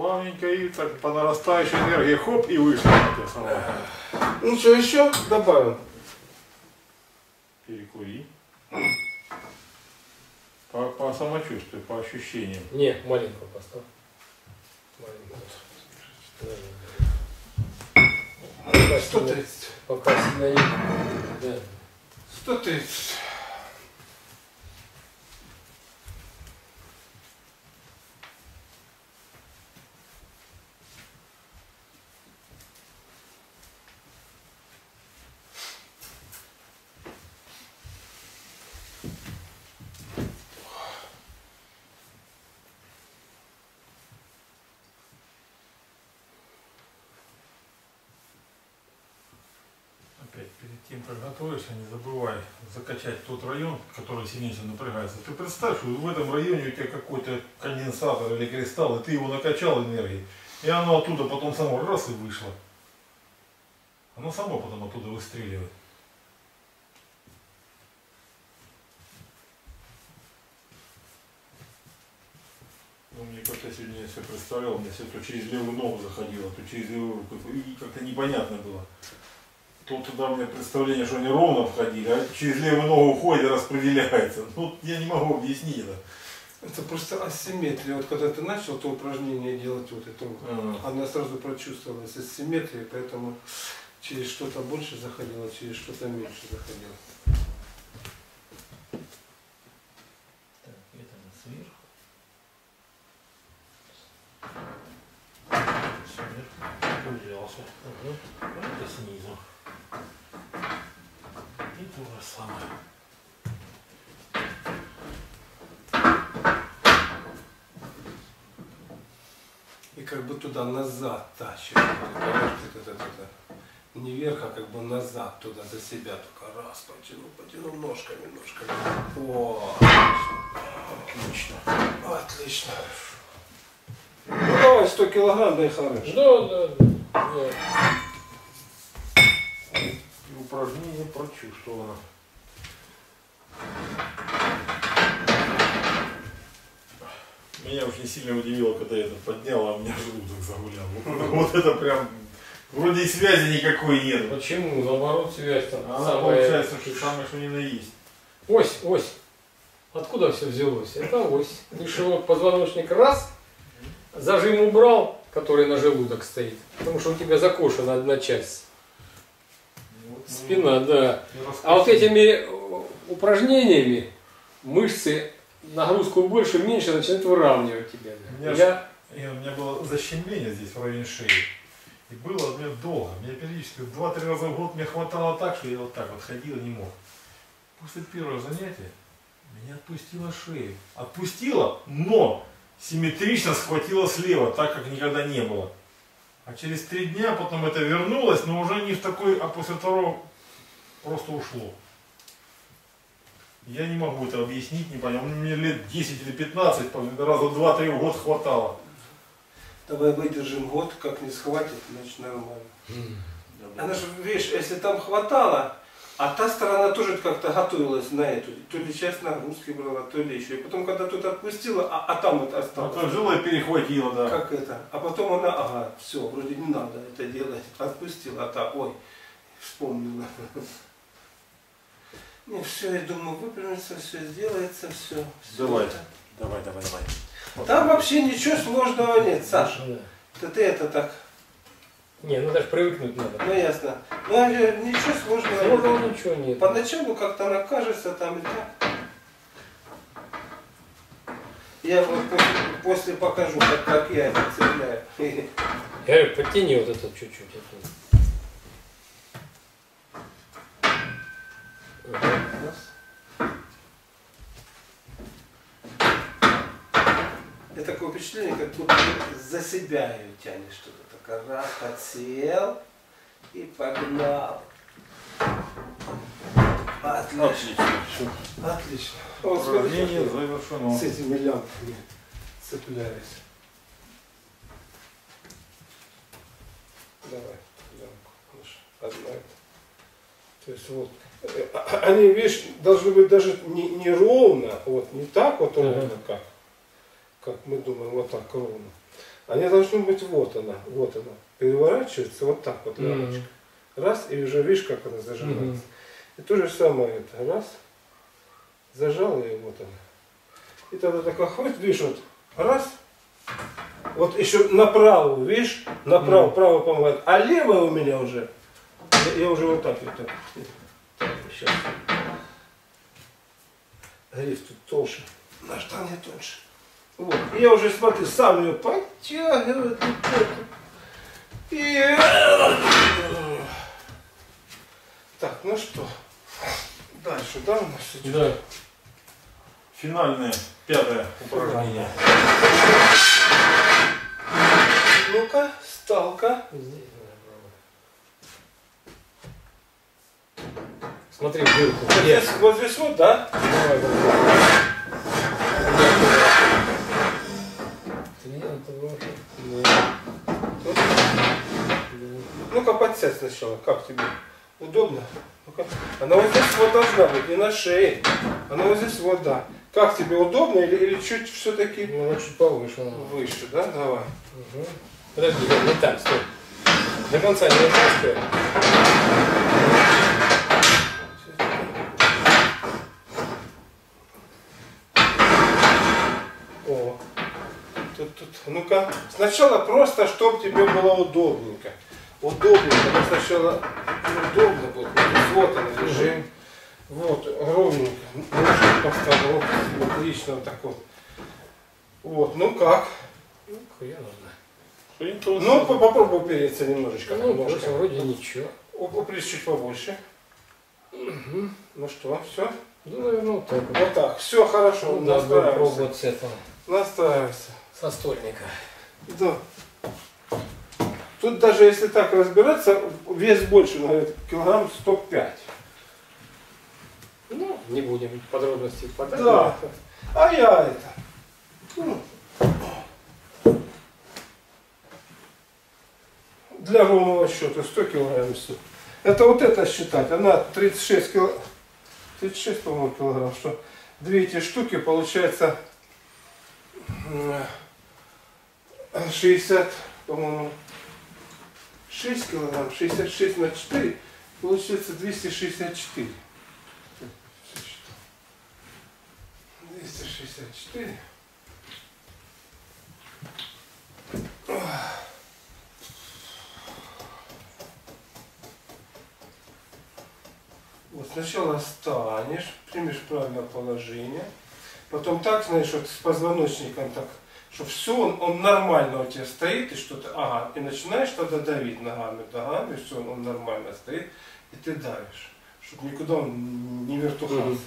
плавненько, и так по нарастающей энергии, хоп, и вышло. Ну что, еще добавим? Перекури. По самочувствию, по ощущениям. Не, маленькую поставь. Маленькую. 130. Пока сильно не... 130. Готовишься, не забывай закачать тот район, который сильнее всего напрягается. Ты представь, что в этом районе у тебя какой-то конденсатор или кристалл, и ты его накачал энергией, и оно оттуда потом само раз и вышло. Оно само потом оттуда выстреливает. Ну, мне как-то сегодня я все представлял, мне все то через левую ногу заходило, то через левую руку, и как-то непонятно было. Тут туда у меня представление, что они ровно входили, а через левую ногу уходит и распределяется. Ну, я не могу объяснить это. Это просто асимметрия. Вот когда ты начал то упражнение делать, вот это, она сразу прочувствовалась асимметрия, поэтому через что-то больше заходила, через что-то меньше заходила. Так, это на сверху. Сверху удержался. Угу. Это снизу. И то же самое. И как бы туда назад тащит. Не вверх, а как бы назад туда за себя только раз потянул ножками. О, отлично, отлично. Ну давай 100 килограмм, да и хорошо. Да. упражнение прочувствовано. Меня очень сильно удивило, когда я это поднял, а у меня желудок загулял. Вот это прям... Вроде и связи никакой нет. Почему? Наоборот, связь там. Она получается, что самое что ни на есть. Ось, ось. Откуда все взялось? Это ось. Мышевой позвоночник раз, зажим убрал, который на желудок стоит. Потому что у тебя закошена одна часть. Вот, спина, да. А вот этими упражнениями мышцы нагрузку больше, меньше начинают выравнивать тебя. У меня было защемление здесь в районе шеи. И было у меня долго. Мне периодически 2-3 раза в год мне хватало так, что я вот так вот ходил и не мог. После первого занятия меня отпустила шея. Отпустила, но симметрично схватила слева, так как никогда не было. А через 3 дня потом это вернулось, но уже не в такой, а после второго просто ушло. Я не могу это объяснить, не понял. Мне лет 10 или 15, раза 2-3 в год хватало. Давай выдержим год, как не схватит, значит нормально. Она же, видишь, если там хватало, а та сторона тоже как-то готовилась на эту. То ли часть нагрузки брала, то ли еще. И потом, когда тут отпустила, а там вот осталось. Отложила и перехватила, да. Как это? А потом она, ага, все, вроде не надо это делать. Отпустила, а та, ой, вспомнила. Ну все, я думаю, выпрямится, все сделается, все. Давай, давай. Там вообще ничего сложного нет, Саша. Да. Ты это так. Не, ну даже привыкнуть надо. Ну ясно. Ну я говорю, ничего сложного нет. Сложного ничего нет. Поначалу как-то она кажется там и так. Я вот после покажу, как я это цепляю. Я говорю, подтяни вот этот чуть-чуть. Это такое впечатление, как будто за себя ее тянешь что-то. Так раз подсел и погнал. Отлично. Отлично. Упражнение завершено. С этими лямпами цепляюсь. Давай, лямку. То есть вот. Они, видишь, должны быть даже не ровно, вот не так вот ровно, как мы думаем, вот так ровно. Они должны быть вот она, переворачивается вот так вот лямочка. Раз, и уже видишь, как она зажимается. И то же самое это, раз, зажал ее, вот она. И тогда такой хват, видишь, вот, раз, вот еще направо, видишь, направо, право помогает, а левая у меня уже, я уже вот так вот. Сейчас. Гриф тут толще, на штанге тоньше. Вот. И я уже смотрю, сам ее подтягиваю. И... Так, ну что, дальше, да, у нас идет? Да. Финальное, 5-е упражнение. Ну-ка, сталка. Смотри, дырку. Вот здесь вот, да? Давай, ну-ка подсядь сначала, как тебе? Удобно? Ну-ка. Она вот здесь вот должна быть, не на шее. Она вот здесь вот, да. Как тебе, удобно или чуть все-таки? Ну, она чуть повыше. Выше, да? Давай. Угу. Подожди, не так, стой. До конца не оттаскивай. Ну-ка, сначала просто, чтобы тебе было удобненько. Удобненько, сначала удобно будет. Вот он, лежим. Вот, ровненько. Поставок, отлично, вот так вот. Вот, ну как? Ну, хрен. Ну, попробуй упереться немножечко. Ну, немножко. Вроде ничего. Упрись чуть побольше. Угу. Ну что, все? Ну, наверное, вот так. Вот так, все хорошо, ну, настраивайся. Настраивайся. Со стольника. Да. Тут даже если так разбираться, вес больше, наверное, килограмм 105. Ну, не будем подробностей хватать. Да. А я это. Для ровного счета 100 килограмм. Это вот это считать. Она 36 килограмм, что две эти штуки получается 60, по-моему, 6 килограмм, 66 на 4, получается 264. 264. Вот сначала встанешь, примешь правильное положение, потом так, знаешь, вот с позвоночником так, чтобы все, он нормально у тебя стоит, и что-то, ага, и начинаешь тогда давить ногами, все, он нормально стоит, и ты давишь, чтобы никуда он не вертухался.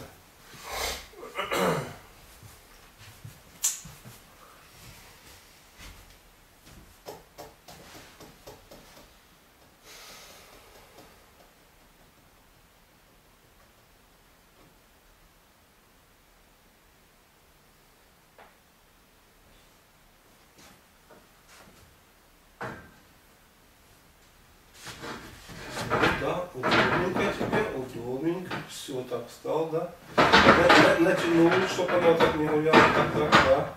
Так встал, да? Натянул, чтобы она так не гуляла, так, да?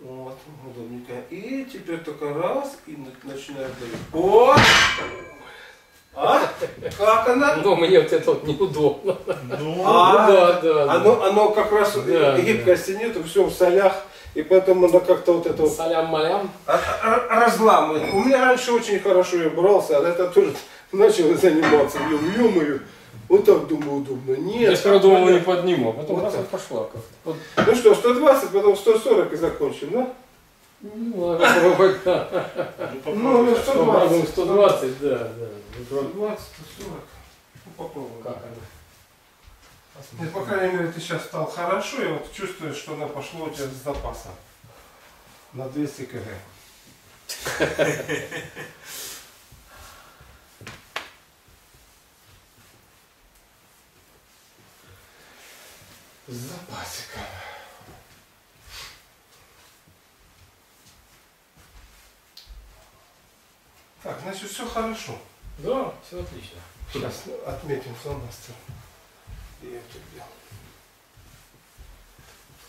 Вот, удобненько. И теперь только раз, и начинаю давить. О! А? Как она? Но мне вот это вот неудобно. Ну, да. Оно как раз, да, гибкости нету, все в солях, и поэтому она как-то вот это вот... Солям-малям? Разламывает. У меня раньше очень хорошо я брался, а это тоже начал заниматься. Ё-моё. Вот так, думаю, удобно. Нет. Я сперва думал, не подниму, а потом вот раз пошла как-то. Вот. Ну что, 120, потом 140 и закончим, да? Ну ладно, попробуй. Ну, 120. 120, да. 120, 140. Ну попробуй. Как она? По крайней мере, ты сейчас стал хорошо, и вот чувствуешь, что она пошла у тебя с запаса. На 200 кг. С запасиком. Так, значит, все хорошо. Да, все отлично. Сейчас отметим фломастер. Я тут делал.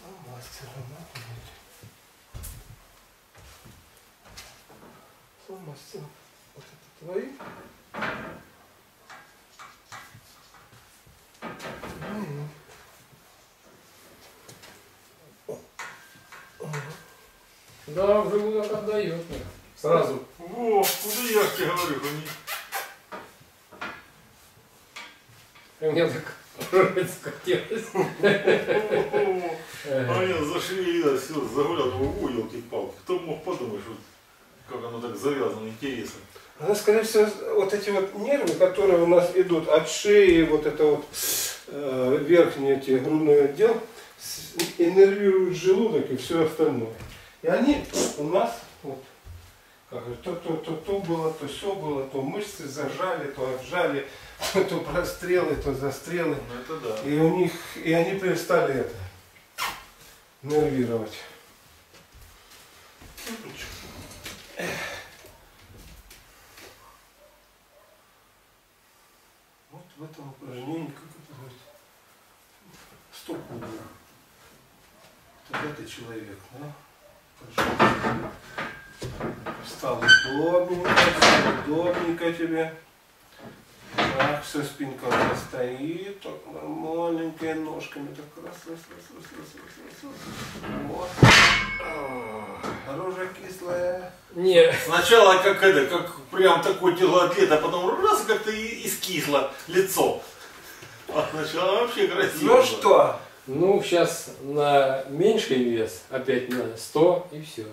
Фломастером отметим. Фломастер. Вот это твои. Да, уже улок отдает. Сразу. Во, уже я тебе говорю, они... Мне так нравится, хотелось. А я зашли, да, все, загулял, о, елки-палки. Кто мог подумать, как оно так завязано, интересно. Она, скорее всего, вот эти вот нервы, которые у нас идут от шеи, вот это вот верхний грудной отдел, иннервируют желудок и все остальное. И они у нас, вот, как то было, то все было, то мышцы зажали, то отжали, то прострелы, то застрелы. Это да. И у них, и они перестали это нервировать. Вот в этом упражнении как это будет. Стопку было. Тогда ты человек, да? Встал удобненько тебе. Так, все, спинка у тебя стоит. Так, маленькая, ножками так раз. Вот. Оружие кислое. Нет. Сначала как это, как прям такой телоатлет, а потом раз как-то и скисло лицо. А сначала вообще красиво. Ну что? Ну, сейчас на меньший вес, опять на 100 и все.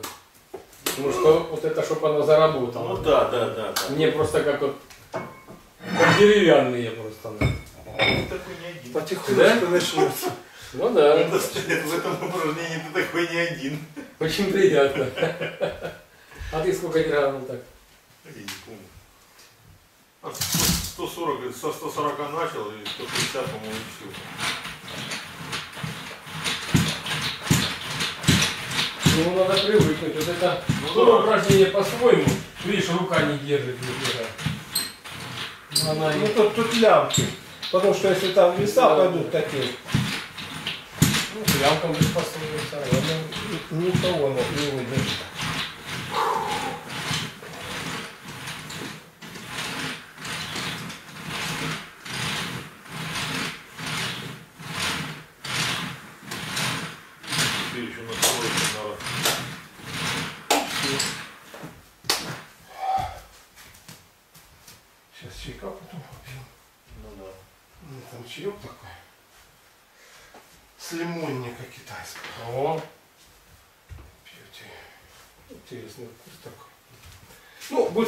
Ну что, вот это, чтобы она заработала. Ну да. Мне просто как вот деревянные просто. Потихонечку начнется. Ну да. В этом упражнении ты такой не один. Очень приятно. А ты сколько грамм так? Я не помню. 140, со 140 начал и 150, по-моему, все. Ну, надо привыкнуть, вот это упражнение по-своему, видишь, рука не держит. Она... Ну тут лямки. Потому что если там веса пойдут такие. Ну, к лямкам лишь послужится. Никого она не выдержит.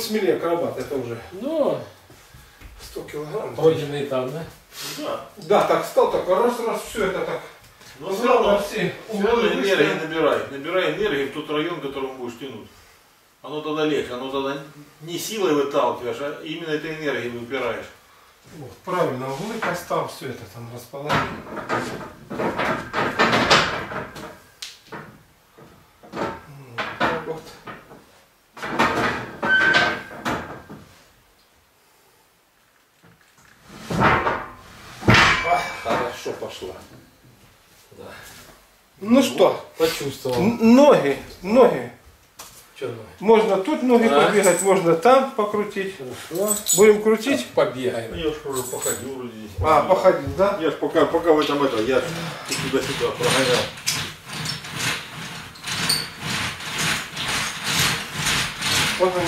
Смелее карабат, это уже. Ну, 100 килограмм. Пройденный там, да? Да. Да, так стал, так раз, все это так. Но все равно энергии набирает. Набирай энергии в тот район, которым будешь тянуть. Оно тогда легче, оно тогда не силой выталкиваешь, а именно этой энергией выбираешь. Вот, правильно, углы поставил, все это там расположил. Ну что, почувствовал. Ноги. Че, ноги. Можно тут ноги побегать, можно там покрутить. Хорошо. Будем крутить? Так, побегаем. Я уж уже походил вроде здесь. А, походил, да? Я ж пока в этом я туда-сюда прогонял. Погонял.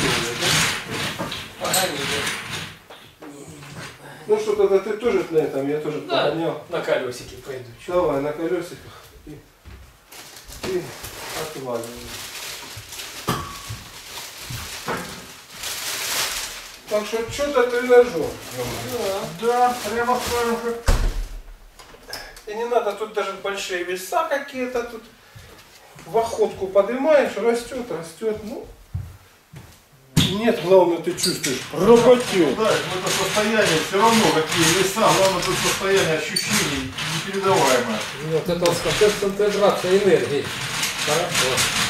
Ну что, тогда ты тоже на этом, я тоже погонял. На колесике пойду. Давай, на колесиках. И отваливаем. Так что что-то тренажер. Да, прямо скажем. И не надо тут даже большие веса какие-то тут. В охотку поднимаешь, растет. Ну. Нет, главное ты чувствуешь. Работил. Да, это состояние все равно, какие веса, главное тут состояние ощущений непередаваемое. Вот это концентрация энергии. Хорошо.